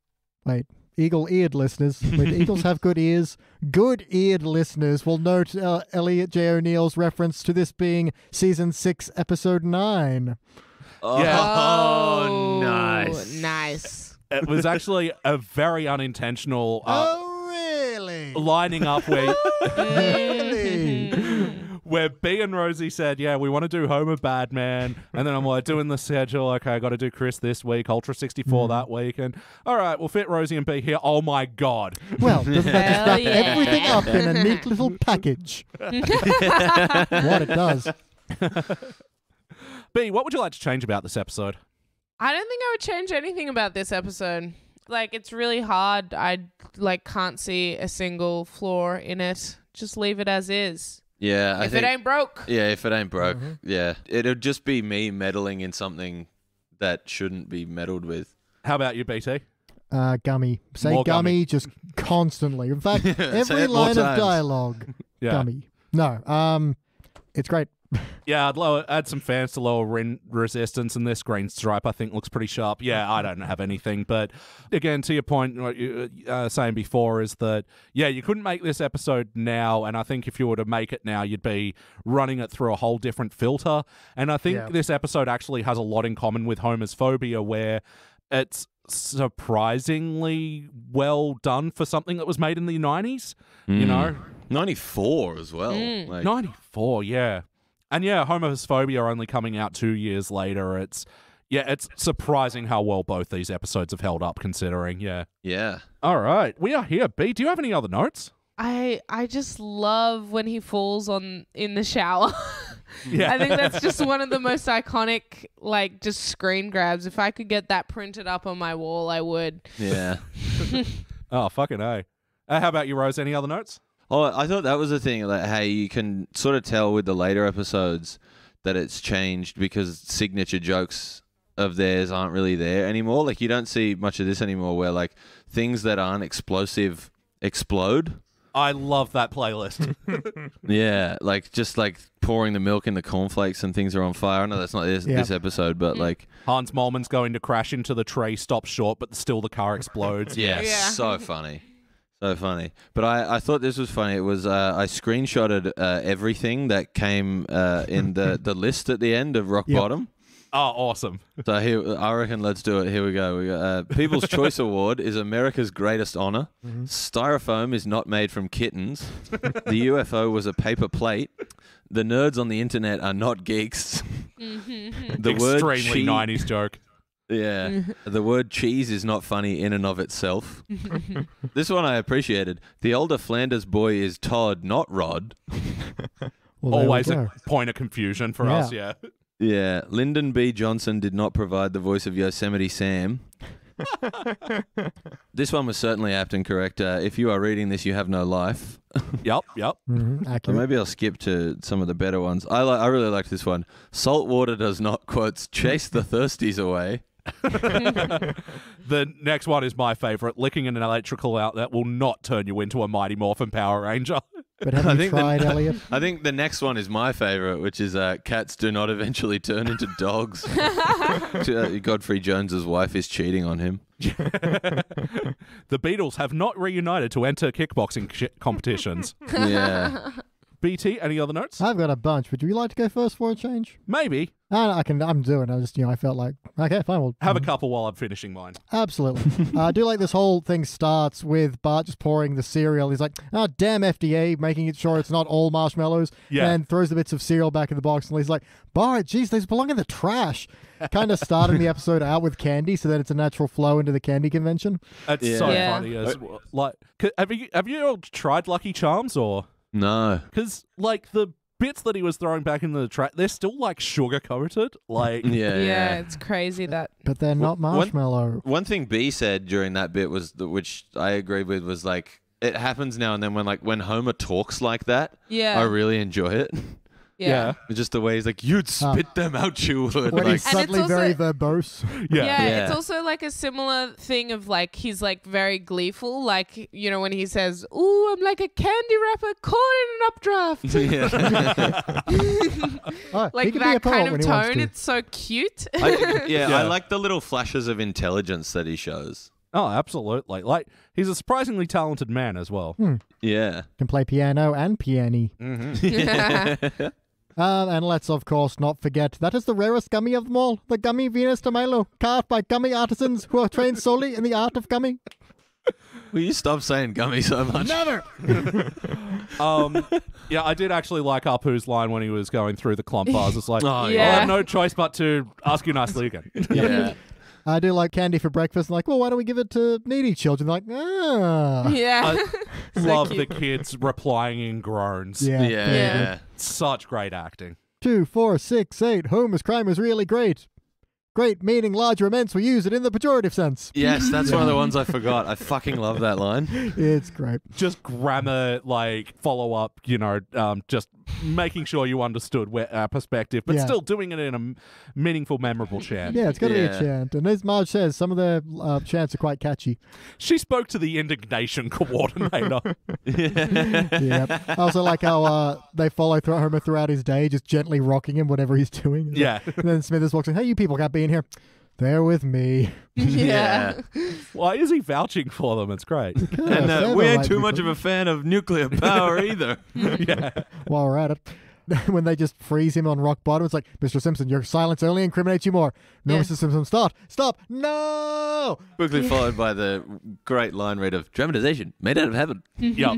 Wait. Eagle-eared listeners. When eagles have good ears, good-eared listeners will note uh, Elliot Jay O'Neill's reference to this being season six, episode nine. Oh, yeah. oh nice. Nice. It was actually a very unintentional... Uh, oh, really? Lining up where... really? Where B and Rosie said, yeah, we want to do Homer Badman. And then I'm like, doing the schedule. Okay, I got to do Chris this week, Ultra sixty-four mm. that week. And all right, we'll fit Rosie and B here. Oh, my God. Well, doesn't that just wrap yeah. everything up in a neat little package? What it does. B, what would you like to change about this episode? I don't think I would change anything about this episode. Like, it's really hard. I, like, can't see a single flaw in it. Just leave it as is. Yeah, I if think, it ain't broke. Yeah, if it ain't broke. Mm-hmm. Yeah, it'll just be me meddling in something that shouldn't be meddled with. How about you, B T? Uh, gummy. Say gummy, gummy just constantly. In fact, every line of dialogue. Yeah. Gummy. No, um, it's great. Yeah, I'd lower, add some fans to lower wind resistance, and this green stripe I think looks pretty sharp. Yeah, I don't have anything, but again, to your point, what you were uh, saying before is that, yeah, you couldn't make this episode now, and I think if you were to make it now, you'd be running it through a whole different filter, and I think yeah. this episode actually has a lot in common with Homer's Phobia, where it's surprisingly well done for something that was made in the nineties, mm. you know? ninety-four as well. Mm. Like... ninety-four, yeah. And yeah, Homer's Phobia only coming out two years later. It's, yeah, it's surprising how well both these episodes have held up considering, yeah. Yeah. All right. We are here, B. Do you have any other notes? I I just love when he falls on in the shower. Yeah. I think that's just one of the most iconic, like, just screen grabs. If I could get that printed up on my wall, I would. Yeah. Oh, fucking A. Uh, how about you, Rose? Any other notes? Oh, I thought that was the thing, like, hey, you can sort of tell with the later episodes that it's changed because signature jokes of theirs aren't really there anymore. Like, you don't see much of this anymore where, like, things that aren't explosive explode. I love that playlist. Yeah, like, just, like, pouring the milk in the cornflakes and things are on fire. I know that's not this, yeah. this episode, but, like... Hans Moleman's going to crash into the tree, stops short, but still the car explodes. Yeah, yeah. So funny. So funny. But I, I thought this was funny. It was uh, I screenshotted uh, everything that came uh, in the, the list at the end of Rock yep. Bottom. Oh, awesome. So here, I reckon let's do it. Here we go. We got, uh, People's Choice Award is America's greatest honor. Mm-hmm. Styrofoam is not made from kittens. The U F O was a paper plate. The nerds on the internet are not geeks. Mm-hmm. The extremely word nineties joke. Yeah. The word cheese is not funny in and of itself. This one I appreciated. The older Flanders boy is Todd, not Rod. Well, always a point of confusion for yeah. us, yeah. Yeah. Lyndon B. Johnson did not provide the voice of Yosemite Sam. This one was certainly apt and correct. Uh, if you are reading this, you have no life. Yep, yep. Mm-hmm. So maybe I'll skip to some of the better ones. I, li I really liked this one. Salt water does not, quotes, chase the thirsties away. The next one is my favorite. Licking an electrical outlet will not turn you into a Mighty Morphin Power Ranger. But have I you think tried, the, Elliot? I think the next one is my favorite, which is uh, cats do not eventually turn into dogs. Godfrey Jones's wife is cheating on him. The Beatles have not reunited to enter kickboxing competitions. Yeah. B T, any other notes? I've got a bunch. Would you like to go first for a change? Maybe. No, no, I can. I'm doing. I just, you know, I felt like okay, fine. We'll have um, a couple while I'm finishing mine. Absolutely. uh, I do like this whole thing starts with Bart just pouring the cereal. He's like, "Oh, damn F D A," making it sure it's not all marshmallows. Yeah. And throws the bits of cereal back in the box, and he's like, "Bart, geez, these belong in the trash." Kind of starting the episode out with candy, so that it's a natural flow into the candy convention. That's yeah. so yeah. funny as well. Like, have you have you all tried Lucky Charms or no? Because like the bits that he was throwing back into the trash, they're still like sugar coated. Like, yeah, yeah, yeah, it's crazy that. But they're not marshmallow. One, one thing B said during that bit was, the, which I agreed with, was like it happens now and then when like when Homer talks like that. Yeah, I really enjoy it. Yeah. yeah, just the way he's like, you'd spit uh, them out, you would. When like, he's suddenly also, very verbose. Yeah. Yeah, yeah, it's also like a similar thing of like, he's like very gleeful. Like, you know, when he says, ooh, I'm like a candy wrapper caught in an updraft. Yeah. Like that kind of tone, to. It's so cute. I, yeah, yeah, I like the little flashes of intelligence that he shows. Oh, absolutely. Like, he's a surprisingly talented man as well. Hmm. Yeah. Can play piano and piano. Mm-hmm. Yeah. Uh, and let's, of course, not forget, that is the rarest gummy of them all, the Gummy Venus de Milo, carved by gummy artisans who are trained solely in the art of gummy. Will you stop saying gummy so much? Never! um, yeah, I did actually like Apu's line when he was going through the clump bars. It's like, oh, yeah. I have no choice but to ask you nicely again. Yeah. I do like candy for breakfast. I'm like, well, why don't we give it to needy children? They're like, ah. Yeah. I love so the kids replying in groans. Yeah. Yeah. yeah. Such great acting. Two, four, six, eight. Homer's crime was really great. Great meaning larger immense. We use it in the pejorative sense. Yes, that's yeah. one of the ones I forgot. I fucking love that line. It's great. Just grammar, like, follow-up, you know, um, just making sure you understood where, our perspective, but yeah. still doing it in a meaningful, memorable chant. Yeah, it's got to yeah. be a chant. And as Marge says, some of the uh, chants are quite catchy. She spoke to the indignation coordinator. yeah. yeah. I also like how uh, they follow through Homer throughout his day, just gently rocking him, whatever he's doing. Yeah. And then Smithers walks in, hey, you people can't be in here. They're with me. Yeah. yeah. Why is he vouching for them? It's great. And uh, we ain't too much of a fan of nuclear power either. yeah. While we're at it. When they just freeze him on rock bottom, it's like, Mister Simpson, your silence only incriminates you more. No, yeah. Mister Simpson, stop. Stop. No. Quickly yeah. followed by the great line read of dramatization made out of heaven. Yup.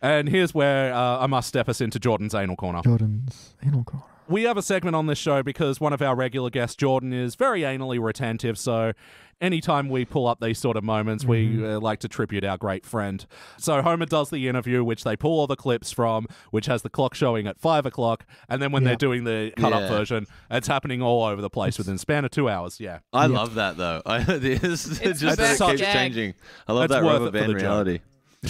And here's where uh, I must step us into Jordan's anal corner. Jordan's anal corner. We have a segment on this show because one of our regular guests, Jordan, is very anally retentive, so anytime we pull up these sort of moments, mm-hmm. we uh, like to tribute our great friend. So Homer does the interview, which they pull all the clips from, which has the clock showing at five o'clock, and then when yep. they're doing the cut-up yeah. version, it's happening all over the place within a span of two hours, yeah. I yep. love that, though. I, it's, it's just that it keeps gag. Changing. I love it's that rubber band reality.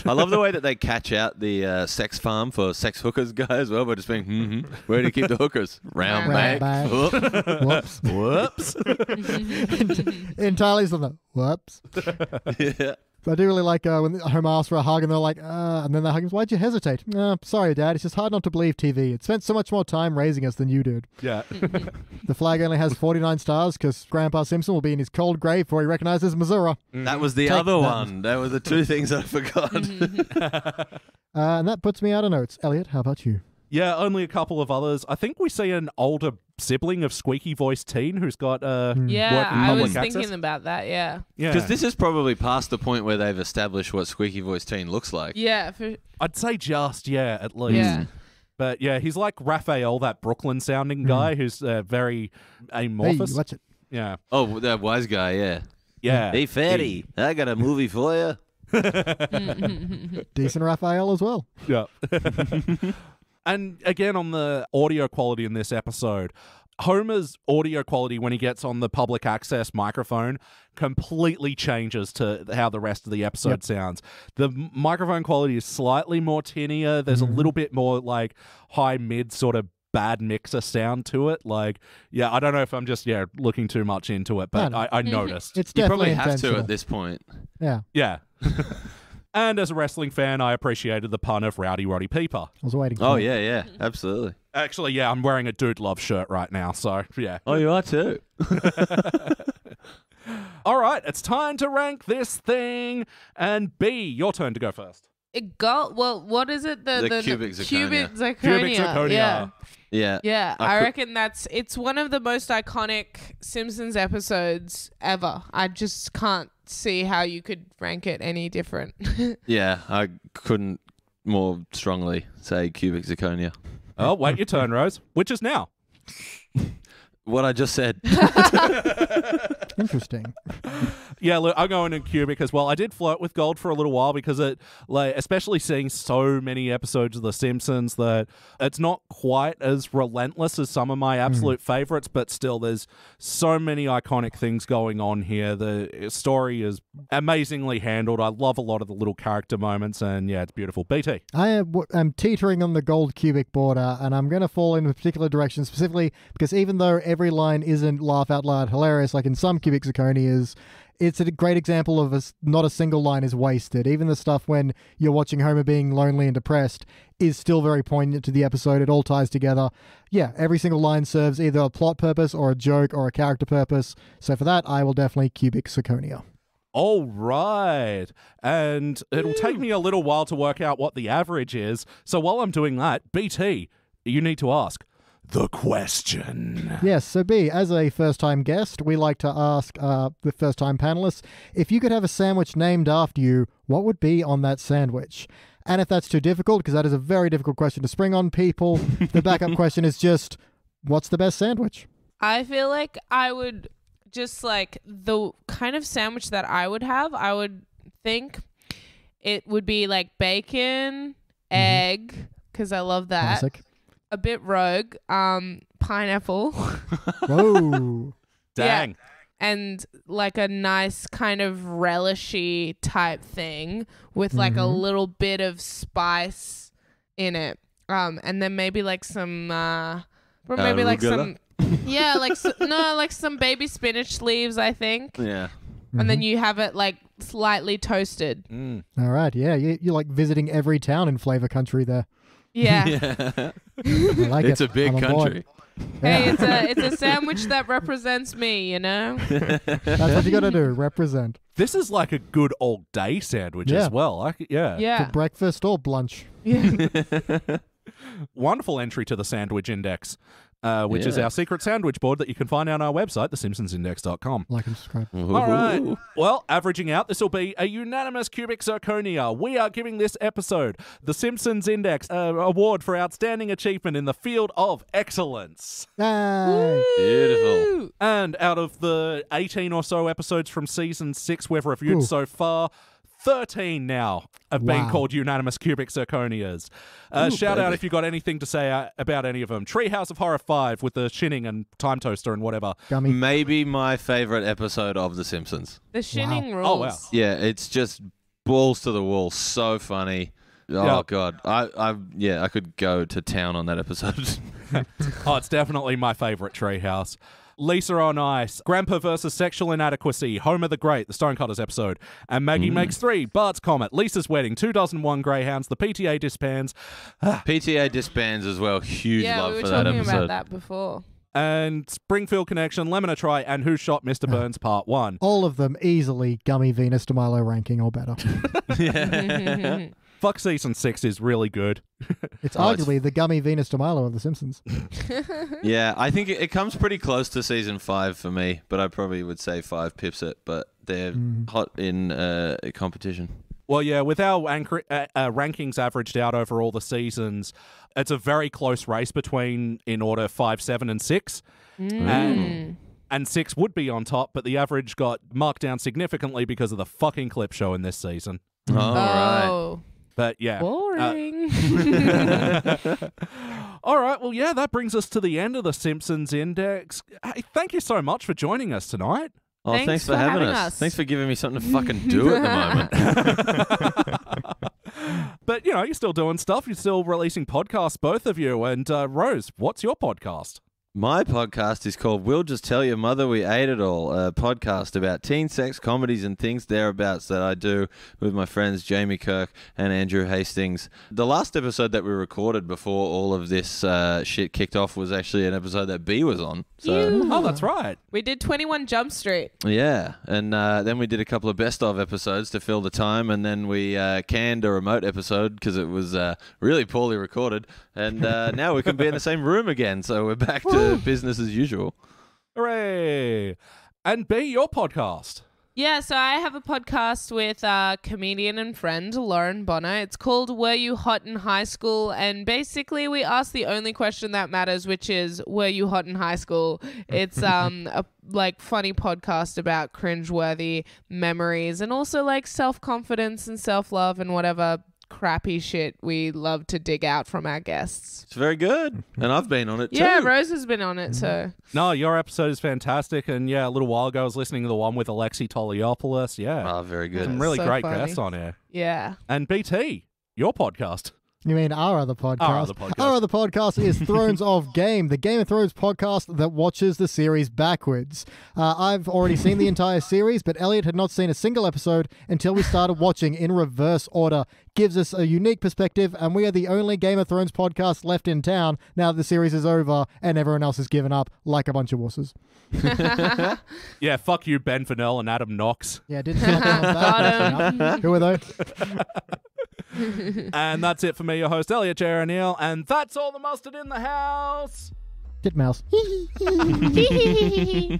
I love the way that they catch out the uh, sex farm for sex hookers guy as well by just being, mm-hmm, where do you keep the hookers? Round bag. Whoops. Whoops. Entirely something. Whoops. Yeah. I do really like uh, when Homer asks for a hug and they're like, uh, and then they're hugging, why'd you hesitate? Uh, sorry, Dad, it's just hard not to believe T V. It spent so much more time raising us than you did. Yeah. The flag only has forty-nine stars because Grandpa Simpson will be in his cold grave before he recognizes Missouri. That was the Take other that. one. That were the two things I forgot. uh, and that puts me out of notes. Elliot, how about you? Yeah, only a couple of others. I think we see an older sibling of Squeaky Voice Teen who's got uh, yeah, work in public access. Yeah, I was access. thinking about that, yeah. Because yeah. this is probably past the point where they've established what Squeaky Voice Teen looks like. Yeah. For... I'd say just, yeah, at least. Yeah. But yeah, he's like Raphael, that Brooklyn-sounding guy mm. who's uh, very amorphous. Hey, watch it. Yeah. Oh, that wise guy, yeah. Yeah. Hey, fatty, hey. I got a movie for you. Decent Raphael as well. Yeah. And again, on the audio quality in this episode, Homer's audio quality when he gets on the public access microphone completely changes to how the rest of the episode yep. sounds. The microphone quality is slightly more tinier. There's mm. a little bit more like high-mid sort of bad mixer sound to it. Like, yeah, I don't know if I'm just yeah looking too much into it, but no, no. I, I noticed. It's you probably have to at this point. Yeah. Yeah. And as a wrestling fan, I appreciated the pun of Rowdy Roddy Piper. I was waiting for Oh, that. yeah, yeah, absolutely. Actually, yeah, I'm wearing a Dude Love shirt right now, so, yeah. Oh, you are too. All right, it's time to rank this thing. And B, your turn to go first. It got, well, what is it? The, the, the cubic zirconia. Cubic zirconia. Cubic zirconia. Yeah. Yeah. Yeah. I, I reckon that's, it's one of the most iconic Simpsons episodes ever. I just can't see how you could rank it any different. Yeah. I couldn't more strongly say cubic zirconia. Oh, wait your turn, Rose. Which is now. What I just said. Interesting. Yeah, look, I'm going in cubic as well. I did flirt with gold for a little while because it, like, especially seeing so many episodes of The Simpsons, that it's not quite as relentless as some of my absolute mm. favorites, but still, there's so many iconic things going on here. The story is amazingly handled. I love a lot of the little character moments, and yeah, it's beautiful. B T. I am, I'm teetering on the gold cubic border, and I'm going to fall in a particular direction specifically because even though every Every line isn't laugh out loud hilarious, like in some cubic zirconias, it's a great example of a, not a single line is wasted. Even the stuff when you're watching Homer being lonely and depressed is still very poignant to the episode. It all ties together. Yeah, every single line serves either a plot purpose or a joke or a character purpose. So for that, I will definitely cubic zirconia. All right. And it'll take me a little while to work out what the average is. So while I'm doing that, B T, you need to ask the question. Yes, so B, as a first-time guest, we like to ask uh, the first-time panelists, if you could have a sandwich named after you, what would be on that sandwich? And if that's too difficult, because that is a very difficult question to spring on people, the backup question is just, what's the best sandwich? I feel like I would just, like, the kind of sandwich that I would have, I would think it would be, like, bacon, mm-hmm. egg, because I love that. Classic. A bit rogue, um, pineapple. Whoa. Dang. Yeah. And like a nice kind of relishy type thing with like mm-hmm. a little bit of spice in it. Um, and then maybe like some, uh, or maybe uh, like some, yeah, like, so, no, like some baby spinach leaves, I think. Yeah. And mm-hmm. then you have it like slightly toasted. Mm. All right. Yeah. You, you're like visiting every town in flavor country there. Yeah, yeah. Like it's it. a big country. Yeah. Hey, it's a it's a sandwich that represents me, you know. That's what you gotta do, represent. This is like a good old day sandwich yeah. as well. I, yeah, yeah, for breakfast or lunch. Yeah. Wonderful entry to the Sandwich Index, uh, which yeah. is our secret sandwich board that you can find on our website, the simpsons index dot com. Like and subscribe. All right. Well, averaging out, this will be a unanimous cubic zirconia. We are giving this episode the Simpsons Index uh, Award for Outstanding Achievement in the Field of Excellence. Nice. Beautiful. And out of the eighteen or so episodes from season six we've reviewed Ooh. so far, thirteen now have wow. been called unanimous cubic zirconias. Uh, Ooh, shout baby. out if you got anything to say uh, about any of them. Treehouse of Horror five with the shinning and time toaster and whatever. Gummy. Maybe my favorite episode of The Simpsons. The shinning wow. rules. Oh, wow. Yeah, it's just balls to the wall. So funny. Oh, yeah. God. I, I, yeah, I could go to town on that episode. Oh, it's definitely my favorite Treehouse. Lisa on Ice, Grandpa versus Sexual Inadequacy, Homer the Great, the Stonecutters episode, and Maggie mm. Makes Three, Bart's Comet, Lisa's Wedding, two thousand one Greyhounds, the P T A disbands. P T A disbands as well. Huge yeah, love we for that episode. Yeah, we were talking about that before. And Springfield Connection, Lemon a Try, and Who Shot Mister Burns Part one. All of them easily Gummy Venus de Milo ranking or better. Fuck Season six is really good. It's oh, arguably it's... the Gummy Venus de Milo of The Simpsons. Yeah, I think it, it comes pretty close to Season five for me, but I probably would say five pips it, but they're mm. hot in uh, competition. Well, yeah, with our anchor, uh, uh, rankings averaged out over all the seasons, it's a very close race between, in order, five, seven, and six. Mm. And, and six would be on top, but the average got marked down significantly because of the fucking clip show in this season. Mm. All oh. right. But yeah. Boring. Uh, all right. Well, yeah, that brings us to the end of the Simpsons Index. Hey, thank you so much for joining us tonight. Oh, thanks, thanks for, for having, having us. us. Thanks for giving me something to fucking do at the moment. But, you know, you're still doing stuff. You're still releasing podcasts, both of you. And uh, Rose, what's your podcast? My podcast is called We'll Just Tell Your Mother We Ate It All, a podcast about teen sex, comedies, and things thereabouts that I do with my friends Jamie Kirk and Andrew Hastings. The last episode that we recorded before all of this uh, shit kicked off was actually an episode that B was on. So. Ew. Oh, that's right. We did twenty-one Jump Street. Yeah, and uh, then we did a couple of best-of episodes to fill the time, and then we uh, canned a remote episode because it was uh, really poorly recorded, and uh, now we can be in the same room again, so we're back to... business as usual. Hooray. And B, your podcast. Yeah, so I have a podcast with uh, comedian and friend Lauren Bonner. It's called Were You Hot in High School? And basically we ask the only question that matters, which is, were you hot in high school? It's um a like funny podcast about cringeworthy memories and also like self-confidence and self-love and whatever crappy shit we love to dig out from our guests. It's very good, and I've been on it too. Yeah, Rose has been on it, so no, your episode is fantastic. And yeah, a little while ago I was listening to the one with Alexi Toliopoulos. Yeah, oh, very good. Some really so great funny. guests on here. Yeah. And B T, your podcast. You mean our other podcast? Our other podcast, our other podcast is Thrones of Game, the Game of Thrones podcast that watches the series backwards. Uh, I've already seen the entire series, but Elliot had not seen a single episode until we started watching in reverse order. Gives us a unique perspective, and we are the only Game of Thrones podcast left in town now that the series is over and everyone else has given up like a bunch of wusses. Yeah, fuck you, Ben Fennell and Adam Knox. Yeah, didn't see that. Who are they? And that's it for me, your host, Elliot Jay O'Neill, and that's all the mustard in the house. Titmouse.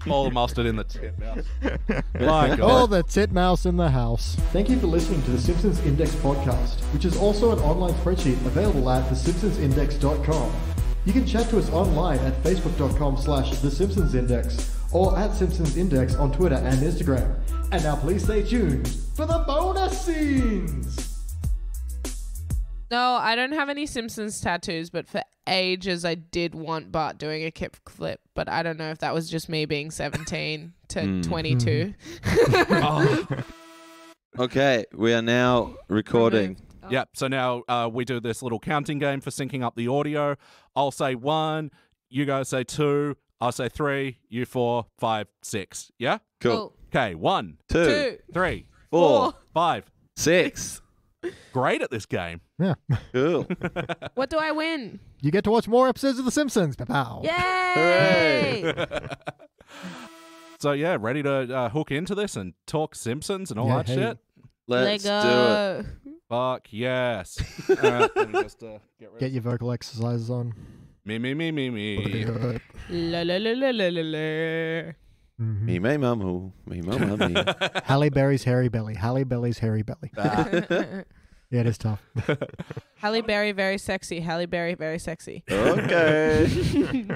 All the mustard in the titmouse. My God. All the titmouse in the house. Thank you for listening to the Simpsons Index podcast, which is also an online spreadsheet available at the simpsons index dot com. You can chat to us online at facebook dot com slash the simpsons index or at Simpsons Index on Twitter and Instagram. And now please stay tuned for the bonus scenes. No, I don't have any Simpsons tattoos, but for ages I did want Bart doing a kick flip, but I don't know if that was just me being seventeen to mm. twenty-two. Mm. Oh. Okay, we are now recording. Oh. Yep, so now uh, we do this little counting game for syncing up the audio. I'll say one, you guys say two, I'll say three, you four, five, six. Yeah? Cool. Okay, one, two, two three, four, four, five, six. Great at this game. Yeah. Cool. What do I win? You get to watch more episodes of The Simpsons. Pow-pow. Yay! So, yeah, ready to uh, hook into this and talk Simpsons and all yeah, that hey. shit? Let's Lego. do it. Fuck yes. All right, let me just, uh, get rid get of your vocal exercises on. Me, me, me, me, me. La, la, la, la, la, la. Mm-hmm. Me, me, mamu. Me, mamu, me. Halle Berry's hairy belly. Halle Berry's hairy belly. Ah. Yeah, it is tough. Halle Berry, very sexy. Halle Berry, very sexy. Okay.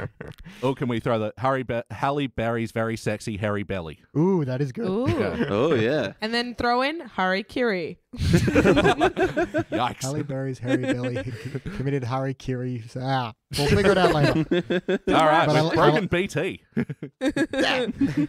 Oh, can we throw the Harry Be Halle Berry's very sexy hairy belly? Ooh, that is good. Ooh. Yeah. Oh, yeah. And then throw in Harikiri. Yikes. Halle Berry's hairy belly committed Harikiri. Ah, we'll figure it out later. All right, but we've I, broken I, B T.